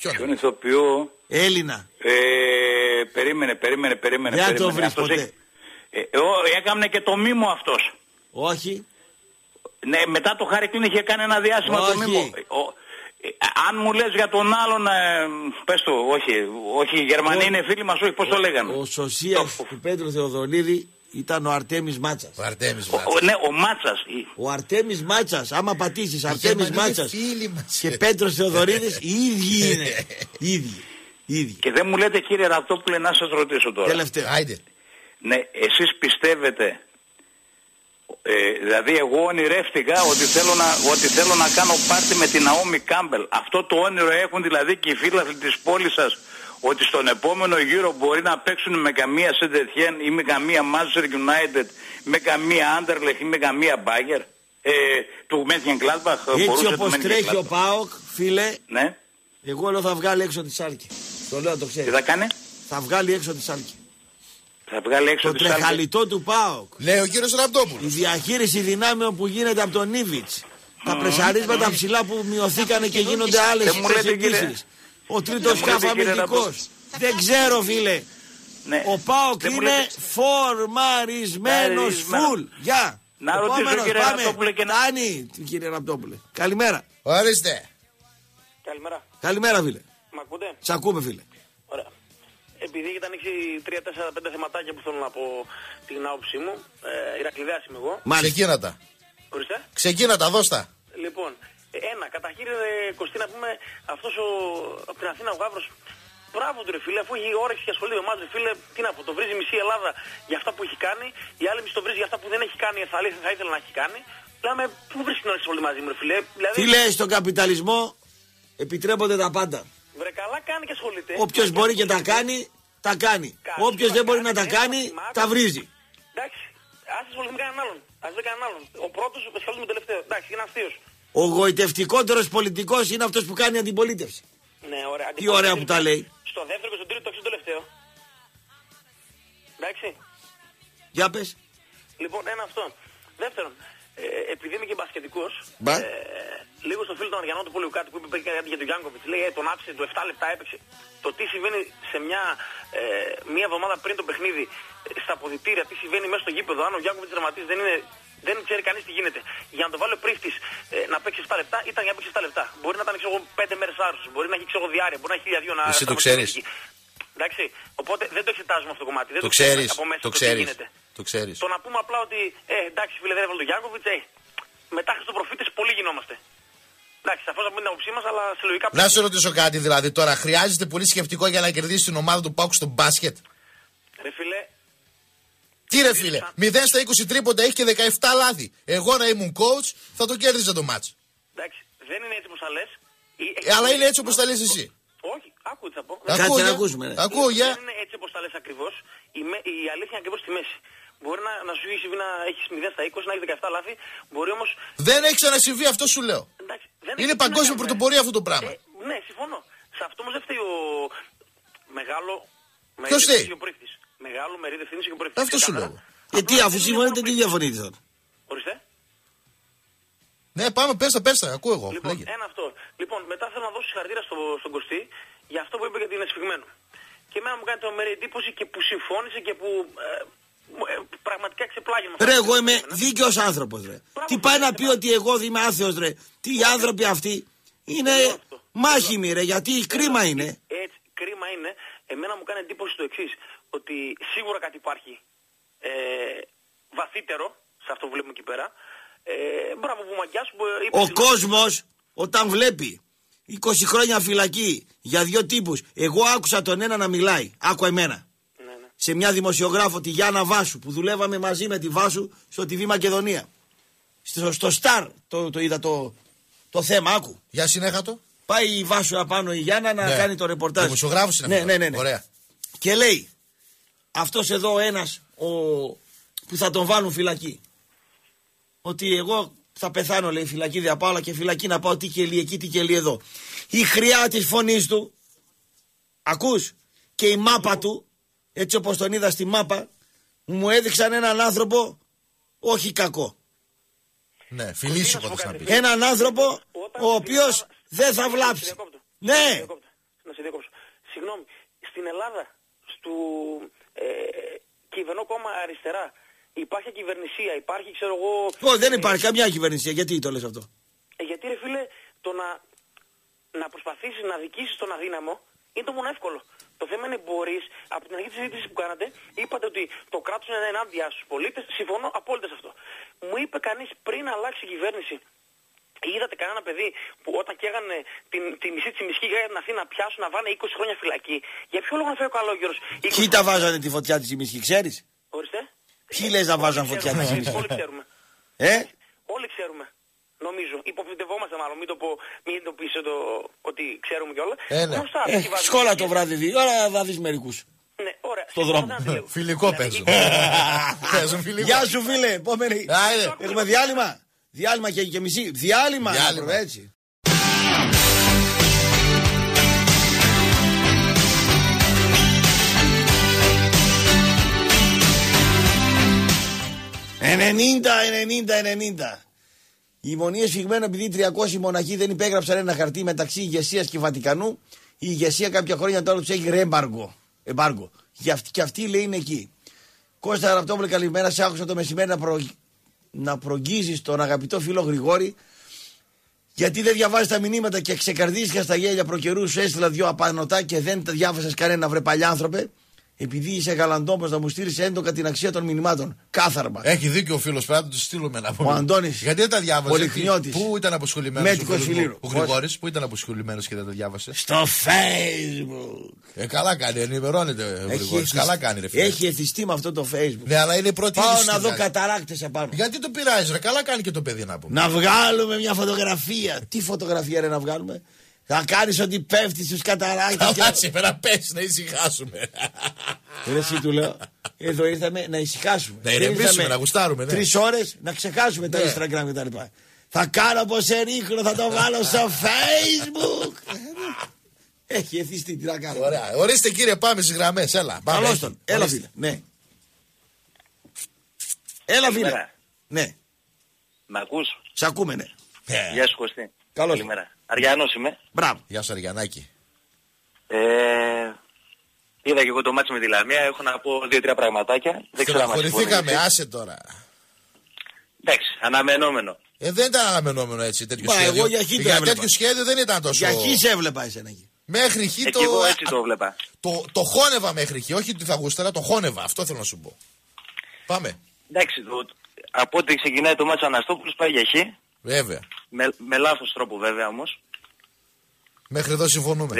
Ποιον ηθοποιό? Έλληνα. Περίμενε. Δεν το βρεις ποτέ. Έκανε και το μήμο αυτός. Όχι. Ναι, μετά το Χαρικλίν είχε κάνει ένα διάστημα το μήμο. Αν μου λες για τον άλλον, πες το, όχι, οι Γερμανοί είναι φίλοι μας, όχι, πώς το λέγανε. Ο Σωσίας του Πέτρου Θεοδωρίδη ήταν ο Αρτέμης Μάτσας. Ναι, ο Μάτσας. Ο Αρτέμης Μάτσας, άμα πατήσεις Αρτέμης Μάτσας και Πέτρος Θεοδωρίδης, οι ίδιοι είναι. Και δεν μου λέτε κύριε Ραπτόπουλε να σας ρωτήσω τώρα. Τελευταίο. Ναι, εσείς πιστεύετε, δηλαδή εγώ ονειρεύτηκα ότι θέλω να κάνω πάρτι με την Ναόμι Κάμπελ. Αυτό το όνειρο έχουν δηλαδή και οι φίλαθλοι της πόλης σας, ότι στον επόμενο γύρο μπορεί να παίξουν με καμία Σεντετιέν ή με καμία Manchester United, με καμία Άντερλεχ ή με καμία Μπάγκερ του Μέντιεν Κλάτμπαχ. Έτσι όπως τρέχει ο ΠΑΟΚ, φίλε, ναι. Εγώ λέω θα βγάλει έξω τη Σάλκε. Το λέω το ξέρει. Τι θα κάνει? Θα βγάλει έξω τη Σάλκε. Θα βγάλει έξω το τρεχαλιτό του ΠΑΟΚ. Λέει ο κύριος Ραπτόπουλος. Η διαχείριση δυνάμεων που γίνεται από τον Νίβιτς. Τα πρεσαρίσματα ψηλά που μειωθήκανε και γίνονται άλλες συζητήσεις. Ο τρίτος καφαμητικός. Δεν ξέρω φίλε. Ναι. Ο ΠΑΟΚ είναι φορμαρισμένος φουλ. Γεια. Να ρωτήσω κύριε Ραπτόπουλε. Τάνι κύριε Ραπτόπουλε. Καλημέρα. Ορίστε. Καλημέρα. Καλημέρα, φίλε. Μ' ακούτε? Σ' ακούμε, φίλε. Ωραία. Επειδή έχετε ανοίξει 3-4-5 θεματάκια που θέλω να πω την άποψή μου, Ηρακλειδέας είμαι εγώ. Μάλιστα. Ξεκίνατα. Ορίστε. Ξεκίνατα, δώστα. Λοιπόν, ένα, καταρχήν Κωστή να πούμε, αυτός από την Αθήνα ο Γαύρος, μπράβο του ρε φίλε, αφού έχει όρεξη και ασχολείται με εμάς ρε φίλε, τι να πω, το βρίζει μισή Ελλάδα για αυτά που έχει κάνει, η άλλη μισή το βρίζει για αυτά που δεν έχει κάνει, θα ήθελε να έχει κάνει. Λέμε, πού βρίσκει την όρεξη μαζί μου ρε φίλε. Δηλαδή... φίλε, στον καπιταλισμό επιτρέπονται τα πάντα. Βρε καλά κάνει και ασχολείται. Όποιος μπορεί και τα κάνει, τα κάνει. Όποιος δεν μπορεί να τα κάνει, τα βρίζει. Εντάξει, ας ασχοληθεί με κανέναν άλλον. Ας δεν κανέναν άλλον. Ο πρώτος, ασχολείται με τον τελευταίο. Εντάξει, είναι αστείος. Ο γοητευτικότερος πολιτικός είναι αυτός που κάνει αντιπολίτευση. Ναι, ωραία. Τι ωραία που τα λέει. Στο δεύτερο και στον τρίτο, το τελευταίο. Εντάξει. Για πες. Λοιπόν, ένα αυτό. Δεύτερον, επειδή είμαι και μπασκετικός, λίγο στο φίλο του Αριανό του Πολιουκάτη που είπε για τον Γιάνκοβιτς, λέει τον άψε, του 7 λεπτά έπαιξε. Το τι συμβαίνει σε μια εβδομάδα πριν το παιχνίδι, στα αποδυτήρια, τι συμβαίνει μέσα στο γήπεδο, αν ο Γιάνκοβιτς δραματίζει δεν ξέρει κανείς τι γίνεται. Για να το βάλει ο πρίφτης να παίξει 7 λεπτά, ήταν για να παίξει 7 λεπτά. Μπορεί να ήταν 5 μέρες άρρωστος, μπορεί να έχει διάρρεια, μπορεί να έχει 1.002 να εσύ το ξέρεις. Εντάξει, οπότε δεν το εξετάζουμε αυτό το κομμάτι. Δεν το ξέρεις. Από μέσα το ξέρεις. Το να πούμε απλά ότι εντάξει φίλε δεν έβαλε τον Γιάνκοβιτς, μετά Χριστοπροφήτες πολύ γινόμαστε. Εντάξει, σαφώς να πούμε την άποψή μας, αλλά συλλογικά. Να σου ρωτήσω κάτι δηλαδή τώρα, χρειάζεται πολύ σκεπτικό για να κερδίσει την ομάδα του ΠΑΟΚ στο μπάσκετ. Ρε φίλε. Τι ρε φίλε, 0 στα 20 τρίποντα έχει και 17 λάθη. Εγώ να ήμουν coach θα το κέρδιζα το μάτσο. Εντάξει, δεν είναι έτσι όπως θα λες. Αλλά είναι έτσι όπως θα λες εσύ. Όχι, άκου τι θα πω. Κάτσε να ακούσουμε. Δεν είναι έτσι όπως θα λες ακριβώς. Η αλήθεια είναι ακριβώς στη μέση. Μπορεί να σου συμβεί να έχει 0 στα 20, να έχει 17 λάθη. Μπορεί όμως... δεν έχει ξανασυμβεί, αυτό σου λέω. Εντάξει, είναι παγκόσμια πρωτοπορία αυτό το πράγμα. Ναι, συμφωνώ. Σε αυτό όμως δεν φταίει ο μεγάλο. Ποιο φταίει? Μεγάλο μερίδιο ευθύνη και προεκτήριο. Αυτό σου λέω. Γιατί αφού συμφωνείτε, τι διαφωνείτε τώρα. Ορίστε. Ναι, πάμε, πέστα, ακούω εγώ. Λοιπόν, λέγε. Ένα αυτό. Λοιπόν, μετά θέλω να δώσω συγχαρητήρια στον Κωστή για αυτό που είπε γιατί είναι σφιγμένο. Και εμένα μου κάνει το μερή εντύπωση και που συμφώνησε και που πραγματικά ξεπλάγει με αυτό. Ρε, εγώ είμαι δίκαιος άνθρωπος, ρε. Πράγμα, τι πάει να πει ότι εγώ είμαι άθεος, ρε. Τι οι άνθρωποι αυτοί είναι μάχημοι, ρε. Γιατί κρίμα είναι. Έτσι, κρίμα είναι. Εμένα μου κάνει εντύπωση το εξής. Ότι σίγουρα κάτι υπάρχει βαθύτερο σε αυτό που βλέπουμε εκεί πέρα. Μπράβο που Μαγιάς που είπε... Ο κόσμος όταν βλέπει 20 χρόνια φυλακή για δύο τύπους, εγώ άκουσα τον ένα να μιλάει, άκουα εμένα, ναι. Σε μια δημοσιογράφο τη Γιάννα Βάσου που δουλεύαμε μαζί με τη Βάσου στο TV Μακεδονία. Στο Σταρ το είδα το θέμα, άκου. Για συνέχατο. Πάει η Βάσου απάνω η Γιάννα να κάνει το ρεπορτάζ. Δημοσιογράφος είναι. Ναι. Ωραία. Και λέει... αυτός εδώ ο ένας που θα τον βάλουν φυλακή. Ότι εγώ θα πεθάνω λέει φυλακή διαπάλα και φυλακή να πάω τι κελί εκεί τι κελί εδώ. Η χρειά της φωνής του, ακούς, και η μάπα του, έτσι όπως τον είδα στη μάπα, μου έδειξαν έναν άνθρωπο όχι κακό. Ναι, φιλήσυχο θα πει. Έναν άνθρωπο ο οποίος δεν θα βλάψει. Ναι. Να σε διακόψω. Συγγνώμη, στην Ελλάδα, κυβερνό κόμμα αριστερά. Υπάρχει κυβερνησία, υπάρχει ξέρω εγώ... Ω, δεν υπάρχει καμιά κυβερνησία, γιατί το λες αυτό? Γιατί ρε φίλε, το να προσπαθήσεις να δικήσεις τον αδύναμο είναι το μόνο εύκολο. Το θέμα είναι μπορείς, από την αρχή της συζήτησης που κάνατε, είπατε ότι το κράτος είναι ενάντια στους πολίτες, συμφωνώ απόλυτα σε αυτό. Μου είπε κανείς πριν αλλάξει η κυβέρνηση, είδατε κανένα παιδί που όταν καίγανε τη μισή τη μισή για την Αθήνα πιάσουν να βάνε 20 χρόνια φυλακή? Για ποιο λόγο να φέρει ο Καλόγερος? Ποιοι τα βάζανε τη φωτιά τη μισή, ξέρεις? Ορίστε. Ποιοι λες να βάζανε φωτιά τη μισή? Όλοι ξέρουμε. Όλοι ξέρουμε. Νομίζω. Υποπτευόμαστε μάλλον. Μην το πεις ότι ξέρουμε κιόλα. Σκόλα το βράδυ δει. Ωραία, θα δεις μερικούς. Ναι, ωραία. Στο δρόμο. Φιλικό παίζουν. Γεια σου φίλε, επόμενη. Έχουμε διάλειμμα. Διάλειμμα και μισή. Διάλειμμα, έτσι. Η μονία σφιγμένο επειδή 300 μοναχοί δεν υπέγραψαν ένα χαρτί μεταξύ ηγεσίας και Βατικανού. Η ηγεσία κάποια χρόνια τώρα τους έχει εμπάργκο. Και αυτή λέει είναι εκεί. Κώστα Ραπτόπουλε, καλημέρα. Σε άκουσα το μεσημέρι να προγγίζεις τον αγαπητό φίλο Γρηγόρη Γιατί δεν διαβάζει τα μηνύματα και ξεκαρδίστηκα στα γέλια προκαιρού, σου έστειλα δύο απανωτά και δεν τα διάβασε κανένα, βρε παλιάνθρωπε. Επειδή είσαι γαλαντόπος να μου στείλεις έντοκα την αξία των μηνυμάτων. Κάθαρμα. Έχει δίκιο ο φίλος, πρέπει να του στείλουμε ένα απόγευμα. Ο Αντώνης. Γιατί δεν τα διάβασε. Πού ήταν αποσχολημένος ο Γρηγόρης, πού ήταν αποσχολημένος και δεν τα διάβασε. Στο Facebook. Καλά κάνει, ενημερώνεται ο Γρηγόρης. Καλά κάνει, ρε φίλε. Έχει εθιστεί με αυτό το Facebook. Ναι, αλλά είναι πρώτη. Πάω να δω καταράκτες απάνω. Γιατί το πειράζει, ρε. Καλά κάνει και το παιδί να πούμε. Να βγάλουμε μια φωτογραφία. Τι φωτογραφία, ρε, να βγάλουμε. Θα κάνεις ότι πέφτει στους καταράκτες. Θα βάζει πέρα, πες να ησυχάσουμε. Ρε εσύ του λέω, εδώ ήρθαμε να ησυχάσουμε. Να ηρεμήσουμε, να γουστάρουμε. Ναι. 3 ώρες να ξεχάσουμε τα Instagram κτλ. Θα κάνω πως Ενρίκο, θα το βάλω στο Facebook. Έχει εθιστεί, τι να κάνω. Ωραία. Ορίστε κύριε, πάμε στις γραμμές. Έλα. Καλώς τον. Έλα φίλε. Ναι. Έλα φίλε. Ναι. Μ' ακούς. Σ' ακούμε, ναι. Γεια σου Κωστή. Καλώς. Αριανός είμαι. Μπράβο. Γεια σου Αριανάκη. Είδα και εγώ το μάτσο με τη Λαμία. Έχω να πω 2-3 πραγματάκια. Στεναχωρηθήκαμε, άσε τώρα. Εντάξει, αναμενόμενο. Δεν ήταν αναμενόμενο έτσι τέτοιο σχέδιο. Εγώ για χι τέτοιο σχέδιο δεν ήταν τόσο. Για χι σε έβλεπα εσένα εκεί. Μέχρι χι το. Εγώ έτσι το έβλεπα. Το χώνευα μέχρι χι. Όχι ότι θα γούσταρα, το χώνευα. Αυτό θέλω να σου πω. Πάμε. Εντάξει, από ό,τι ξεκινάει το μάτσο Αναστόπουλος πάει για χι. Βέβαια. Με λάθος τρόπο βέβαια όμως. Μέχρι εδώ συμφωνούμε.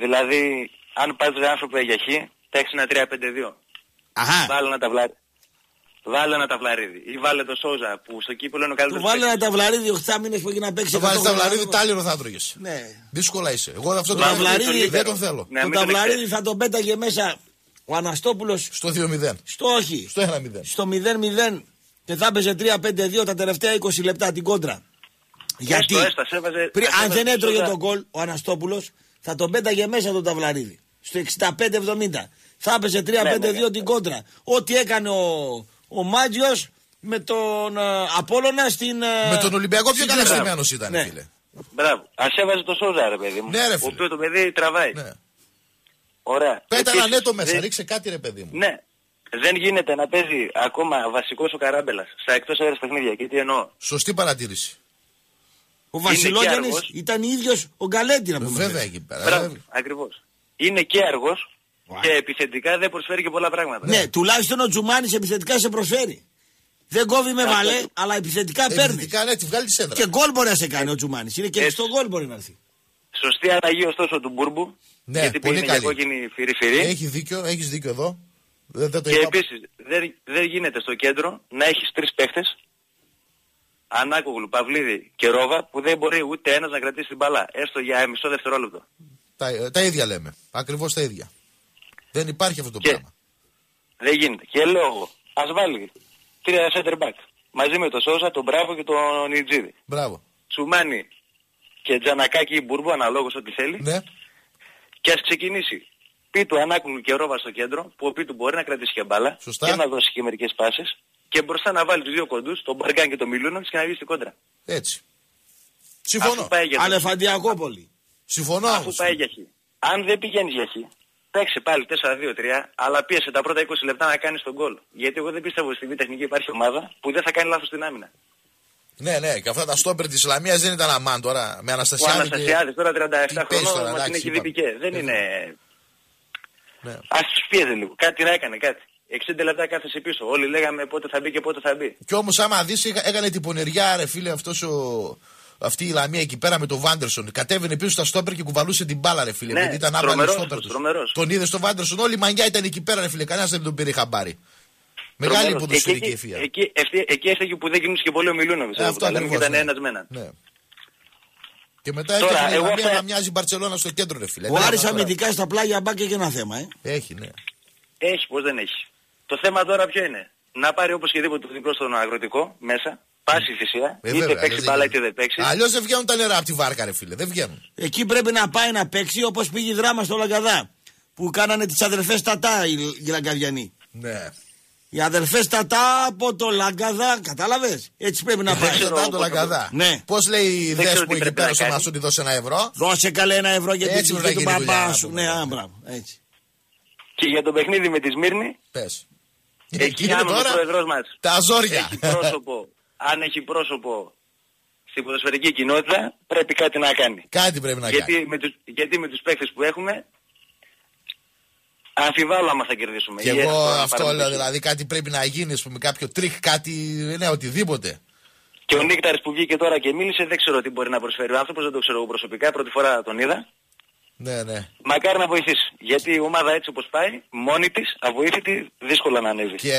Δηλαδή αν πας ρε άνθρωπο για χ, παίξει ένα 3-5-2. Αχα. Βάλε ένα ταυλαρίδι. Ή βάλε το Σόζα που στο κύπελο είναι ο καλύτερος. Του βάλε ένα ταυλαρίδι 8 μήνες που έχει να παίξει. Το βάλεις ταυλαρίδι, τάλιρο θα τρώγες. Ναι. Δύσκολα είσαι. Εγώ αυτό το ταυλαρίδι δεν τον θέλω. Το ταυλαρίδι θα τον πέταγε μέσα ο Αναστόπουλος. Στο 2-0. Στο όχι. Στο 1-0. Στο 0-0. Και θα έπαιζε 3-5-2 τα τελευταία 20 λεπτά την κόντρα. Γιατί αν δεν έτρωγε τον γκολ ο Αναστόπουλος, θα τον πέταγε μέσα τον ταυλαρίδι. Στο 65-70. Θα έπαιζε 3-5-2 την κόντρα. Ό,τι έκανε ο Μάτζιος με τον Απόλλωνα στην. Με τον Ολυμπιακό πιο καταστημένος ήταν, φίλε. Μπράβο. Ας έβαζε το Σόζα, ρε παιδί μου. Ναι, ρε φίλε. Το παιδί τραβάει. Ωραία. Πέταγα ναι το μέσα, ρίξε κάτι, ρε παιδί μου. Ναι. Δεν γίνεται να παίζει ακόμα βασικός ο Καράμπελας στα εκτός έδρας παιχνίδια. Και τι εννοώ. Σωστή παρατήρηση. Ο Βασιλόγιανης ήταν ίδιος ο Γκαλέντι να πούμε. Βέβαια εκεί πέρα. Μπράβο, ακριβώς. Είναι και αργός και επιθετικά δεν προσφέρει και πολλά πράγματα. Ναι, τουλάχιστον ο Τζουμάνης επιθετικά σε προσφέρει. Δεν κόβει με βαλέ, αλλά επιθετικά παίρνει. Επιθετικά ναι, τη βγάλει τη σέντρα. Και γκολ μπορεί να σε κάνει ο Τζουμάνης. Είναι και στο γκολ μπορεί να έρθει. Σωστή αλλαγή ωστόσο του Μπούρμπου. Ναι, γιατί πολύ καλή. Έχει δίκιο, έχεις δίκιο εδώ. Και επίσης δεν γίνεται στο κέντρο να έχεις 3 παίχτες, Ανάκογλου, Παυλίδη και Ρόβα, που δεν μπορεί ούτε ένας να κρατήσει την μπαλά, έστω για μισό δευτερόλεπτο. Τα ίδια λέμε, ακριβώς τα ίδια. Δεν υπάρχει αυτό το πράγμα. Δεν γίνεται. Και λέω εγώ, ας βάλει 3 center back, μαζί με τον Σόζα, τον Μπράβο και τον Ιτζίδη. Μπράβο. Τσουμάνι και Τζανακάκι ή Μπούρμπο, αναλόγως ό,τι θέλει. Ναι. Και ας ξεκινήσει. Πίτου Ανάκουλου και Ρόβα στο κέντρο, που ο Πίτου μπορεί να κρατήσει και μπάλα. Σωστά. Και να δώσει και μερικές πάσες. Και μπροστά να βάλει τους 2 κοντούς, τον Μπαργκάν και τον Μιλούνοβιτς, και να βγει στην κόντρα. Έτσι. Συμφωνώ. Αλεφαντιακό πολύ. Συμφωνώ. Αφού πάει για χ. Αν δεν πηγαίνεις για χ, παίξε πάλι 4-2-3, αλλά πίεσε τα πρώτα 20 λεπτά να κάνεις τον γκολ. Γιατί εγώ δεν πιστεύω ότι στη Β' Εθνική υπάρχει ομάδα που δεν θα κάνει λάθος στην άμυνα. Ναι, ναι, και αυτά τα στόπερ της Λαμίας δεν ήταν αμάν τώρα. Με Αναστασιάδη. Ο Αναστασιάδης τώρα 37 χρονών μα την έχει δει και δεν είναι. Ναι. Ας τους πιέζε λίγο, κάτι να έκανε, κάτι. 60 λεπτά κάθεσε πίσω. Όλοι λέγαμε πότε θα μπει και πότε θα μπει. Κι όμως, άμα δεις, έκανε την πονηριά, ρε φίλε, αυτή η Λαμία εκεί πέρα με τον Βάντερσον. Κατέβαινε πίσω στα στόπερ και κουβαλούσε την μπάλα, ρε φίλε. Ναι, επειδή ήταν άπαλο στόπερ του. Τον είδε στον Βάντερσον, όλη η μανιά ήταν εκεί πέρα, ρε φίλε. Κανένας δεν τον πήρε χαμπάρι. Μεγάλη υποδοσφαιρική ευφυΐα. Εκεί έφταγε που δεν κινούσε και πολύ ο Μιλούνοβιτς. Αυτό ήταν ένας με έναν. Και μετά έχει μια μία να μοιάζει η Μπαρτσελώνα στο κέντρο, ρε φίλε. Ο Άρης αμυντικά στα πλάγια μπακ έχει ένα θέμα, Έχει, ναι. Έχει, πώς δεν έχει. Το θέμα τώρα ποιο είναι. Να πάρει οπωσδήποτε το διπλό στον αγροτικό μέσα, πάση θυσία, είτε παίξει μπάλα είτε δεν παίξει. Αλλιώς δεν βγαίνουν τα νερά από τη βάρκα, ρε φίλε. Δεν βγαίνουν. Εκεί πρέπει να πάει να παίξει όπως πήγε η Δράμα στο Λαγκαδά. Που κάνανε τις αδερφές Τατά οι Λαγκαδιανοί. Ναι. Οι αδερφές Τατά από το Λαγκαδά, κατάλαβες. Έτσι πρέπει να πάει. Τατά το Λαγκαδά. Ναι. Πώς λέει η Δέσπο που εκεί πέρα στο Μασούτη, δώσε €1. Δώσε καλέ €1 για την ψυχή του παπά σου. Ναι, μπράβο, έτσι. Και για το παιχνίδι με τη Σμύρνη. Πες. Εκεί είναι τώρα ο πρόεδρος μας. Τα ζόρια. Αν έχει πρόσωπο στην ποδοσφαιρική κοινότητα πρέπει κάτι να κάνει. Κάτι πρέπει να κάνει. Γιατί με τους παίκτες που έχουμε, αμφιβάλλω άμα θα κερδίσουμε. Και εγώ αυτό λέω, δηλαδή κάτι πρέπει να γίνει, ας πούμε, κάποιο τρίκ, κάτι, ναι, οτιδήποτε. Και ο Νίκταρης που βγήκε τώρα και μίλησε, δεν ξέρω τι μπορεί να προσφέρει ο άνθρωπος, δεν το ξέρω εγώ προσωπικά, πρώτη φορά τον είδα. Ναι, ναι. Μακάρι να βοηθήσει. Γιατί η ομάδα έτσι όπως πάει, μόνη της, αβοήθητη, δύσκολα να ανέβει. Και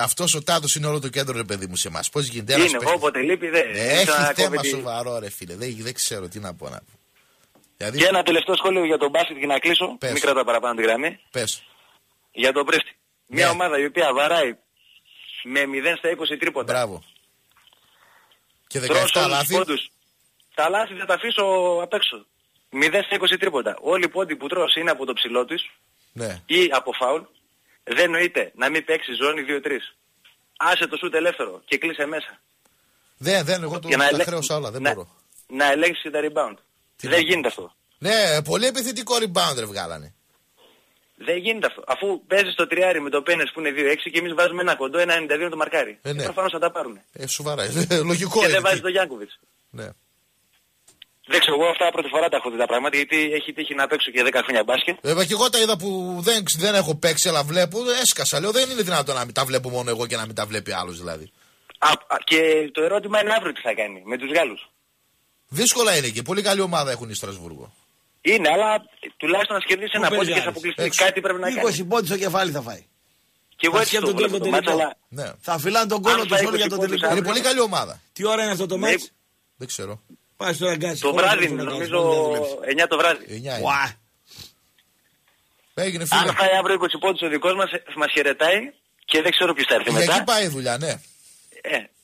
αυτός ο τάδος είναι όλο το κέντρο, ρε παιδί μου, σε εμάς. Πώς γίνεται ένας παίκτης. Είναι, όποτε λείπει, δεν. Έχει θέμα σοβαρό, ρε φίλε. Δεν ξέρω τι να πω. Δηλαδή... Και ένα τελευταίο σχόλιο για τον μπάσκετ και να κλείσω. Πες. Μην κρατάω παραπάνω τη γραμμή. Πες. Για τον Πρέστη. Ναι. Μια ομάδα η οποία βαράει με 0 στα 20 τρίποτα. Μπράβο. Και 17 λάθη. Τα λάθη θα τα αφήσω απ' έξω. 0 στα 20 τρίποτα. Όλοι οι πόντοι που τρως είναι από το ψηλό της, ναι, ή από φάουλ. Δεν νοείται να μην παίξει ζώνη 2-3. Άσε το σούτ ελεύθερο και κλείσε μέσα. Δεν, εγώ το χρέωσα όλα. Δεν μπορώ. Να ελέγξει τα rebound. Δεν γίνεται αυτό. Ναι, πολύ επιθετικό rebound βγάλανε. Δεν γίνεται αυτό. Αφού παίζει το τριάρι με το πένες που είναι 2-6 και εμείς βάζουμε ένα κοντό, ένα 92 το μαρκάρι. Ναι. Προφανώς θα τα πάρουν. Σοβαρά. Λογικό. Και δεν βάζει το Γιάνκοβιτς. Ναι. Δεν ξέρω, εγώ αυτά πρώτη φορά τα έχω δει τα πράγματα, γιατί έχει τύχει να παίξω και 10 χρόνια μπάσκετ. Βέβαια και εγώ τα είδα που δεν έχω παίξει, αλλά βλέπω, έσκασα. Λέω, δεν είναι δυνατόν να μην τα βλέπω μόνο εγώ και να μην τα βλέπει άλλος δηλαδή. Και το ερώτημα είναι αύριο τι θα κάνει με τους Γάλλους. Δύσκολα είναι και πολύ καλή ομάδα έχουν οι Στρασβούργο. Είναι, αλλά τουλάχιστον να σκεφτεί ένα πόντο και θα αποκλειστεί. Έξω. Κάτι πρέπει να κάνει. 20 πόντου στο κεφάλι θα φάει. Και εγώ έτσι τον βλέπω το μάτσα. Αλλά... Ναι. Θα φυλάνε τον κόλλο του όλου για τον τελικό. Είναι πολύ καλή ομάδα. Τι ώρα είναι αυτό το μάτς? Δεν ξέρω. Πάει στο αγκάτσι. Το βράδυ είναι, νομίζω 9 το βράδυ. Αν πάει αύριο 20 πόντου ο δικό μα χαιρετάει και δεν ξέρω ποιο θα έρθει μετά. Και εκεί πάει η δουλειά, ναι.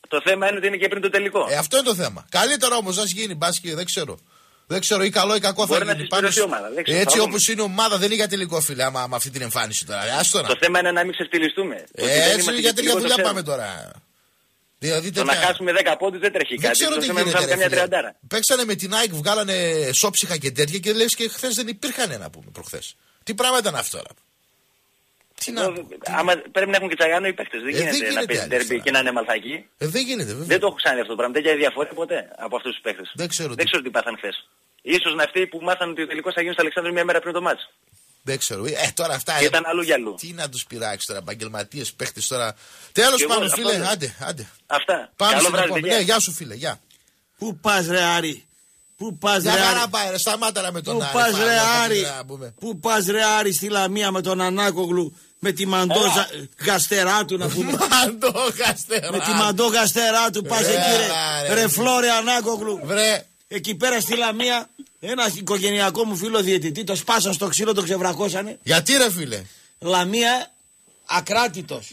Το θέμα είναι ότι είναι και πριν το τελικό. Αυτό είναι το θέμα. Καλύτερα όμως να γίνει μπάσκετ, δεν ξέρω. Δεν ξέρω, ή καλό ή κακό μπορεί θα γίνει. Ομάδα, ξέρω, έτσι όπως είναι η ομάδα, δεν είναι για τελικό, φίλε, άμα αυτή την εμφάνιση τώρα. Άστορα. Το θέμα είναι να μην ξεφτυλιστούμε. Έτσι για τελικά δουλειά πάμε τώρα. Δηλαδή, το να χάσουμε 10 πόντους δεν τρέχει κάτι. Δεν ξέρω τι γίνεται. Παίξανε με την ΑΕΚ, βγάλανε σόψυχα και τέτοια και λες και χθες δεν υπήρχαν να πούμε προχθές. Τι πράγμα ήταν αυτό τώρα. Άμα πρέπει να έχουν και τσαγάνο οι παίχτες. Δεν γίνεται να παίζει τέρμπι και να είναι μαλθακοί. Δεν γίνεται, βέβαια. Δεν το έχω ξαναδεί αυτό το πράγμα. Δεν έχει διαφορά ποτέ από αυτούς τους παίχτες. Δεν ξέρω τι πάθαν χθες. Ίσως να αυτοί που μάθαν ότι ο τελικός θα γίνει στο Αλεξάνδρου μια μέρα πριν το μάτς. Δεν ξέρω. Τώρα αυτά και ήταν αλλού για αλλού. Τι να τους πειράξει τώρα, επαγγελματίες παίχτες τώρα. Τέλος πάντων, φίλε. Άντε. Αυτά. Πάμε στο επόμενο. Γεια σου, φίλε. Πού πας, ρε Άρη. Πού πας, ρε Άρη, σταμάτα με τον Άρη. Πού πας, ρε Άρη, στη Λαμία με τον Ανάκογλου. Με τη μαντόζα γαστερά του να πούμε. Με τη μαντό γαστερά του πας εκεί, ρε Φλόρε Ανάκογλου. Εκεί πέρα στη Λαμία, ένα οικογενειακό μου φίλο διαιτητή, το σπάσαν στο ξύλο, το ξεβρακώσανε. Γιατί, ρε φίλε? Λαμία, ακράτητος.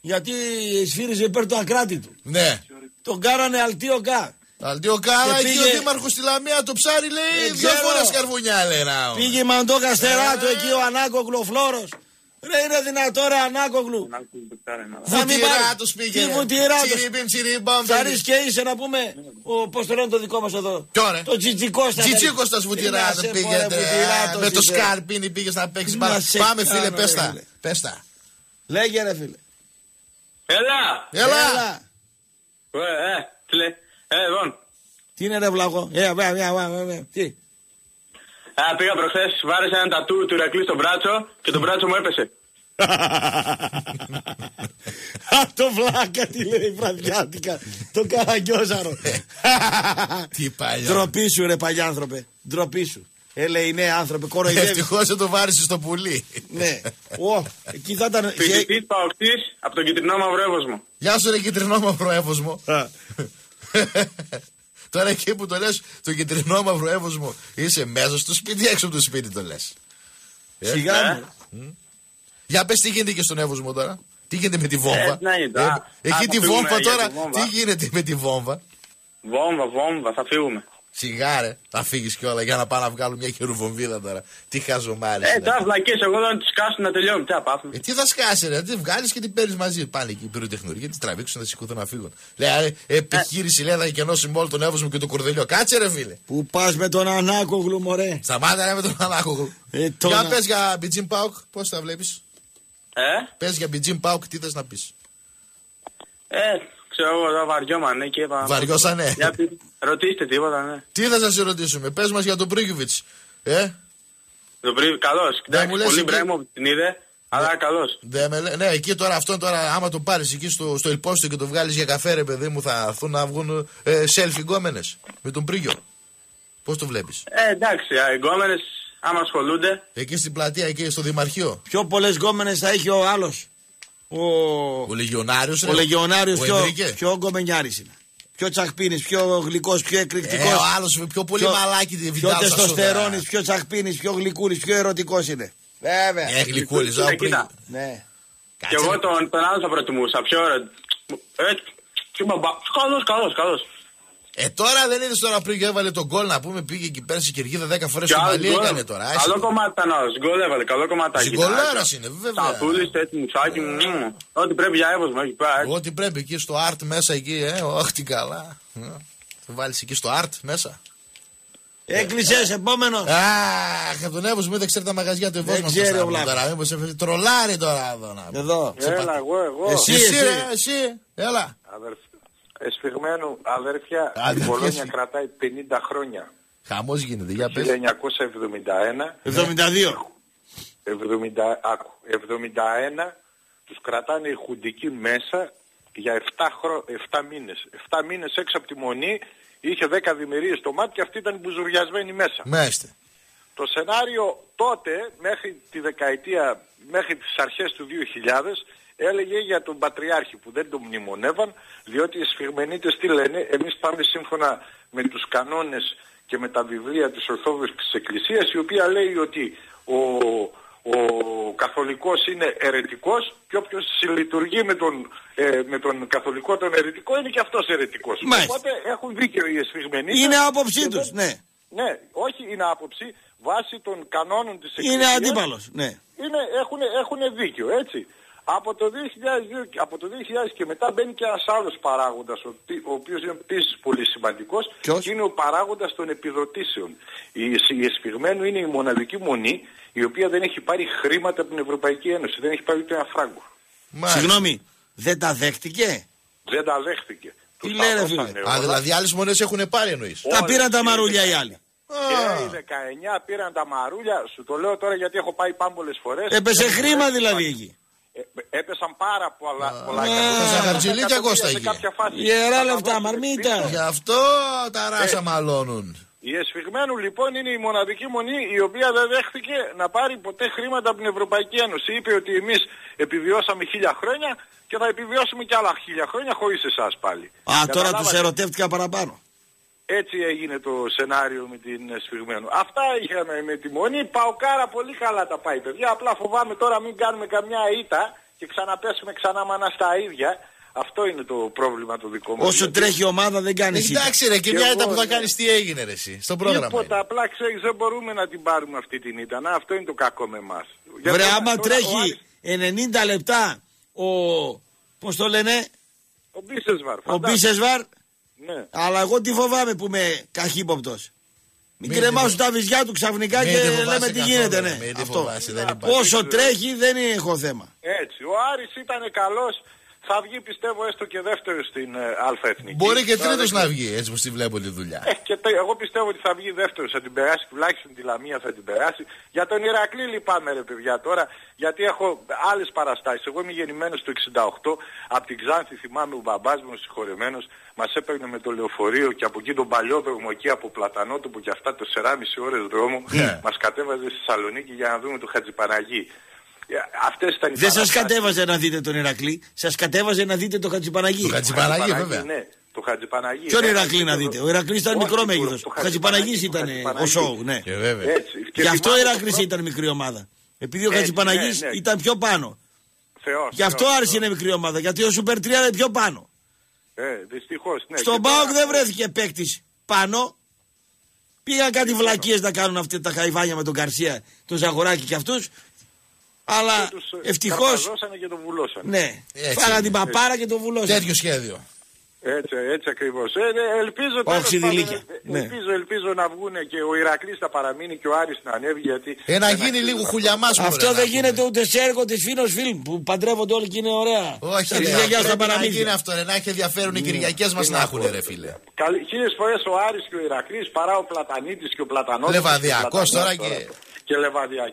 Γιατί σφύριζε υπέρ του ακράτητου. Ναι. Τον κάνανε αλτίο κα. Αλτιοκάρα και ο δήμαρχος στη Λαμία το ψάρι λέει δύο φορές καρβουνιά, λέει. Πήγε η μαντό γαστερά του εκεί ο Ανάκογλου Φλόρος. Ρε είναι δυνατό ρε Ανάκογλου. Βουτυρά τους πήγε. Τι βουτυρά τους. Θα ρίσκε είσαι να πούμε. Πώς το λένε το δικό μας εδώ. Το Τζιτζικώστας. Τζιτζικώστας βουτυρά του πήγε. Με το σκαρπίνι πήγες να παίξεις. Πάμε φίλε, πες τα. Λέγε ρε φίλε. Έλα. Τι είναι ρε βλαγό. Τι. Πήγα προχθές, βάρεσα ένα τατού του Ηρακλή στο μπράτσο και το μπράτσο μου έπεσε. Αυτό βλάκα τι λέει βραδιάτικα. Το καραγκιόζαρο. Τι παλιά. Ντροπή σου ρε παλιάνθρωπε. Ντροπή σου. Λέει ναι άνθρωπε, κοροϊδεύει. Ευτυχώς δεν το βάρισε στο πουλί. Ναι. Εκεί θα ήταν. Φοιτητής Παοκτής από τον Κιτρινό Μαυροεύωσμο. Γεια σου ρε Κιτρινό Μαυροεύωσμο. Τώρα εκεί που το λες το Κιτρινό Μαυροεύωσμο είσαι μέσα στο σπίτι, έξω από το σπίτι το λες. Σιγά. Για πες τι γίνεται και στον Εύωσμο τώρα. Τι γίνεται με τη βόμβα. Εκεί τη βόμβα τώρα. Τι γίνεται με τη βόμβα. Βόμβα, θα φύγουμε. Σιγά ρε, θα φύγεις κιόλα για να πάω να βγάλω μια χερουβομβίδα τώρα. Τι χαζομάρες. Τα βλακές, εγώ δεν τις κάσω να τελειώνω. Τι απάθουμε. Τι θα σκάσει, ρε, τι βγάλεις και τι παίρνεις μαζί. Πάλι εκεί οι πυροτεχνουργοί, τι τραβήξουν, θα σηκωθούν να φύγουν. Λέει, επιχείρηση λέει, θα γεννώσει μόνο τον Εύωσμο και τον Κορδελιό. Κάτσε ρε, φίλε. Πού πας με τον Ανάκογλου, μωρέ. Σταμάτα ρε με τον Ανάκογλου. Για πες για Μπιτζίν Πάοκ, πώς τα βλέπεις. Πες για Μπιτζίν Πάοκ, τι θες να πεις. Ξέρω εγώ, τα βαριόμανε και είπα. Βαριώσανε. Ρωτήστε τίποτα, ναι. Τι θα σας ρωτήσουμε, πες μας για τον Πρίγιοβιτς. Τον Πρίγιοβιτς, καλός. Κοιτάξτε, πολύ μπρέμο που την είδε. Αλλά καλός. Ναι, εκεί τώρα αυτόν τώρα, άμα τον πάρεις εκεί στο Ελπόστο και τον βγάλεις για καφέ, ρε παιδί μου, θα έρθουν να βγουν selfie γκόμενες με τον Πρίγιο. Πώς το βλέπεις? Εντάξει, γκόμενες άμα ασχολούνται. Εκεί στην πλατεία, εκεί στο Δημαρχείο. Πιο πολλές γκόμενες θα έχει ο άλλος. Ο Λεγιονάριος. Ο Λεγιονάριος πιο γκομενιάρης είναι. Πιο τσαχπίνης, πιο γλυκός, πιο εκρηκτικός. Ο άλλος πιο πολύ μαλάκι τη βιτάλη. Πιο τεστοστερώνης, πιο τσαχπίνης, πιο γλυκούρης, πιο ερωτικός είναι. Βέβαια. Γλυκούλης, κοίτα. Ναι. Και εγώ τον άλλο θα προτιμούσα. Πιο ωραίο. Καλός. Τώρα δεν είδες τώρα πριν και έβαλε τον γκολ να πούμε, πήγε εκεί πέρσι Κυρκίδα 10 φορές στην Γαλλία, έκανε τώρα. Καλό κομμάτι ήταν άλλος, γκολ έβαλε, καλό κομματάκι. Συγκολάρας είναι, βέβαια. Τα πούλησε έτσι μουτσάκι μου, ό,τι πρέπει για έβοσμα εκεί πέρα. Ό,τι πρέπει εκεί στο art μέσα εκεί, όχι τι καλά. Θα βάλεις εκεί στο art μέσα. Έκλεισες, επόμενο. Αχ, τον έβος μου, δεν ξέρει τα μαγαζιά του εβός μας. Τρολάρει τώρα εδώ. Έλα, εγώ. Εσύ. Έλα. Εσφυγμένου, αδέρφια, η Πολόνια κρατάει 50 χρόνια. Χαμός γίνεται, για πες. 1971. 72. 71 τους κρατάνε οι χουντικοί μέσα για 7 μήνες. 7 μήνες έξω από τη μονή, είχε 10 διμερίες στο μάτι και αυτοί ήταν μπουζουριασμένοι μέσα. Μάλιστα. Το σενάριο τότε, μέχρι τη δεκαετία, μέχρι τις αρχές του 2000, έλεγε για τον Πατριάρχη που δεν τον μνημονεύαν, διότι οι σφιγμενίτες τι λένε, εμείς πάμε σύμφωνα με τους κανόνες και με τα βιβλία της Ορθόδοξης Εκκλησίας, η οποία λέει ότι ο καθολικός είναι αιρετικός και όποιος συλλειτουργεί με τον καθολικό τον αιρετικό είναι και αυτός αιρετικός. Μάλιστα. Οπότε έχουν δίκαιο οι σφιγμενίτες. Είναι άποψή τους, ναι. Ναι, όχι είναι άποψη, βάσει των κανόνων της Εκκλησίας. Είναι αντίπαλος, ναι. Έχουν δίκαιο, έτσι. Από το 2000 και μετά μπαίνει και ένας άλλος παράγοντας, ο οποίος είναι επίσης πολύ σημαντικός, και είναι ο παράγοντας των επιδοτήσεων. Η εσφιγμένου είναι η μοναδική μονή η οποία δεν έχει πάρει χρήματα από την Ευρωπαϊκή Ένωση, δεν έχει πάρει ούτε ένα φράγκο. Συγγνώμη, δεν τα δέχτηκε? Δεν τα δέχτηκε. Τι λένε φίλε? Δηλαδή άλλες μονές έχουν πάρει εννοείς? Τα πήραν τα μαρούλια οι άλλοι. Και οι 19 πήραν τα μαρούλια, σου το λέω τώρα γιατί έχω πάει πάμπολες φορές. Έπεσε χρήμα δηλαδή εκεί. Έπεσαν πάρα πολλά χαρτζιλίκια Κώστα εκεί. Ιερά λεφτά, μαρμίτα. Γι' αυτό τα ράσα μαλώνουν. Η εσφυγμένου λοιπόν είναι η μοναδική μονή η οποία δεν δέχτηκε να πάρει ποτέ χρήματα από την Ευρωπαϊκή Ένωση. Είπε ότι εμείς επιβιώσαμε 1000 χρόνια και θα επιβιώσουμε κι άλλα 1000 χρόνια χωρίς εσάς πάλι. Τώρα τους ερωτεύτηκα παραπάνω. Έτσι έγινε το σενάριο με την σφιγμένο. Αυτά είχαμε με τη μονή. Παοκάρα πολύ καλά τα πάει, παιδιά. Απλά φοβάμαι τώρα μην κάνουμε καμιά ήττα και ξαναπέσουμε ξανά μάνα στα ίδια. Αυτό είναι το πρόβλημα το δικό μου. Όσο τρέχει η ομάδα δεν κάνει ήττα. Εντάξει, ρε, και μια ήττα που θα κάνει τι έγινε, ρε, εσύ, στο πρόγραμμα. Τίποτα, απλά ξέρει, δεν μπορούμε να την πάρουμε αυτή την ήττα. Να, αυτό είναι το κακό με εμάς. Βρε, άμα τρέχει 90 λεπτά πώς το λένε? Ο Μπίσεσβαρ. Ναι. Αλλά εγώ τι φοβάμαι που είμαι καχύποπτος. Μην κρεμάσουν τα βυζιά του ξαφνικά και λέμε τι γίνεται. Ναι. Όσο τρέχει δεν έχω θέμα. Έτσι. Ο Άρης ήταν καλός. Θα βγει πιστεύω έστω και δεύτερος στην Αλφα-Εθνική. Μπορεί και τρίτος να βγει έτσι όπως τη βλέπω τη δουλειά. Εγώ πιστεύω ότι θα βγει δεύτερος. Θα την περάσει τουλάχιστον τη Λαμία θα την περάσει. Για τον Ηρακλή λυπάμαι ρε παιδιά τώρα. Γιατί έχω άλλες παραστάσεις. Εγώ είμαι γεννημένος το 68. Από την Ξάνθη θυμάμαι ο μπαμπάς μου συγχωρεμένος. Μας έπαιρνε με το λεωφορείο και από εκεί τον Παλιόδρομο εκεί από Πλατανότοπο και αυτά το 4,5 ώρες δρόμου. Yeah. Μας κατέβαζε στη Θεσσαλονίκη για να δούμε τον Χατζηπαναγή. Δεν σας κατέβαζε να δείτε τον Ηρακλή, σας κατέβαζε να δείτε τον Χατζηπαναγή. Το Χατζηπαναγή, βέβαια. Ναι, το Χατζηπαναγή. Ποιον Ηρακλή να δείτε? Ο Ηρακλής ήταν μικρό μέγεθος. Ο Χατζηπαναγής ήταν ο σοου, ναι. Γι' αυτό ο Ηρακλής ήταν μικρή ομάδα. Επειδή ο Χατζηπαναγής ήταν πιο πάνω. Γι' αυτό άρχισε να είναι μικρή ομάδα. Γιατί ο Σούπερ 3 είναι πιο πάνω. Στον ΠΑΟΚ δεν βρέθηκε παίκτης πάνω. Πήγαν κάτι βλακίες να κάνουν αυτά τα χαϊβάνια με τον Καρσία, τον Ζαγοράκη και αυτούς. Αλλά ευτυχώς. Καρπαζώσανε και τον βουλώσανε. Ναι, φάγανε την παπάρα και τον βουλώσανε. Τέτοιο σχέδιο. Έτσι ακριβώς. Ελπίζω, ελπίζω να βγουν και ο Ηρακλής θα παραμείνει και ο Άρης να ανέβει. Γιατί να γίνει λίγο χουλιαμάς. Αυτό δεν γίνεται ούτε σε έργο της Φίνος Φιλμ που παντρεύονται όλοι και είναι ωραία. Όχι, να γίνει αυτό. Να έχει ενδιαφέρον οι Κυριακές μας να έχουν, ρε φίλε. Χίλιες φορές ο Άρης και ο Ηρακλής παρά ο Πλατανίτης και ο Πλατανότης. Λεβαδιακός τώρα και.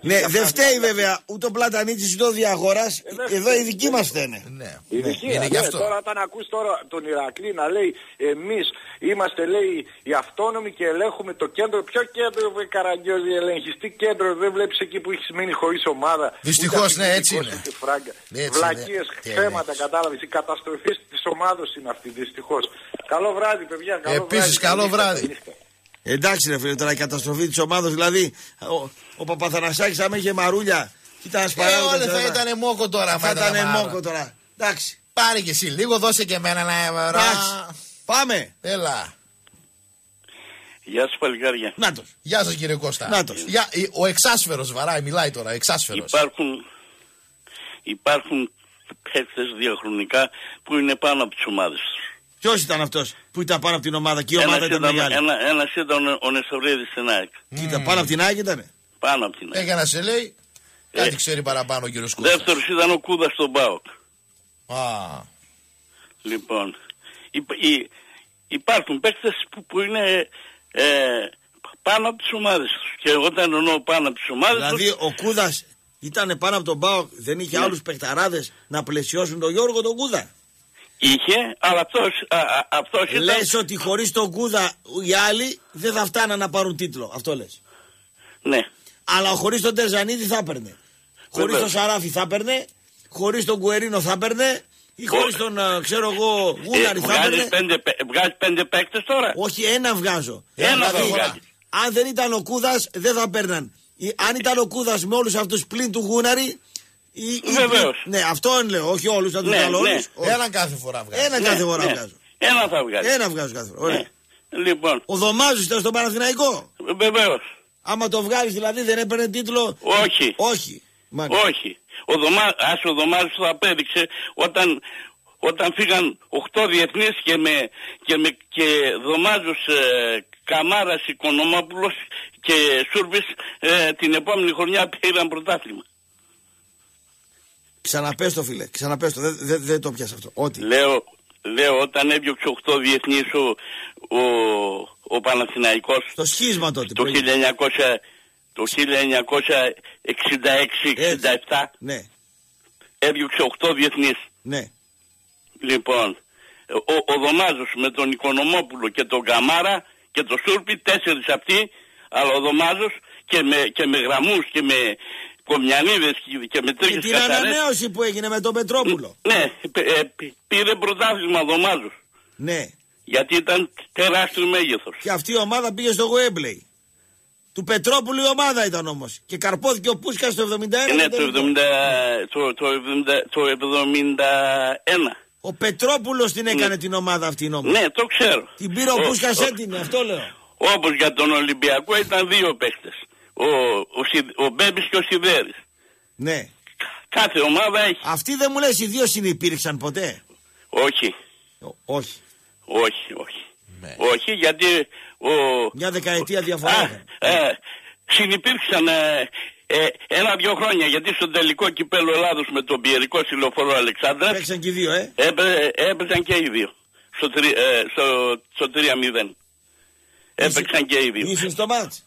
Ναι, δεν φταίει βέβαια ούτε ο Πλατανίτης ούτε ο Διαγοράς. Εδώ οι δικοί μας φταίνε. Οι δικοί, τώρα όταν ακούς τώρα τον Ηρακλή να λέει εμείς είμαστε λέει οι αυτόνομοι και ελέγχουμε το κέντρο. Ποιο κέντρο, Καραγκιόζη, ελεγχιστή κέντρο? Δεν βλέπεις εκεί που έχεις μείνει χωρίς ομάδα. Δυστυχώς, ναι, έτσι είναι. Βλακίες, θέματα, κατάλαβες. Η καταστροφή της ομάδος είναι αυτή, δυστυχώς. Καλό βράδυ, παιδιά. Επίσης, καλό βράδυ. Εντάξει, ρε φίλε, τώρα η καταστροφή της ομάδας, δηλαδή ο Παπαθανασάκης άμα είχε μαρούλια. Κοίτα, σπαράγοντα. Όλα θα ήταν μόκο τώρα, θα ήταν μόκο τώρα. Εντάξει. Πάρε και εσύ λίγο, δώσε και εμένα να ευρώ. Πάμε. Έλα. Γεια σας, παλικάρια. Νάτος. Γεια σας, κύριε Κώστα. Νάτος. Ο εξάσφαιρος βαράει, μιλάει τώρα, εξάσφαιρος. Υπάρχουν παίκτες διαχρονικά που είναι πάνω από τις ομάδες τους. Ποιος ήταν αυτός που ήταν πάνω από την ομάδα και η ομάδα ήταν μεγάλη? Ένας ήταν ο Νεσορίδης στην ΑΕΚ. Κοίτα, πάνω από την ΑΕΚ ήτανε. Πάνω από την ΑΕΚ. Έκανα σε λέει, κάτι ξέρει παραπάνω ο κύριος Κούδας. Δεύτερος ήταν ο Κούδας στον ΠΑΟΚ. Λοιπόν, υπάρχουν παίκτες που είναι πάνω από τις ομάδες τους. Και όταν εννοώ πάνω από τις ομάδες τους... Δηλαδή ο Κούδας ήταν πάνω από τον ΠΑΟΚ, δεν είχε άλλους παιχταράδες να πλαισιώσουν τον Γιώργο τον Κούδα? Είχε, αλλά αυτός ήταν... Λες ότι χωρίς τον Κούδα οι άλλοι δεν θα φτάναν να πάρουν τίτλο, αυτό λες? Ναι. Αλλά χωρίς τον Τερζανίδη θα έπαιρνε. Χωρίς τον Σαράφη θα έπαιρνε. Χωρίς τον Κουερίνο θα έπαιρνε. Ή χωρίς τον, ξέρω εγώ, Γούναρη θα έπαιρνε. Βγάζεις πέντε παίκτες τώρα? Όχι, ένα βγάζω. Ένα. Αν δεν ήταν ο Κούδας δεν θα παίρναν. Αν ήταν ο Κούδας με όλους αυτούς πλην του Γούναρη... Βεβαίως. Ναι, αυτόν λέω, όχι όλους, θα τους βγάλω όλους. Έναν κάθε φορά βγάζω. Ένα θα βγάζω. Ένα βγάζω κάθε φορά. Ωραία. Λοιπόν. Ο Δομάζος ήταν στον Παναθηναϊκό. Βεβαίως. Άμα το βγάλεις δηλαδή δεν έπαιρνε τίτλο? Όχι. Όχι. Όχι. Ο Δομάζος το απέδειξε όταν φύγαν 8 διεθνείς και Δομάζος, Καμάρας, Οικονομόπουλος και Σούρβης την επόμενη χρονιά πήραν πρωτάθλημα. Ξαναπες το, φίλε, ξαναπες το, δεν το πιάσα αυτό. Ότι... Λέω όταν έπιωξε 8 διεθνείς ο Παναθηναϊκός. Το σχίσμα τότε. Το 1966-67 ναι. Έπιωξε 8 διεθνείς. Ναι. Λοιπόν, ο Δομάζος με τον Οικονομόπουλο και τον Καμάρα και τον Σούρπι, 4 αυτοί, αλλά ο Δομάζος και με γραμμούς και με... Κομιανίδες και με τρεις καθαρές. Και την ανανέωση που έγινε με τον Πετρόπουλο. Ναι, πήρε πρωτάθλημα Δομάζος. Ναι. Γιατί ήταν τεράστιο μέγεθος. Και αυτή η ομάδα πήγε στο Γουέμπλεϊ. Του Πετρόπουλου η ομάδα ήταν όμως. Και καρπόθηκε ο Πούσκας το 71. Ναι, το 71. Ο Πετρόπουλος την έκανε την ομάδα αυτήν όμως. Ναι, το ξέρω. Την πήρε ο Πούσκας έτεινε, αυτό λέω. Όπως για τον Ολυμπιακό ήταν 2 παίχτες. Ο Μπέμπης και ο Σιδέρης. Ναι. Κάθε ομάδα έχει. Αυτοί δεν μου λες οι δύο συνυπήρξαν ποτέ? Όχι. Όχι. Ναι. Όχι, γιατί μια δεκαετία διαφορά. Συνυπήρξαν ένα-δυο χρόνια, γιατί στον τελικό κυπέλλο Ελλάδος με τον Πιερικό Συλλοφόρο Αλεξάνδρα έπαιξαν και οι δύο, έπαιξαν και οι δύο. Στο 3-0. Έπαιξαν και οι δύο. Ήσουν στο μάτς?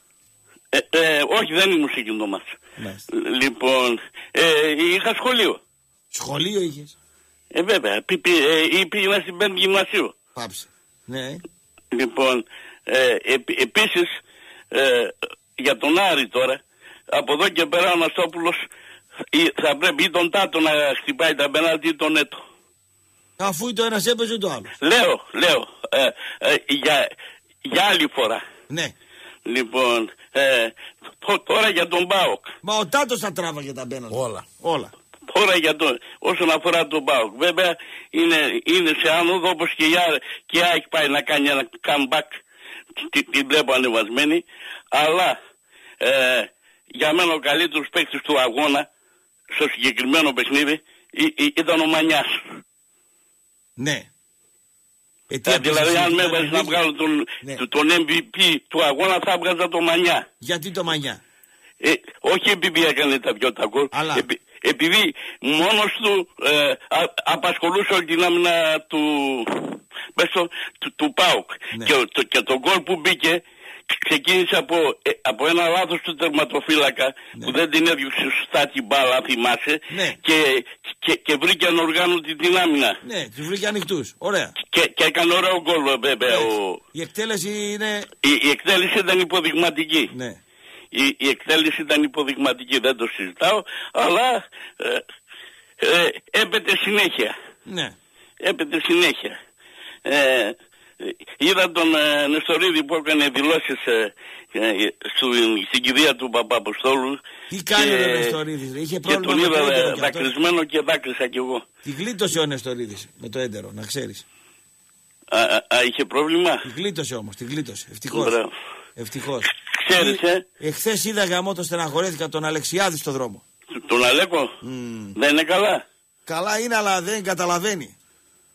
Όχι, δεν ήμουν σύγκριτο μας. Λοιπόν, είχα σχολείο. Σχολείο είχες? Βέβαια, πήγαινα στην 5η γυμνασίου. Πάψε. Ναι. Λοιπόν, επίσης, για τον Άρη τώρα, από εδώ και πέρα ο Αναστόπουλος θα πρέπει ή τον Τάτο να χτυπάει τα πέναλτι ή τον Έτο. Αφού ή το ένας έπαιζε το άλλο. Λέω, για άλλη φορά. Ναι. Λοιπόν, τώρα για τον ΠΑΟΚ. Μα ο Τάτος θα τράβαγε τα μπέναλτι. Όλα. Τώρα για όσον αφορά τον ΠΑΟΚ. Βέβαια είναι σε άνοδο, όπως και η ΑΕΚ πάει να κάνει ένα comeback. Την βλέπω ανεβασμένη. Αλλά για μένα ο καλύτερος παίκτης του αγώνα στο συγκεκριμένο παιχνίδι ήταν ο Μανιάς. Ναι. Δηλαδή, αν με έβαζε να βγάλω τον MVP του αγώνα, θα βγάζα τον Μανιά. Γιατί τον Μανιά? Όχι επειδή έκανε τα πιο τα γκολ. Αλλά... Επειδή μόνος του απασχολούσε όλη την άμυνα του ΠΑΟΚ. Ναι. Και το γκολ που μπήκε ξεκίνησε από ένα λάθος του τερματοφύλακα, ναι, που δεν την έδιωξε σωστά την μπάλα, θυμάσαι, ναι, και βρήκε ανοργάνωτη την άμυνα. Ναι, τους βρήκε ανοιχτούς. Ωραία. Και έκανε ωραίο γκολ, βέβαια. Ναι. Η εκτέλεση ήταν υποδειγματική. Ναι. Η εκτέλεση ήταν υποδειγματική, δεν το συζητάω, αλλά έπεται συνέχεια. Ναι. Έπεται συνέχεια. Είδα τον Νεστορίδη που έκανε δηλώσεις στην κηδεία του Παπαποστόλου. Τι κάνει ο Νεστορίδης, είχε πρόβλημα. Και τον είδα δακρυσμένο και δάκρυσα κι εγώ. Τη γλίτωσε ο Νεστορίδης με το έντερο, να ξέρεις. Είχε πρόβλημα. Τη γλίτωσε όμως, τη γλίτωσε, ευτυχώς. Μπράβο. Ευτυχώς. Ξέρετε. Εχθές είδα γαμότο, στεναχωρέθηκα, τον Αλεξιάδη στο δρόμο. Τον Αλέκο. Δεν είναι καλά. Καλά είναι, αλλά δεν καταλαβαίνει.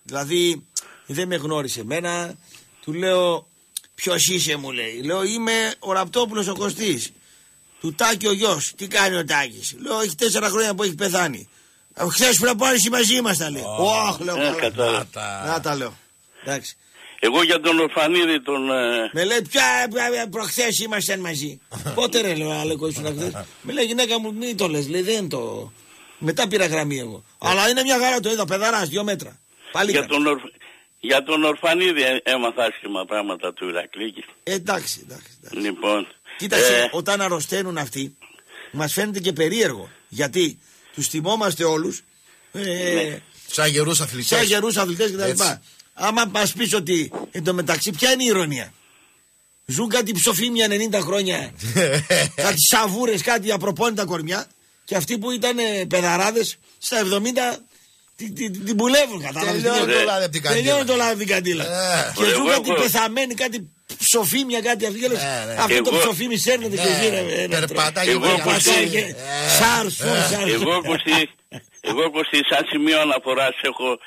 Δηλαδή, δεν με γνώρισε εμένα. Του λέω, ποιος είσαι, μου λέει. Λέω, είμαι ο Ραπτόπουλος ο Κωστής. Του Τάκη ο γιος. Τι κάνει ο Τάκης? Λέω, έχει 4 χρόνια που έχει πεθάνει. Χθες πρέπει να είσαι μαζί μας, τα λέει. Ωχ, λέω. Να τα λέω. Εντάξει. Εγώ για τον Ορφανίδη τον... Με λέει πια προχθές ήμασταν μαζί. Πότε ρε, λέω, Αλέκο, ήσουν χθες? Με λέει, γυναίκα μου, μην το λες, λέει, δεν το... Μετά πήρα γραμμή εγώ. Αλλά είναι μια γάρα, το είδα, παιδαράς, 2 μέτρα. Πάλι για τον Ορφανίδη έμαθα άσχημα πράγματα του Ηρακλίκη. Εντάξει. Λοιπόν... Κοίταξε, όταν αρρωσταίνουν αυτοί, μας φαίνεται και περίεργο. Γιατί τους θυμόμαστε όλους. Ναι. Σαν γερούς αθλητές. Σαν γερούς αθλητές κτλ. Άμα μας πεις ότι εντωμεταξύ, ποια είναι η ηρωνία? Ζουν κάτι ψοφίμια 90 χρόνια, κάτι σαβούρες, κάτι απροπώνητα κορμιά, και αυτοί που ήταν παιδαράδες στα 70 την πουλεύουν, κατάλαβες? Τελειώνει το λάδι από την καντήλα. Και ζουν κάτι πεθαμένοι, κάτι ψοφίμια, κάτι αυτοί. Αυτό το ψοφίμι σέρνεται και γύρευε. Περπατάει και εγώ Κωστή, σαν σημείο αναφοράς έχω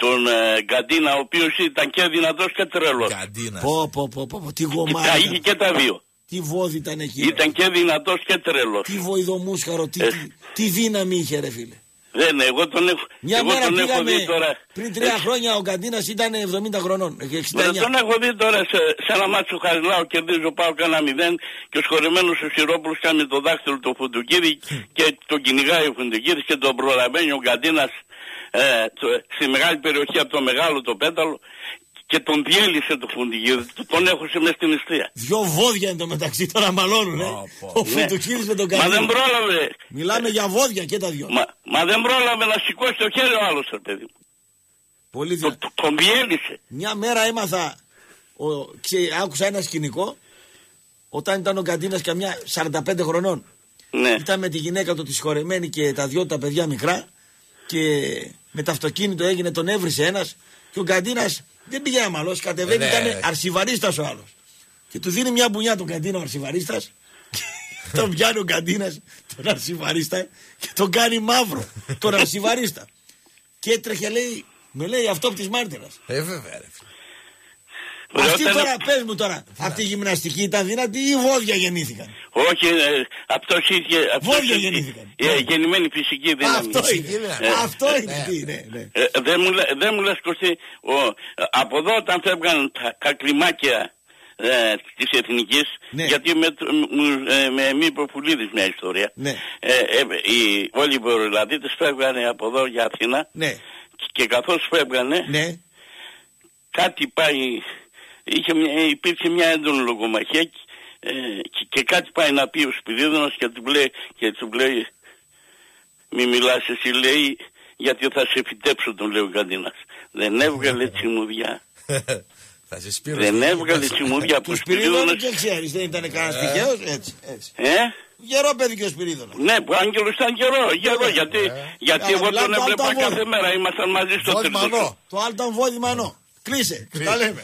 τον Καντίνα, ο οποίος ήταν και δυνατός και τρελός. Καντίνας. Τι γομάτα. Τα είχε και τα δύο. Τι βόδι ήταν εκεί. Ήταν και δυνατός και τρελός. Τι βοηδομούσχαρο, τι δύναμη είχε, ρε φίλε. Δεν, εγώ τον έχω, έχω δει τώρα. Πριν 3 χρόνια ο Καντίνας ήταν 70 χρονών. Τον έχω δει τώρα σε ένα μάτσο του Χαριλάου, κερδίζω, πάω κανένα 0 και ο σχορημένος ο Σιρόπουλος κάνει το δάχτυλο του Φουντουκίδη και τον κυνηγάει ο Φουντουκίδης και τον προλαβαίνει ο Καντίνας. Στη μεγάλη περιοχή από το μεγάλο το πέταλο και τον διέλυσε το Φουντουκίδη, τον έχωσε μες στην νηστεία. 2 βόδια εντωμεταξύ τώρα μαλώνουνε. Ο Φουντουκίδης με τον Καντίνα. Μα δεν πρόλαβε. Μιλάμε για βόδια και τα 2. Μα δεν πρόλαβε να σηκώσει το χέρι ο άλλος, ρε παιδί μου. Πολύ δυνατό. Τον διέλυσε. Μια μέρα έμαθα, άκουσα ένα σκηνικό όταν ήταν ο Καντίνας καμιά 45 χρονών. Ναι. Ήταν με τη γυναίκα του τη συγχωρεμένη και τα 2 τα παιδιά μικρά. Και με το αυτοκίνητο έγινε, τον έβρισε ένας και ο Καντίνας δεν πήγε αμαλός, κατεβαίνει, ήταν αρσιβαρίστας ο άλλος. Και του δίνει μια μπουνιά τον Καντίνα ο αρσιβαρίστας, τον πιάνει ο Καντίνας τον αρσιβαρίστα και τον κάνει μαύρο, τον αρσιβαρίστα. Και έτρεχε, λέει, με λέει αυτό από της μάρτυρας. Βέβαια, ρε φίλε. Αυτή τώρα, πες μου τώρα, αυτή η γυμναστική ήταν δυνατή ή βόδια γεννήθηκαν? Όχι, αυτός είχε... Βόδια γεννήθηκαν. Γεννημένη φυσική δύναμη. Αυτό είναι. Δεν μου λες, Κωστή, από εδώ όταν φεύγαν τα κακλιμάκια της Εθνικής, γιατί με μη προφουλίδης μια ιστορία, όλοι οι βορειολαδίτες φεύγανε από εδώ για Αθήνα και καθώς φεύγανε, κάτι πάει... Υπήρξε μια έντονη λογομαχία και κάτι πάει να πει ο Σπυρίδωνας και του λέει, μη μιλάς εσύ, λέει, γιατί θα σε φυτέψω, τον λέει ο Καντίνας. Δεν έβγαλε τσιμουδιά. Δεν έβγαλε τσιμουδιά από τον Σπυρίδωνα. Και ξέρεις, δεν ήταν κανένας τυχαίος, έτσι. Γερό παιδί και ο Σπυρίδωνας. Ναι, ο Άγγελος ήταν γερό, γιατί εγώ τον έβλεπα κάθε μέρα, ήμασταν μαζί στο τρίτο. Το άλλο ήταν βόδι μανό. Κλείσε, τα λέμε.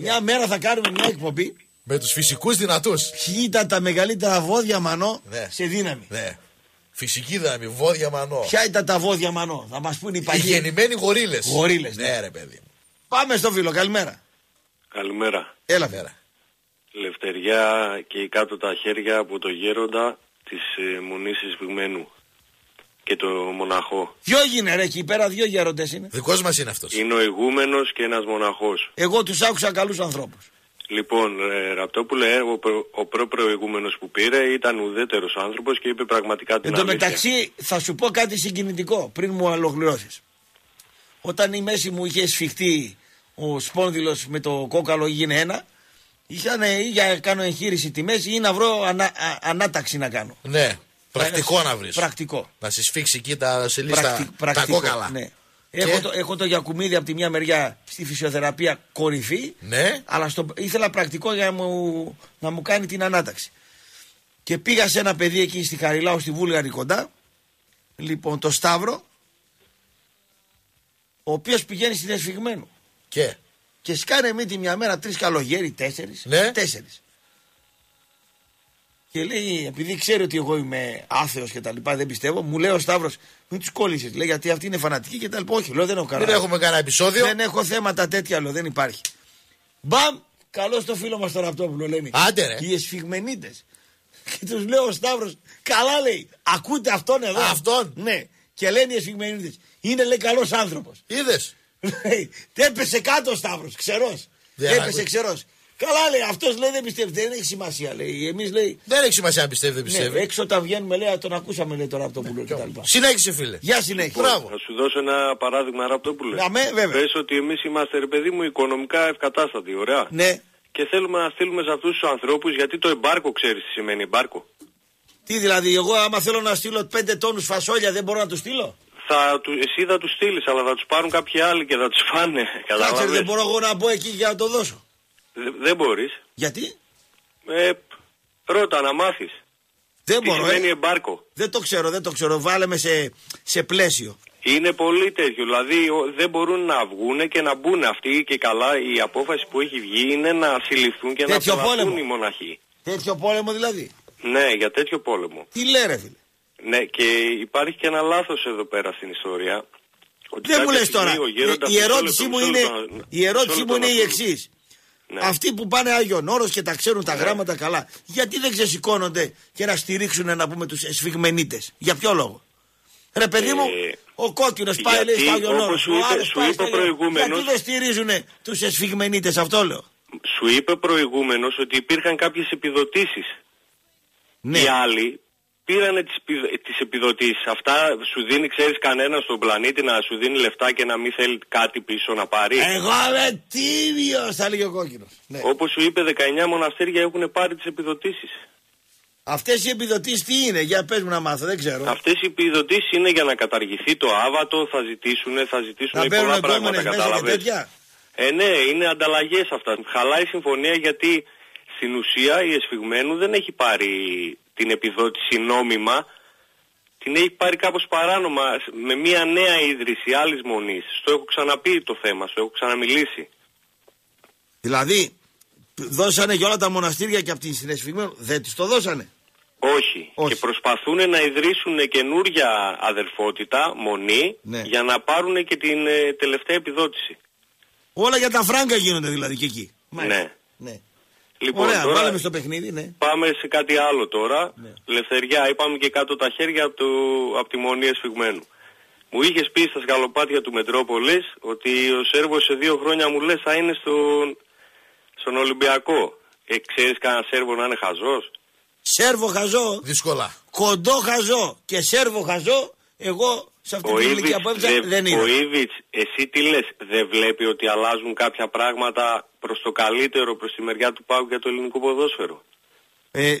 Μια μέρα θα κάνουμε μια εκπομπή με τους φυσικούς δυνατούς. Ποιοι ήταν τα μεγαλύτερα βόδια μανό σε δύναμη. Φυσική δύναμη, βόδια μανό. Ποια ήταν τα βόδια μανό, θα μας πούνε οι παγίδες. Οι γεννημένοι γορίλες. Γορίλες, ναι, ρε παιδί. Πάμε στο φίλο, καλημέρα. Καλημέρα. Έλα πέρα. Λευτεριά και κάτω τα χέρια από το γέροντα της Μονήσης Βυγμένου και το μοναχό. Δυο γίνε ρε, εκεί πέρα δυο γέροντες είναι. Δικός μας είναι αυτός. Είναι ο ηγούμενος και ένας μοναχός. Εγώ τους άκουσα καλούς ανθρώπους. Λοιπόν, Ραπτόπουλε, ο προπροηγούμενος που πήρε ήταν ουδέτερος άνθρωπος και είπε πραγματικά την αλήθεια. Εν τω μεταξύ, θα σου πω κάτι συγκινητικό πριν μου ολοκληρώσεις. Όταν η μέση μου είχε σφιχτεί ο σπόνδυλος με το κόκαλο έγινε ένα, ή για κάνω εγχείρηση τη μέση ή να βρω ανάταξη να κάνω. Ναι, πρακτικό να βρεις. Πρακτικό. Να σε σφίξει εκεί τα σελίστα, τα κόκαλα. Ναι. Και... Έχω το γιακουμίδι από τη μια μεριά στη φυσιοθεραπεία κορυφή, ναι. Αλλά ήθελα πρακτικό για να μου κάνει την ανάταξη. Και πήγα σε ένα παιδί εκεί στη Χαριλάου, στη Βούλγαρη κοντά, λοιπόν το Σταύρο, ο οποίος πηγαίνει στην Εσφυγμένου. Και σκάνε εμείς τη μια μέρα 3 καλογέρι, 4, ναι. 4. Και λέει, επειδή ξέρει ότι εγώ είμαι άθεος και τα λοιπά, δεν πιστεύω, μου λέει ο Σταύρος, μην τους κόλλησες. Λέει, γιατί αυτή είναι φανατική και τα λοιπά. Όχι, λέω, δεν έχω κανένα. Δεν έχουμε κανένα επεισόδιο. Δεν έχω θέματα τέτοια, λέω, δεν υπάρχει. Μπαμ, καλώς το φίλο μας τον Ραπτόπουλο, λένε. Άντε, ρε. Οι εσφυγμενίτες. Και τους λέω ο Σταύρος, καλά λέει, ακούτε αυτόν εδώ. Αυτόν. Ναι. Και λένε οι εσφυγμενίτες, είναι λέει καλός άνθρωπος. Είδες. Έπεσε κάτω ο Σταύρος, ξερός. Έπεσε ξερός. Καλά λέει, αυτός λέει δεν πιστεύει, δεν έχει σημασία λέει. Εμείς λέει. Δεν έχει σημασία αν πιστεύει, δεν πιστεύει. Ναι, έξω όταν βγαίνουμε λέει, τον ακούσαμε λέει τον Ραπτόπουλο ναι, κτλ. Συνέχισε φίλε. Για συνέχισε. Λοιπόν, θα σου δώσω ένα παράδειγμα Ραπτόπουλο. Πες ότι εμείς είμαστε ρε παιδί μου οικονομικά ευκατάστατοι, ωραία. Ναι. Και θέλουμε να στείλουμε σε αυτούς τους ανθρώπους γιατί το εμπάρκο ξέρεις τι σημαίνει εμπάρκο. Τι δηλαδή, εγώ άμα θέλω να στείλω 5 τόνους φασόλια δεν μπορώ να του στείλω. Εσύ θα του στείλει, αλλά θα του πάρουν κάποιοι άλλοι και θα του φάνε. Κάτσε, δεν μπορώ εγώ να μπω εκεί για να το δώσω. Δεν μπορείς. Γιατί? Πρώτα να μάθεις. Δεν μπορώ. Τι σημαίνει εμπάρκο. Δεν το ξέρω. Βάλεμε σε πλαίσιο. Είναι πολύ τέτοιο. Δηλαδή δεν μπορούν να βγουν και να μπουν αυτοί και καλά. Η απόφαση που έχει βγει είναι να συλληφθούν και τέτοιο να πλαθούν οι μοναχοί. Τέτοιο πόλεμο δηλαδή. Ναι, για τέτοιο πόλεμο. Τι λέρε φίλε. Ναι, και υπάρχει και ένα λάθος εδώ πέρα στην ιστορία. Δεν μου λες τώρα. Η ερώτησή μου είναι η εξής. Ναι. Αυτοί που πάνε Άγιον Όρος και τα ξέρουν τα γράμματα καλά, γιατί δεν ξεσηκώνονται και να στηρίξουν να πούμε τους εσφυγμενίτες. Για ποιο λόγο. Ρε παιδί μου, ο κόκκινος πάει λέει στο Άγιον Όρος. Γιατί δεν στηρίζουν τους εσφυγμενίτες, αυτό λέω. Σου είπε προηγούμενος ότι υπήρχαν κάποιες επιδοτήσεις. Ναι. Οι άλλοι πήρανε τις επιδοτήσεις. Αυτά σου δίνει, ξέρεις, κανένα στον πλανήτη να σου δίνει λεφτά και να μην θέλει κάτι πίσω να πάρει. Εγώ είμαι τίμιος, θα λέγει ο κόκκινος. Ναι. Όπως σου είπε, 19 μοναστήρια έχουν πάρει τις επιδοτήσεις. Αυτές οι επιδοτήσεις τι είναι, για πες μου να μάθω, δεν ξέρω. Αυτές οι επιδοτήσεις είναι για να καταργηθεί το άβατο, θα ζητήσουν πολλά πράγματα, κατάλαβες. Ναι, είναι ανταλλαγές αυτά. Χαλάει η συμφωνία γιατί στην ουσία η Εσφυγμένου δεν έχει πάρει την επιδότηση νόμιμα, την έχει πάρει κάπως παράνομα με μια νέα ίδρυση άλλης μονής. Στο έχω ξαναπεί το θέμα, στο έχω ξαναμιλήσει. Δηλαδή, δώσανε για όλα τα μοναστήρια και από την συνεσφυγμένη, δεν τους το δώσανε. Όχι. Και προσπαθούν να ιδρύσουν καινούρια αδερφότητα, μονή, ναι. Για να πάρουν και την τελευταία επιδότηση. Όλα για τα φράγκα γίνονται δηλαδή και εκεί. Ναι. Λοιπόν, ωραία, τώρα βάλαμε στο παιχνίδι, ναι. Πάμε σε κάτι άλλο τώρα. Ναι. Λευτεριά, είπαμε και κάτω τα χέρια από τη Μονή Εσφυγμένου. Μου είχες πει στα σκαλοπάτια του Μετρόπολης ότι ο Σέρβος σε 2 χρόνια μου λες θα είναι στον Ολυμπιακό. Ξέρεις κανένα Σέρβο να είναι χαζός. Σέρβο χαζό. Δύσκολα. Κοντό χαζό και Σέρβο χαζό, εγώ σε αυτή την ηλικία που έβγαλε δεν είναι. Ο Ήβιτς, εσύ τι λες, δεν βλέπει ότι αλλάζουν κάποια πράγματα προς το καλύτερο, προς τη μεριά του ΠΑΟΚ για το ελληνικό ποδόσφαιρο.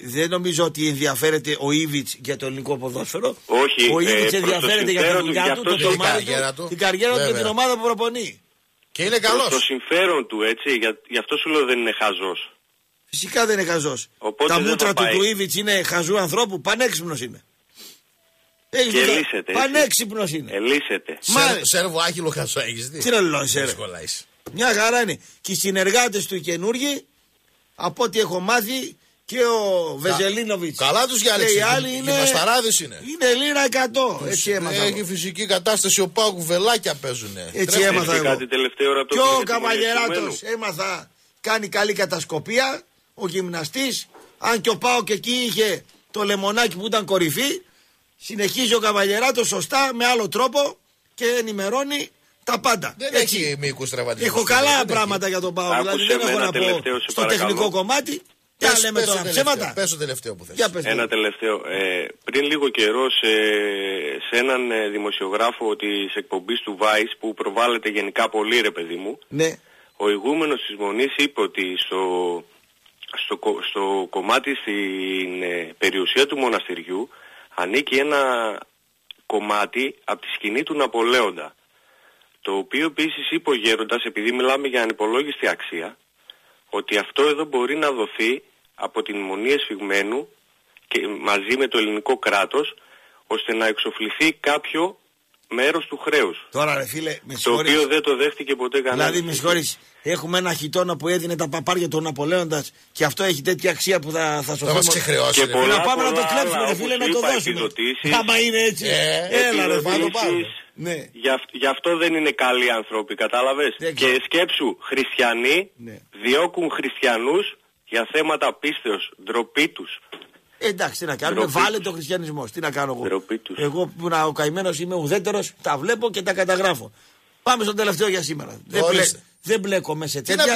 Δεν νομίζω ότι ενδιαφέρεται ο Ήβιτς για το ελληνικό ποδόσφαιρο. Όχι, ο Ήβιτς ενδιαφέρεται για τη δουλειά του, την καριέρα του και την ομάδα που προπονεί. Και είναι καλός. Το συμφέρον του, έτσι, γι' αυτό σου λέω δεν είναι χαζός. Φυσικά δεν είναι χαζός. Τα μούτρα του Ήβιτς είναι χαζού ανθρώπου, πανέξυπνος είναι. Πανέξυπνος είναι. Ελύσεται. Σέρβο άχυλο χαζό έχεις δει. Τι ρολό Σέρβο. Μια χαρά είναι. Και οι συνεργάτες του καινούργοι, από ό,τι έχω μάθει, και ο Βεζελίνοβιτς. Καλά τους γυαλέξε. Και οι άλλοι είναι. Οι μασταράδες είναι. Είναι λίρα 100. Έτσι έμαθα. Έχει εγώ. Φυσική κατάσταση ο ΠΑΟΚ, βελάκια παίζουνε. Έτσι έμαθα. Και ο Καβαγεράτος έμαθα. Κάνει καλή κατασκοπία. Ο γυμναστής. Αν και ο ΠΑΟΚ εκεί είχε το λεμονάκι που ήταν κορυφή. Συνεχίζει ο Καβαγεράτος σωστά με άλλο τρόπο και ενημερώνει. Τα πάντα. Δεν έτσι. Έχει μήκους τραυματισμού. Έχω καλά δεν πράγματα έχει. Για τον Πάο. Δηλαδή δεν έχω να πω στο παρακαλώ. Τεχνικό κομμάτι. Τι λέμε τώρα, ψέματα. Πες το τελευταίο που θες. Ένα τελευταίο. Πριν λίγο καιρό σε έναν δημοσιογράφο της εκπομπής του Vice που προβάλλεται γενικά πολύ, ρε παιδί μου, ναι. Ο ηγούμενος της Μονής είπε ότι στο κομμάτι στην περιουσία του μοναστηριού ανήκει ένα κομμάτι από τη σκηνή του Ναπολέοντα. Το οποίο επίσης είπε ο γέροντας, επειδή μιλάμε για ανυπολόγιστη αξία, ότι αυτό εδώ μπορεί να δοθεί από την Μονή Εσφυγμένου και μαζί με το ελληνικό κράτος, ώστε να εξοφληθεί κάποιο μέρος του χρέους. Τώρα, ρε φίλε, με συγχωρείς. Το οποίο δεν το δέχτηκε ποτέ κανένας. Δηλαδή, με συγχωρείς, έχουμε ένα χιτόνα που έδινε τα παπάρια του Ναπολέοντας και αυτό έχει τέτοια αξία που θα σωθεί. Θα μας ξεχρεώσει. Και πολλά, να πάμε πολλά, να το κλέψουμε, ρε φίλε, να το δώσουμε. Άμα είναι έτσι. Έλα, ρε, πάνω πάνω. Ναι. Γι' αυτό δεν είναι καλοί άνθρωποι, κατάλαβες. Και σκέψου, χριστιανοί διώκουν χριστιανούς για θέματα πίστεως, ντροπή τους. Εντάξει, τι να κάνουμε, βάλε τον χριστιανισμό. Τι να κάνω εγώ. Ντροπή τους. Εγώ που ο καημένος είμαι ουδέτερος, τα βλέπω και τα καταγράφω. Πάμε στο τελευταίο για σήμερα. Δεν μπλέκομαι σε τέτοια.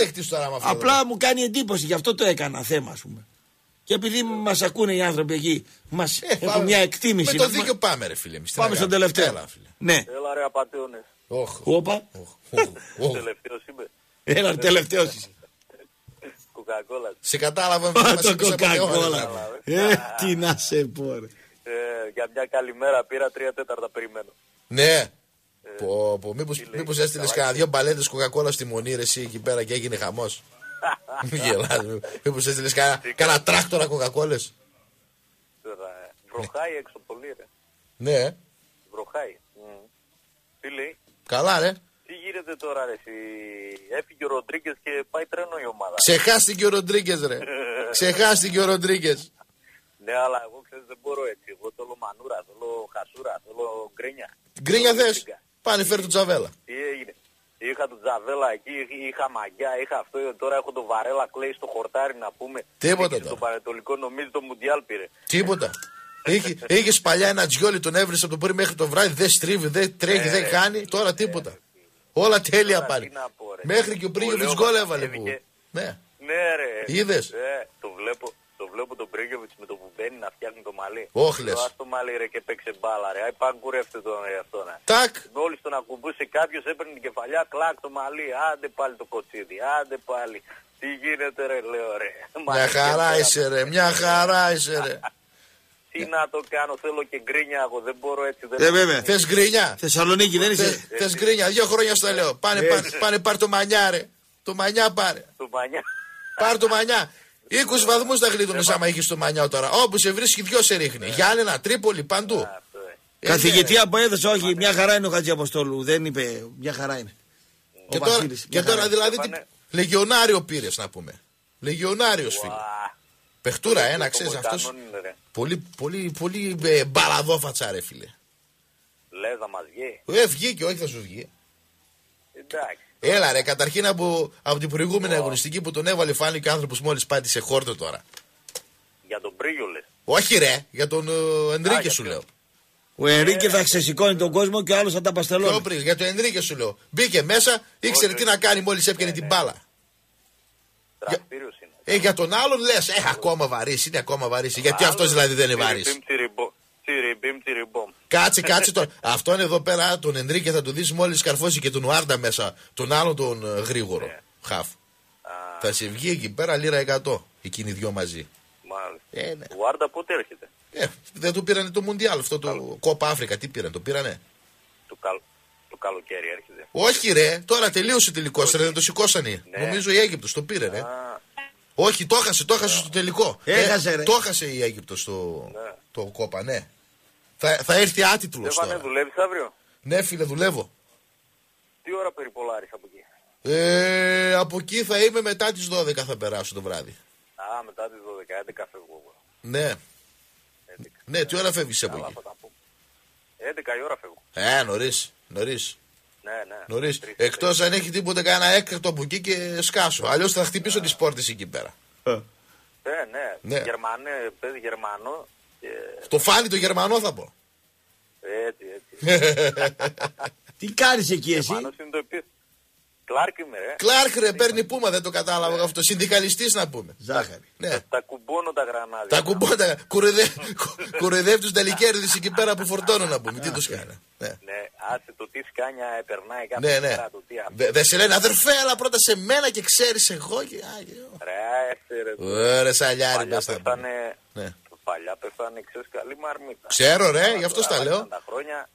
Απλά μου κάνει εντύπωση, γι' αυτό το έκανα θέμα, ας πούμε. Και επειδή μας ακούνε οι άνθρωποι εκεί, μας έχουν μια εκτίμηση. Με το δίκιο πάμε, ρε φίλε. Πάμε στον τελευταίο. Ναι. Έλα, ρε, απατεώνες. Όπα. Τελευταίος είμαι. Έλα, τελευταίος είσαι. Κοκακόλα. Σε κατάλαβα. Το κοκακόλα. Τι να σε πω, ρε. Για μια καλημέρα πήρα 3/4 περιμένω. Ναι. Μήπως έστειλες κανένα 2 μπαλέτες κοκακόλα στη Μονή, ρε, εσύ εκεί πέρα και έγινε χαμός. Μην γελάς, μήπως έστειλες κάνα τράκτορα κοκακόλες. Βροχάει έξω πολύ, ρε. Ναι. Βροχάει. Τι λέει. Καλά, ρε. Τι γίνεται τώρα, ρε. Έφυγε ο Ροντρίγκες και πάει τρένο η ομάδα. Ξεχάστηκε ο Ροντρίγκες, ρε. Ξεχάστηκε ο Ροντρίγκες. Ναι, αλλά εγώ ξέρεις δεν μπορώ έτσι. Εγώ θέλω μανούρα, θέλω χασούρα, θέλω γκρίνια. Γκρίνια θες. Πάνε φέρ' του Τζαβέλα. Τι έγινε. Είχα τον Τζαβέλα εκεί, είχα Μανιά, είχα αυτό. Τώρα έχω τον Βαρέλα, κλαίει στο χορτάρι να πούμε. Τίποτα. Είχε τον Πανετολικό, νομίζει το Μουντιάλ πήρε. Τίποτα. Είχε παλιά ένα τζιόλι, τον έβρισε από το πρωί μέχρι το βράδυ. Δεν στρίβει, δεν τρέχει, δεν κάνει. Τώρα τίποτα. Όλα τέλεια πάλι. Μέχρι και ο Πρίγιοβιτς γκολ έβαλε. Ναι, ρε. Είδες. Το βλέπω τον Πρίγιοβιτς με το που μπαίνει να φτιάχνει το μαλλί. Όχλες. Το άστο μαλλί, ρε, και παίξε μπάλα, ρε. Παγκουρεύτε τον ρε αυτό, ρε. Τάκ. Μόλις τον ακουμπούσε κάποιος έπαιρνε την κεφαλιά, κλακ το μαλλί. Άντε πάλι το κοτσίδι, άντε πάλι. Τι γίνεται, ρε, λέω, ρε. Μια χαρά είσαι, ρε. Τι να το κάνω, θέλω και γκρίνια εγώ, δεν μπορώ έτσι. Βέβαια. Θες γκρίνια. Θεσσαλονίκη δεν είσαι. Θες γκρίνια, 2 χρόνια στο λέω. Πάνε πάρ' το Μανιά, ρε. Το Μανιά πάρε. Το Μανιά. Πάρ' το Μανιά. 20 βαθμούς θα γλίτωνε άμα είχε στο Μανιά τώρα. Όπου σε βρίσκει, 2 σε ρίχνει. Γιάννενα, Τρίπολη, παντού. Καθηγητή από έδωσε, όχι, μια χαρά είναι ο Χατζιαποστόλου. Δεν είπε, μια χαρά είναι. Και τώρα δηλαδή. Λεγιονάριο πήρε να πούμε. Λεγιονάριο φίλε. Πεχτούρα, ένα ξέρει αυτό. Πολύ μπαλαδόφατσα, ρε φίλε. Λε να μα βγει. Βγήκε, όχι θα σου βγει. Εντάξει. Έλα ρε, καταρχήν από την προηγούμενη αγωνιστική που τον έβαλε φάνηκε άνθρωπος μόλις πάτησε χόρτο τώρα. Για τον Πρίγιο λες. Όχι ρε, για τον Ενρίκε σου λέω. Ο Ενρίκε θα ξεσηκώνει τον κόσμο και ο άλλος θα τα παστελώνει. Για τον Ενρίκε σου λέω. Μπήκε μέσα, ήξερε τι να κάνει μόλις έπιανε την μπάλα. Τραχπύριος είναι. Για τον άλλον λες, ακόμα βαρύς, είναι ακόμα βαρύς. Γιατί αυτός δηλαδή δεν είναι βαρύς. Κάτσε τώρα. Αυτόν εδώ πέρα τον Ενρίκε θα τον δεις μόλις καρφώσει και τον Ουάρντα μέσα. Τον άλλο τον γρήγορο. Χαφ. Θα σε βγει εκεί πέρα λίρα 100. Εκείνοι οι δυο μαζί. Μάλιστα. Ουάρντα πότε έρχεται. Δεν του πήρανε το Μουντιάλ. Αυτό το Κόπα Αφρικα. Τι πήρανε, το πήρανε. Το καλοκαίρι έρχεται. Όχι ρε, τώρα τελείωσε τελικό. Δεν το σηκώσανε. Νομίζω η Αίγυπτος το πήρε ρε. Όχι, το έχασε στο τελικό. Το έχασε η Αίγυπτος το Κόπα, ναι. Θα έρθει άτιτλος τώρα. Στέφανε, δουλεύεις αύριο? Ναι φίλε, δουλεύω. Τι ώρα περιπολάρεις από εκεί? Από εκεί θα είμαι μετά τις 12 θα περάσω το βράδυ. Α, μετά τις 12, 11 φεύγω εγώ. Ναι. 11. Ναι, τι ώρα φεύγεις από εκεί? 11 η ώρα φεύγω. Νωρίς. Ναι. Εκτός αν έχει τίποτα κανένα έκτακτο από εκεί και σκάσω. Αλλιώς θα χτυπήσω τις πόρτες εκεί πέρα. Ναι. Γερμανέ, παίζει Γερμανό. Το φάνη το Γερμανό θα πω. Έτσι. Τι κάνεις εκεί εσύ? Κλάρκ είμαι ρε. Κλάρκ ρε, παίρνει πούμα, δεν το κατάλαβα αυτό. Συνδικαλιστής να πούμε. Ζάχαρη. Τα κουμπώνω τα γρανάδια. Τα κουμπώνω τα γρανάδια. Κουρεδεύει τους ταλικέρδες εκεί πέρα που φορτώνουν να πούμε. Τι τους κάνει. Ναι, άσε το τι σκάνια περνάει κάποια φορά το τι. Δεν σε λένε αδερφέ, αλλά πρώτα σε μένα και ξέρεις εγώ και άγιο. Ρε σαλιάρι μπες τα πούμε. Παλιά πεθάνε, ξέρεις, καλή μαρμίτα. Ξέρω ρε, γι' αυτό τα λέω.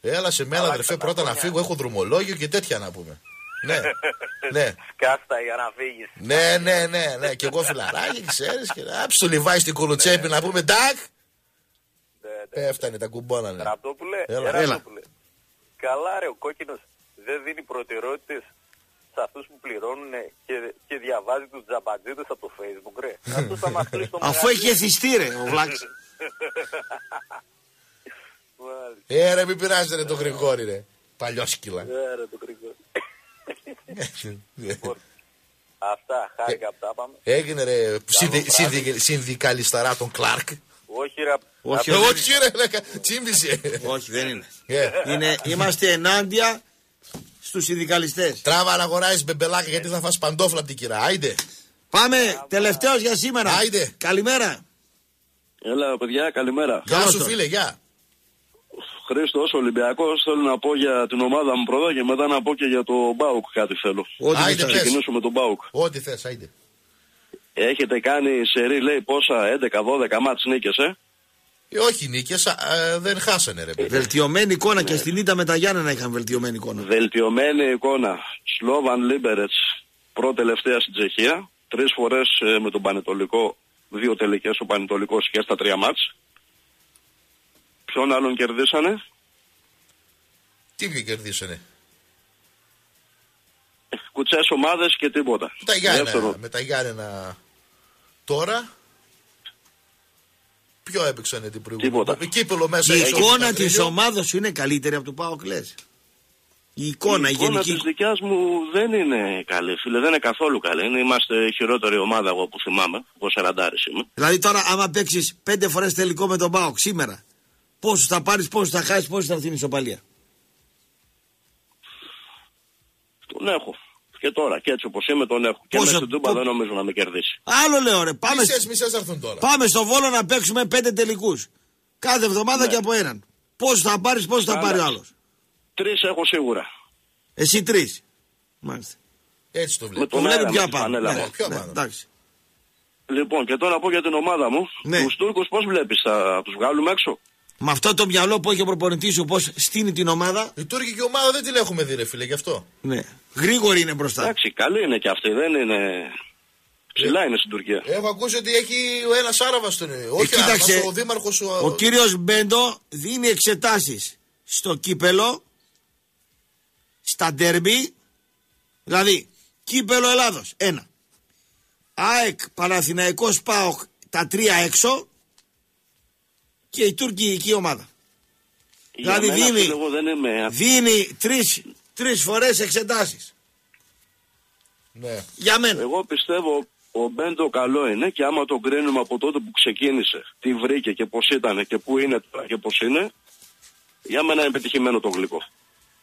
Έλα σε μένα αδερφέ πρώτα να φύγω, έχω δρομολόγιο και τέτοια να πούμε. Ναι. Σκάστα για να φύγεις. Ναι. Και εγώ φιλαράκι, ξέρεις. Άψε το Λιβάι στην κολοτσέπη να πούμε τάκ. Έφτανε, τα κουμπώνανε. Ραπτόπουλε, καλά ρε, ο κόκκινος δεν δίνει προτεραιότητες σε αυτούς που πληρώνουν και διαβάζει τους τζαμπατζίδες από το Facebook ρε. Αυτός θα μας κλείσει το μαγαζί. Αφού έχει εθιστεί ρε ο Βλάκης. Ρε μην πειράζετε ρε το Γρηγόρη ρε. Παλιόσκυλα. Ρε το Γρηγόρη. Αυτά, χάρηκα, αυτά πάμε. Έγινε ρε συνδικαλισταρά τον Κλάρκ. Όχι ρε, τσίμπησε. Όχι δεν είναι. Είμαστε ενάντια στους συνδικαλιστές. Τράβα να αγοράσεις μπεμπελάκα γιατί θα φας παντόφλα από την κυρά. Άιντε. Πάμε, τελευταίος για σήμερα. Άιντε. Καλημέρα. Έλα παιδιά, καλημέρα. Γεια σου φίλε, γεια. Χρήστος, Ολυμπιακός, θέλω να πω για την ομάδα μου πρώτα και μετά να πω και για τον ΠΑΟΚ κάτι θέλω. Άιντε, θα ξεκινήσουμε τον ΠΑΟΚ. Ό,τι θες, άιντε. Έχετε κάνει σερί, λέει, πόσα, 11-12 μάτς νίκες, όχι νίκες, δεν χάσανε ρε παιδί. Βελτιωμένη εικόνα και στην Ίντα με τα Γιάννενα είχαν βελτιωμένη εικόνα. Βελτιωμένη εικόνα. Σλόβαν Λίμπερετς, προτελευταία στην Τσεχία. Τρεις φορές με τον Πανετολικό, δύο τελικές ο Πανετολικός και στα τρία μάτς. Ποιον άλλον κερδίσανε? Τι κερδίσανε? Κουτσές ομάδες και τίποτα. Με τα Γιάννενα τώρα. Ποιο έπαιξανε την προηγούμενη? Κύπελο μέσα. Η εικόνα της ομάδας σου είναι καλύτερη από του ΠΑΟΚ λες? Η εικόνα της δικιάς μου δεν είναι καλή φίλε, δεν είναι καθόλου καλή. Είμαστε χειρότερη ομάδα εγώ που θυμάμαι. Εγώ 40 είμαι. Δηλαδή τώρα άμα παίξεις 5 φορές τελικό με τον ΠΑΟΚ σήμερα, πόσους θα πάρεις, πόσους θα χάσεις, πόσους θα αυτήν ισοπαλία? Τον έχω. Και τώρα, και έτσι όπως είμαι, τον έχω. Και μέσα στην Τούμπα δεν νομίζω να με κερδίσει. Άλλο λέω ρε. Πάμε, μισές έρθουν τώρα. Πάμε στο Βόλο να παίξουμε 5 τελικούς. Κάθε εβδομάδα και από έναν. Πόσους θα πάρεις, πόσους θα πάρει ο άλλος? 3 έχω σίγουρα. Εσύ 3. Μάλιστα. Έτσι το βλέπω. Το βλέπω πιο πάνω. Εντάξει. Λοιπόν, και τώρα πω για την ομάδα μου. Τους Τούρκους πώς βλέπεις, θα τους βγάλουμε έξω? Με αυτό το μυαλό που έχει ο προπονητής σου, πώς στείνει την ομάδα. Η τουρκική ομάδα δεν την έχουμε δει, ρε φίλε, γι' αυτό. Ναι. Γρήγορη είναι μπροστά. Εντάξει, καλή είναι κι αυτή, δεν είναι. Ψηλά είναι στην Τουρκία. Έχω ακούσει ότι έχει ο ένας Άραβας τον. Όχι, κοίταξε, ο δήμαρχος. Ο κύριος Μπέντο δίνει εξετάσεις στο κύπελο, στα ντέρμπι. Δηλαδή, κύπελο Ελλάδος, 1. ΑΕΚ, Παναθηναϊκός, ΠΑΟΚ, τα 3 έξω. Και η τουρκική ομάδα. Για δηλαδή δίνει 3 φορές εξετάσεις. Ναι. Για μένα. Εγώ πιστεύω ο Μπέντο καλό είναι και άμα το κρίνουμε από τότε που ξεκίνησε, τι βρήκε και πώς ήταν και πού είναι τώρα και πώς είναι, για μένα είναι πετυχημένο το γλυκό.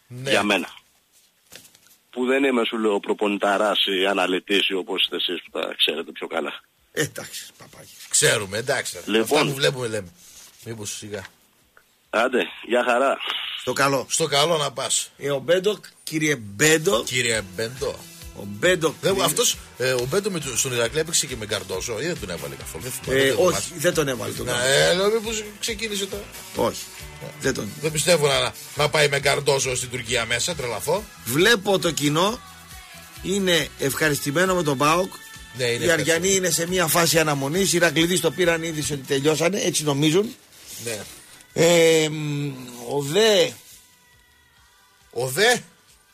Ναι. Για μένα. Που δεν είμαι σου λέω προπονηταράς ή αναλυτής ή όπως είστε εσείς που τα ξέρετε πιο καλά. Εντάξει παπάκι. Ξέρουμε, εντάξει. Λοιπόν, αυτά που βλέπουμε λέμε. Μήπως σιγά. Άντε, για χαρά. Στο καλό. Στο καλό να πας. Ο Μπέντο, κύριε Μπέντο. Κύριε Μπέντο. Ο Μπέντο. Αυτός, ο Μπέντο στον Ηρακλή έπαιξε και με Καρντόζο ή δεν τον έβαλε καθόλου? Όχι, δεν τον έβαλε. Μήπως ξεκίνησε τώρα. Όχι. Δεν πιστεύω να πάει με Καρντόζο στην Τουρκία μέσα, τρελαθώ. Βλέπω το κοινό είναι ευχαριστημένο με τον ΠΑΟΚ. Ναι, οι Αριανοί είναι σε μια φάση αναμονής. Οι Ηρακλήδεις το πήραν ήδη ότι τελειώσανε, έτσι νομίζουν. Ναι.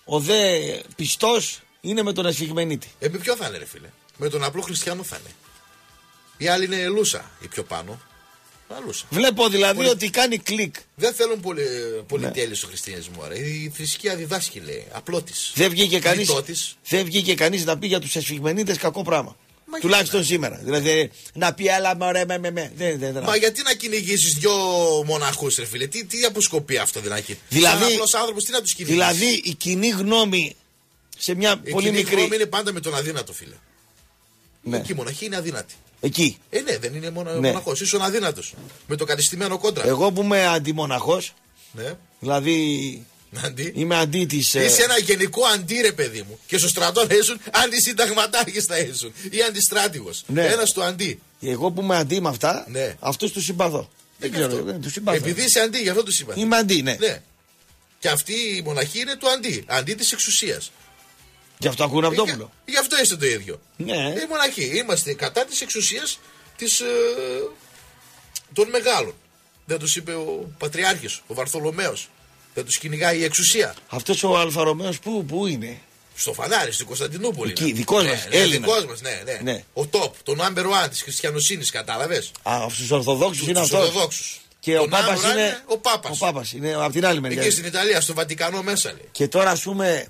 Ο δε πιστός είναι με τον Ασφιγμενίτη. Επί ποιο θα είναι ρε φίλε? Με τον απλό Χριστιανό θα είναι. Η άλλη είναι η Ελούσα, η πιο πάνω. Αλούσα. Βλέπω δηλαδή ότι κάνει κλικ. Δεν θέλουν πολυτέλεια στο χριστιανισμό. Η θρησκεία διδάσκει, λέει. Απλότης. Δεν βγήκε κανείς να πει για τους εσφυγμενίτες κακό πράγμα. Μα τουλάχιστον σήμερα. Δηλαδή να πει άλλα με. Μα γιατί να κυνηγήσεις δυο μοναχούς, ρε φίλε? Τι αποσκοπεί αυτό δυνακή? Δηλαδή, σαν απλός άνθρωπος, τι να τους κυνηγήσεις? Δηλαδή η κοινή γνώμη σε μια η πολύ μικρή. Η κοινή γνώμη είναι πάντα με τον αδύνατο, φίλε. Ναι. Εκεί η μοναχή είναι αδύνατη. Εκεί. Ναι, δεν είναι μοναχός. Ήσουν αδύνατος. Με το κατεστημένο κόντρα. Εγώ που είμαι αντιμοναχός. Ναι. Δηλαδή. Αντί. Είμαι αντί της. Είσαι ένα γενικό αντί, ρε παιδί μου. Και στο στρατό θα ήσουν αντισυνταγματάρχης, θα ήσουν. Ή αντιστράτηγος. Ναι. Ένας το αντί. Εγώ που είμαι αντί με αυτά, ναι, αυτούς τους συμπαθώ. Δεν ξέρω. Τους συμπαθώ. Επειδή είσαι αντί, γι' αυτό τους συμπαθώ. Είμαι αντί, ναι. Και αυτή η μοναχή είναι το αντί. Αντί της εξουσίας. Γι' αυτό ακούνε Ραπτόπουλο. Γι' αυτό είστε το ίδιο. Ναι. Η μοναχή. Είμαστε κατά της εξουσίας των μεγάλων. Δεν τους είπε ο Πατριάρχης, ο Βαρθολομαίος. Δεν τους κυνηγάει η εξουσία. Αυτός ο Αλφαρομέος πού είναι? Στο Φανάρι, στην Κωνσταντινούπολη. Εκεί, δικός μας. Δικός μας, ναι. Ο top, το number one της χριστιανοσύνης, κατάλαβες. Α, στους Ορθοδόξους είναι αυτός. Και ο Πάπας είναι. Ο Πάπας είναι από την άλλη μεριά. Εκεί στην Ιταλία, στο Βατικανό μέσα, λέει. Και τώρα, ας πούμε,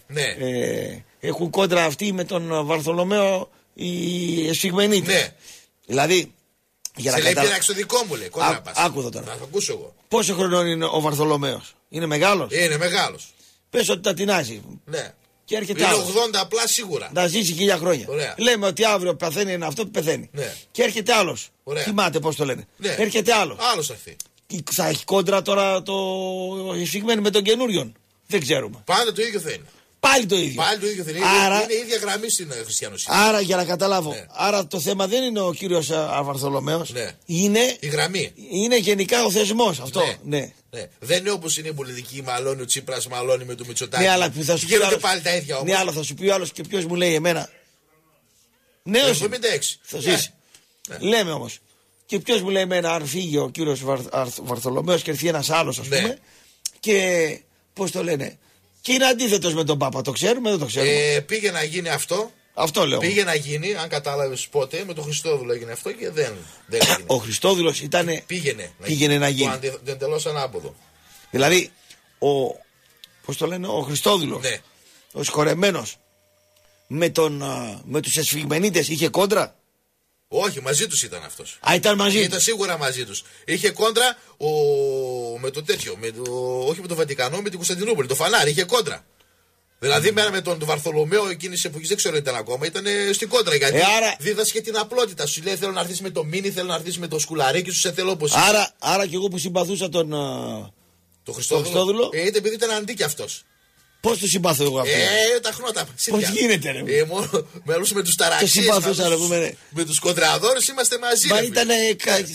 έχουν κόντρα αυτοί με τον Βαρθολομαίο οι Εσφυγμενίτες. Ναι. Δηλαδή. Σε λέει πειράξει το δικό μου, λέει. Κόντρα πας. Άκουδα τώρα. Θα το ακούσω εγώ. Πόσο χρονών είναι ο Βαρθολομαίος? Είναι μεγάλος. Είναι μεγάλος. Πες ότι τα τεινάζει. Ναι. Και έρχεται είναι άλλος. 80 απλά σίγουρα. Να ζήσει 1000 χρόνια. Ωραία. Λέμε ότι αύριο πεθαίνει ένα αυτό που πεθαίνει. Ναι. Και έρχεται άλλος. Θυμάται πώς το λένε. Ναι. Έρχεται άλλος. Άλλος αυτή. Θα έχει κόντρα τώρα το εισηγμένο με τον καινούριον. Δεν ξέρουμε. Πάντα το ίδιο θα είναι. Πάλι το ίδιο. Πάλι το ίδιο θα είναι. Άρα είναι η ίδια γραμμή στην χριστιανοσύνη. Άρα για να καταλάβω. Ναι. Άρα το θέμα δεν είναι ο κύριος Βαρθολομαίος. Ναι. Είναι η γραμμή. Είναι γενικά ο θεσμός αυτό. Ναι. Ναι. Δεν είναι όπως είναι η πολιτική, μαλώνει ο Τσίπρας, μαλώνει με το Μητσοτάκη. Ναι, αλλά θα σου πει άλλος, πάλι τα ίδια όμως. Ναι, αλλά θα σου πει άλλος και ποιος μου λέει εμένα. Ναι, όχι. Θα ζήσει. Ναι. Λέμε όμως. Και ποιος μου λέει εμένα, αν φύγει ο κύριος Βαρθολομαίος και έρθει ένας άλλος, ας πούμε. Και πώς το λένε. Και είναι αντίθετος με τον Πάπα. Το ξέρουμε, δεν το ξέρουμε. Πήγε να γίνει αυτό. Αυτό λέω. Πήγε να γίνει, αν κατάλαβες πότε, με τον Χριστόδουλο έγινε αυτό και δεν έγινε. Ο Χριστόδουλος ήταν. Πήγαινε να γίνει. Εντελώς ανάποδο. Δηλαδή, πώς το λένε, ο Χριστόδουλος. Ναι. Ο συγχωρεμένος με τους εσφυγμενίτες είχε κόντρα. Όχι, μαζί τους ήταν αυτός. Α, ήταν μαζί. Ήταν σίγουρα μαζί τους. Είχε κόντρα με το τέτοιο. Όχι με το Βατικανό, με την Κωνσταντινούπολη. Το Φανάρι είχε κόντρα. Δηλαδή με τον Βαρθολομαίο εκείνη τη εποχή δεν ξέρω ήταν ακόμα. Ήταν στην κόντρα. Γιατί άρα δίδασκε την απλότητα. Σου λέει θέλω να έρθεις με το Μίνι, θέλω να έρθεις με το σκουλαρίκι σου, σε θέλω όπως είσαι. Άρα κι εγώ που συμπαθούσα τον Χριστόδουλο. Είτε επειδή ήταν αντί κι αυτός. Πώς το συμπαθώ εγώ αυτό? Τα χνότα. Πώς γίνεται, ρε. Με τους ταραξίες, με τους κοντραδόρους είμαστε μαζί. Μα ήταν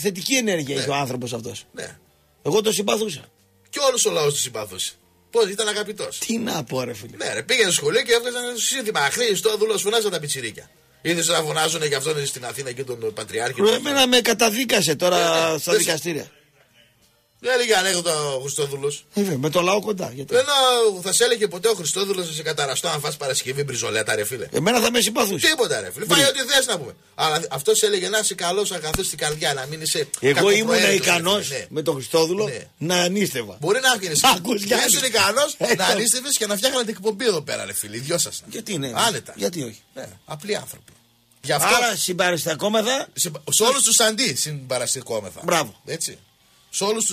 θετική ενέργεια, είχε ο άνθρωπος αυτός. Ναι. Εγώ το συμπαθούσα. Και όλος ο λαός το συμπαθούσε. Πώς ήταν αγαπητός. Τι να πω, ρε φίλε. Ναι, ρε, πήγαινε στο σχολείο και έβγαζαν ένα σύνθημα. Χριστόδουλο, φωνάζαν τα πιτσιρίκια. Είδες να φωνάζουν και αυτόν στην Αθήνα και τον Πατριάρχη. Εμένα με καταδίκασε τώρα στα δικαστήρια. Δεν έλεγε ανέκδοτα ο Χριστόδουλος. Με το λαό κοντά. Γιατί. Δεν θα σε έλεγε ποτέ ο Χριστόδουλος να σε καταραστώ αν φας Παρασκευή μπριζολέτα, ρε φίλε. Εμένα θα με συμπαθούσε. Τίποτα, ρε φίλε. Φάει ό,τι θες να πούμε. Αλλά αυτό έλεγε να είσαι καλός, αγαθός στην καρδιά, να μην είσαι. Εγώ ήμουν ικανός με τον Χριστόδουλο να ανίστευα. Μπορεί να άκουγες. Να ήσουν ικανός να ανίστευες και να φτιάχνατε εκπομπή εδώ πέρα, ρε φίλε. Οι δυο σας. Γιατί ναι. Άνετα. Γιατί όχι. Απλοί άνθρωποι. Άρα συμπαραστακόμεθα. Σε όλους τους αντί συμπαραστακόμεθα. Μπράβο. Έτσι. Σε όλους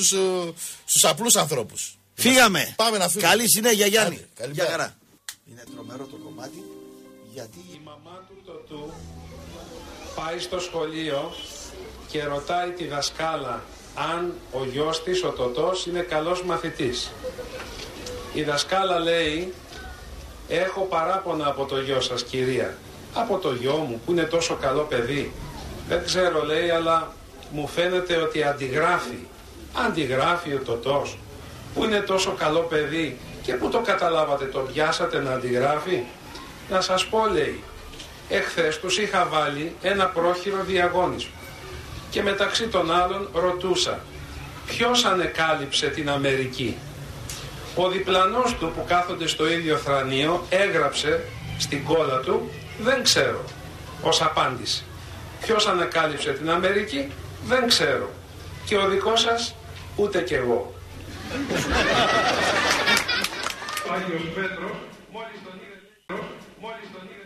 τους απλούς ανθρώπους. Φύγαμε. Πάμε να φύγουμε. Καλή συνέχεια, Γιάννη. Για χαρά. Είναι τρομερό το κομμάτι, γιατί η μαμά του Τοτού πάει στο σχολείο και ρωτάει τη δασκάλα αν ο γιος της, ο Τοτός, είναι καλός μαθητής. Η δασκάλα λέει, έχω παράπονα από το γιο σας, κυρία. Από το γιο μου που είναι τόσο καλό παιδί. Δεν ξέρω, λέει, αλλά μου φαίνεται ότι αντιγράφει. Αντιγράφει ο Τοτός που είναι τόσο καλό παιδί και που το καταλάβατε, το πιάσατε να αντιγράφει. Να σας πω, λέει, εχθές τους είχα βάλει ένα πρόχειρο διαγώνισμα και μεταξύ των άλλων ρωτούσα ποιος ανεκάλυψε την Αμερική. Ο διπλανός του που κάθονται στο ίδιο θρανείο έγραψε στην κόλα του δεν ξέρω ως απάντηση. Ποιος ανακάλυψε την Αμερική, δεν ξέρω. Και ο δικός σας, ούτε κι εγώ. Ο Άγιος Πέτρος, μόλις τον είδε...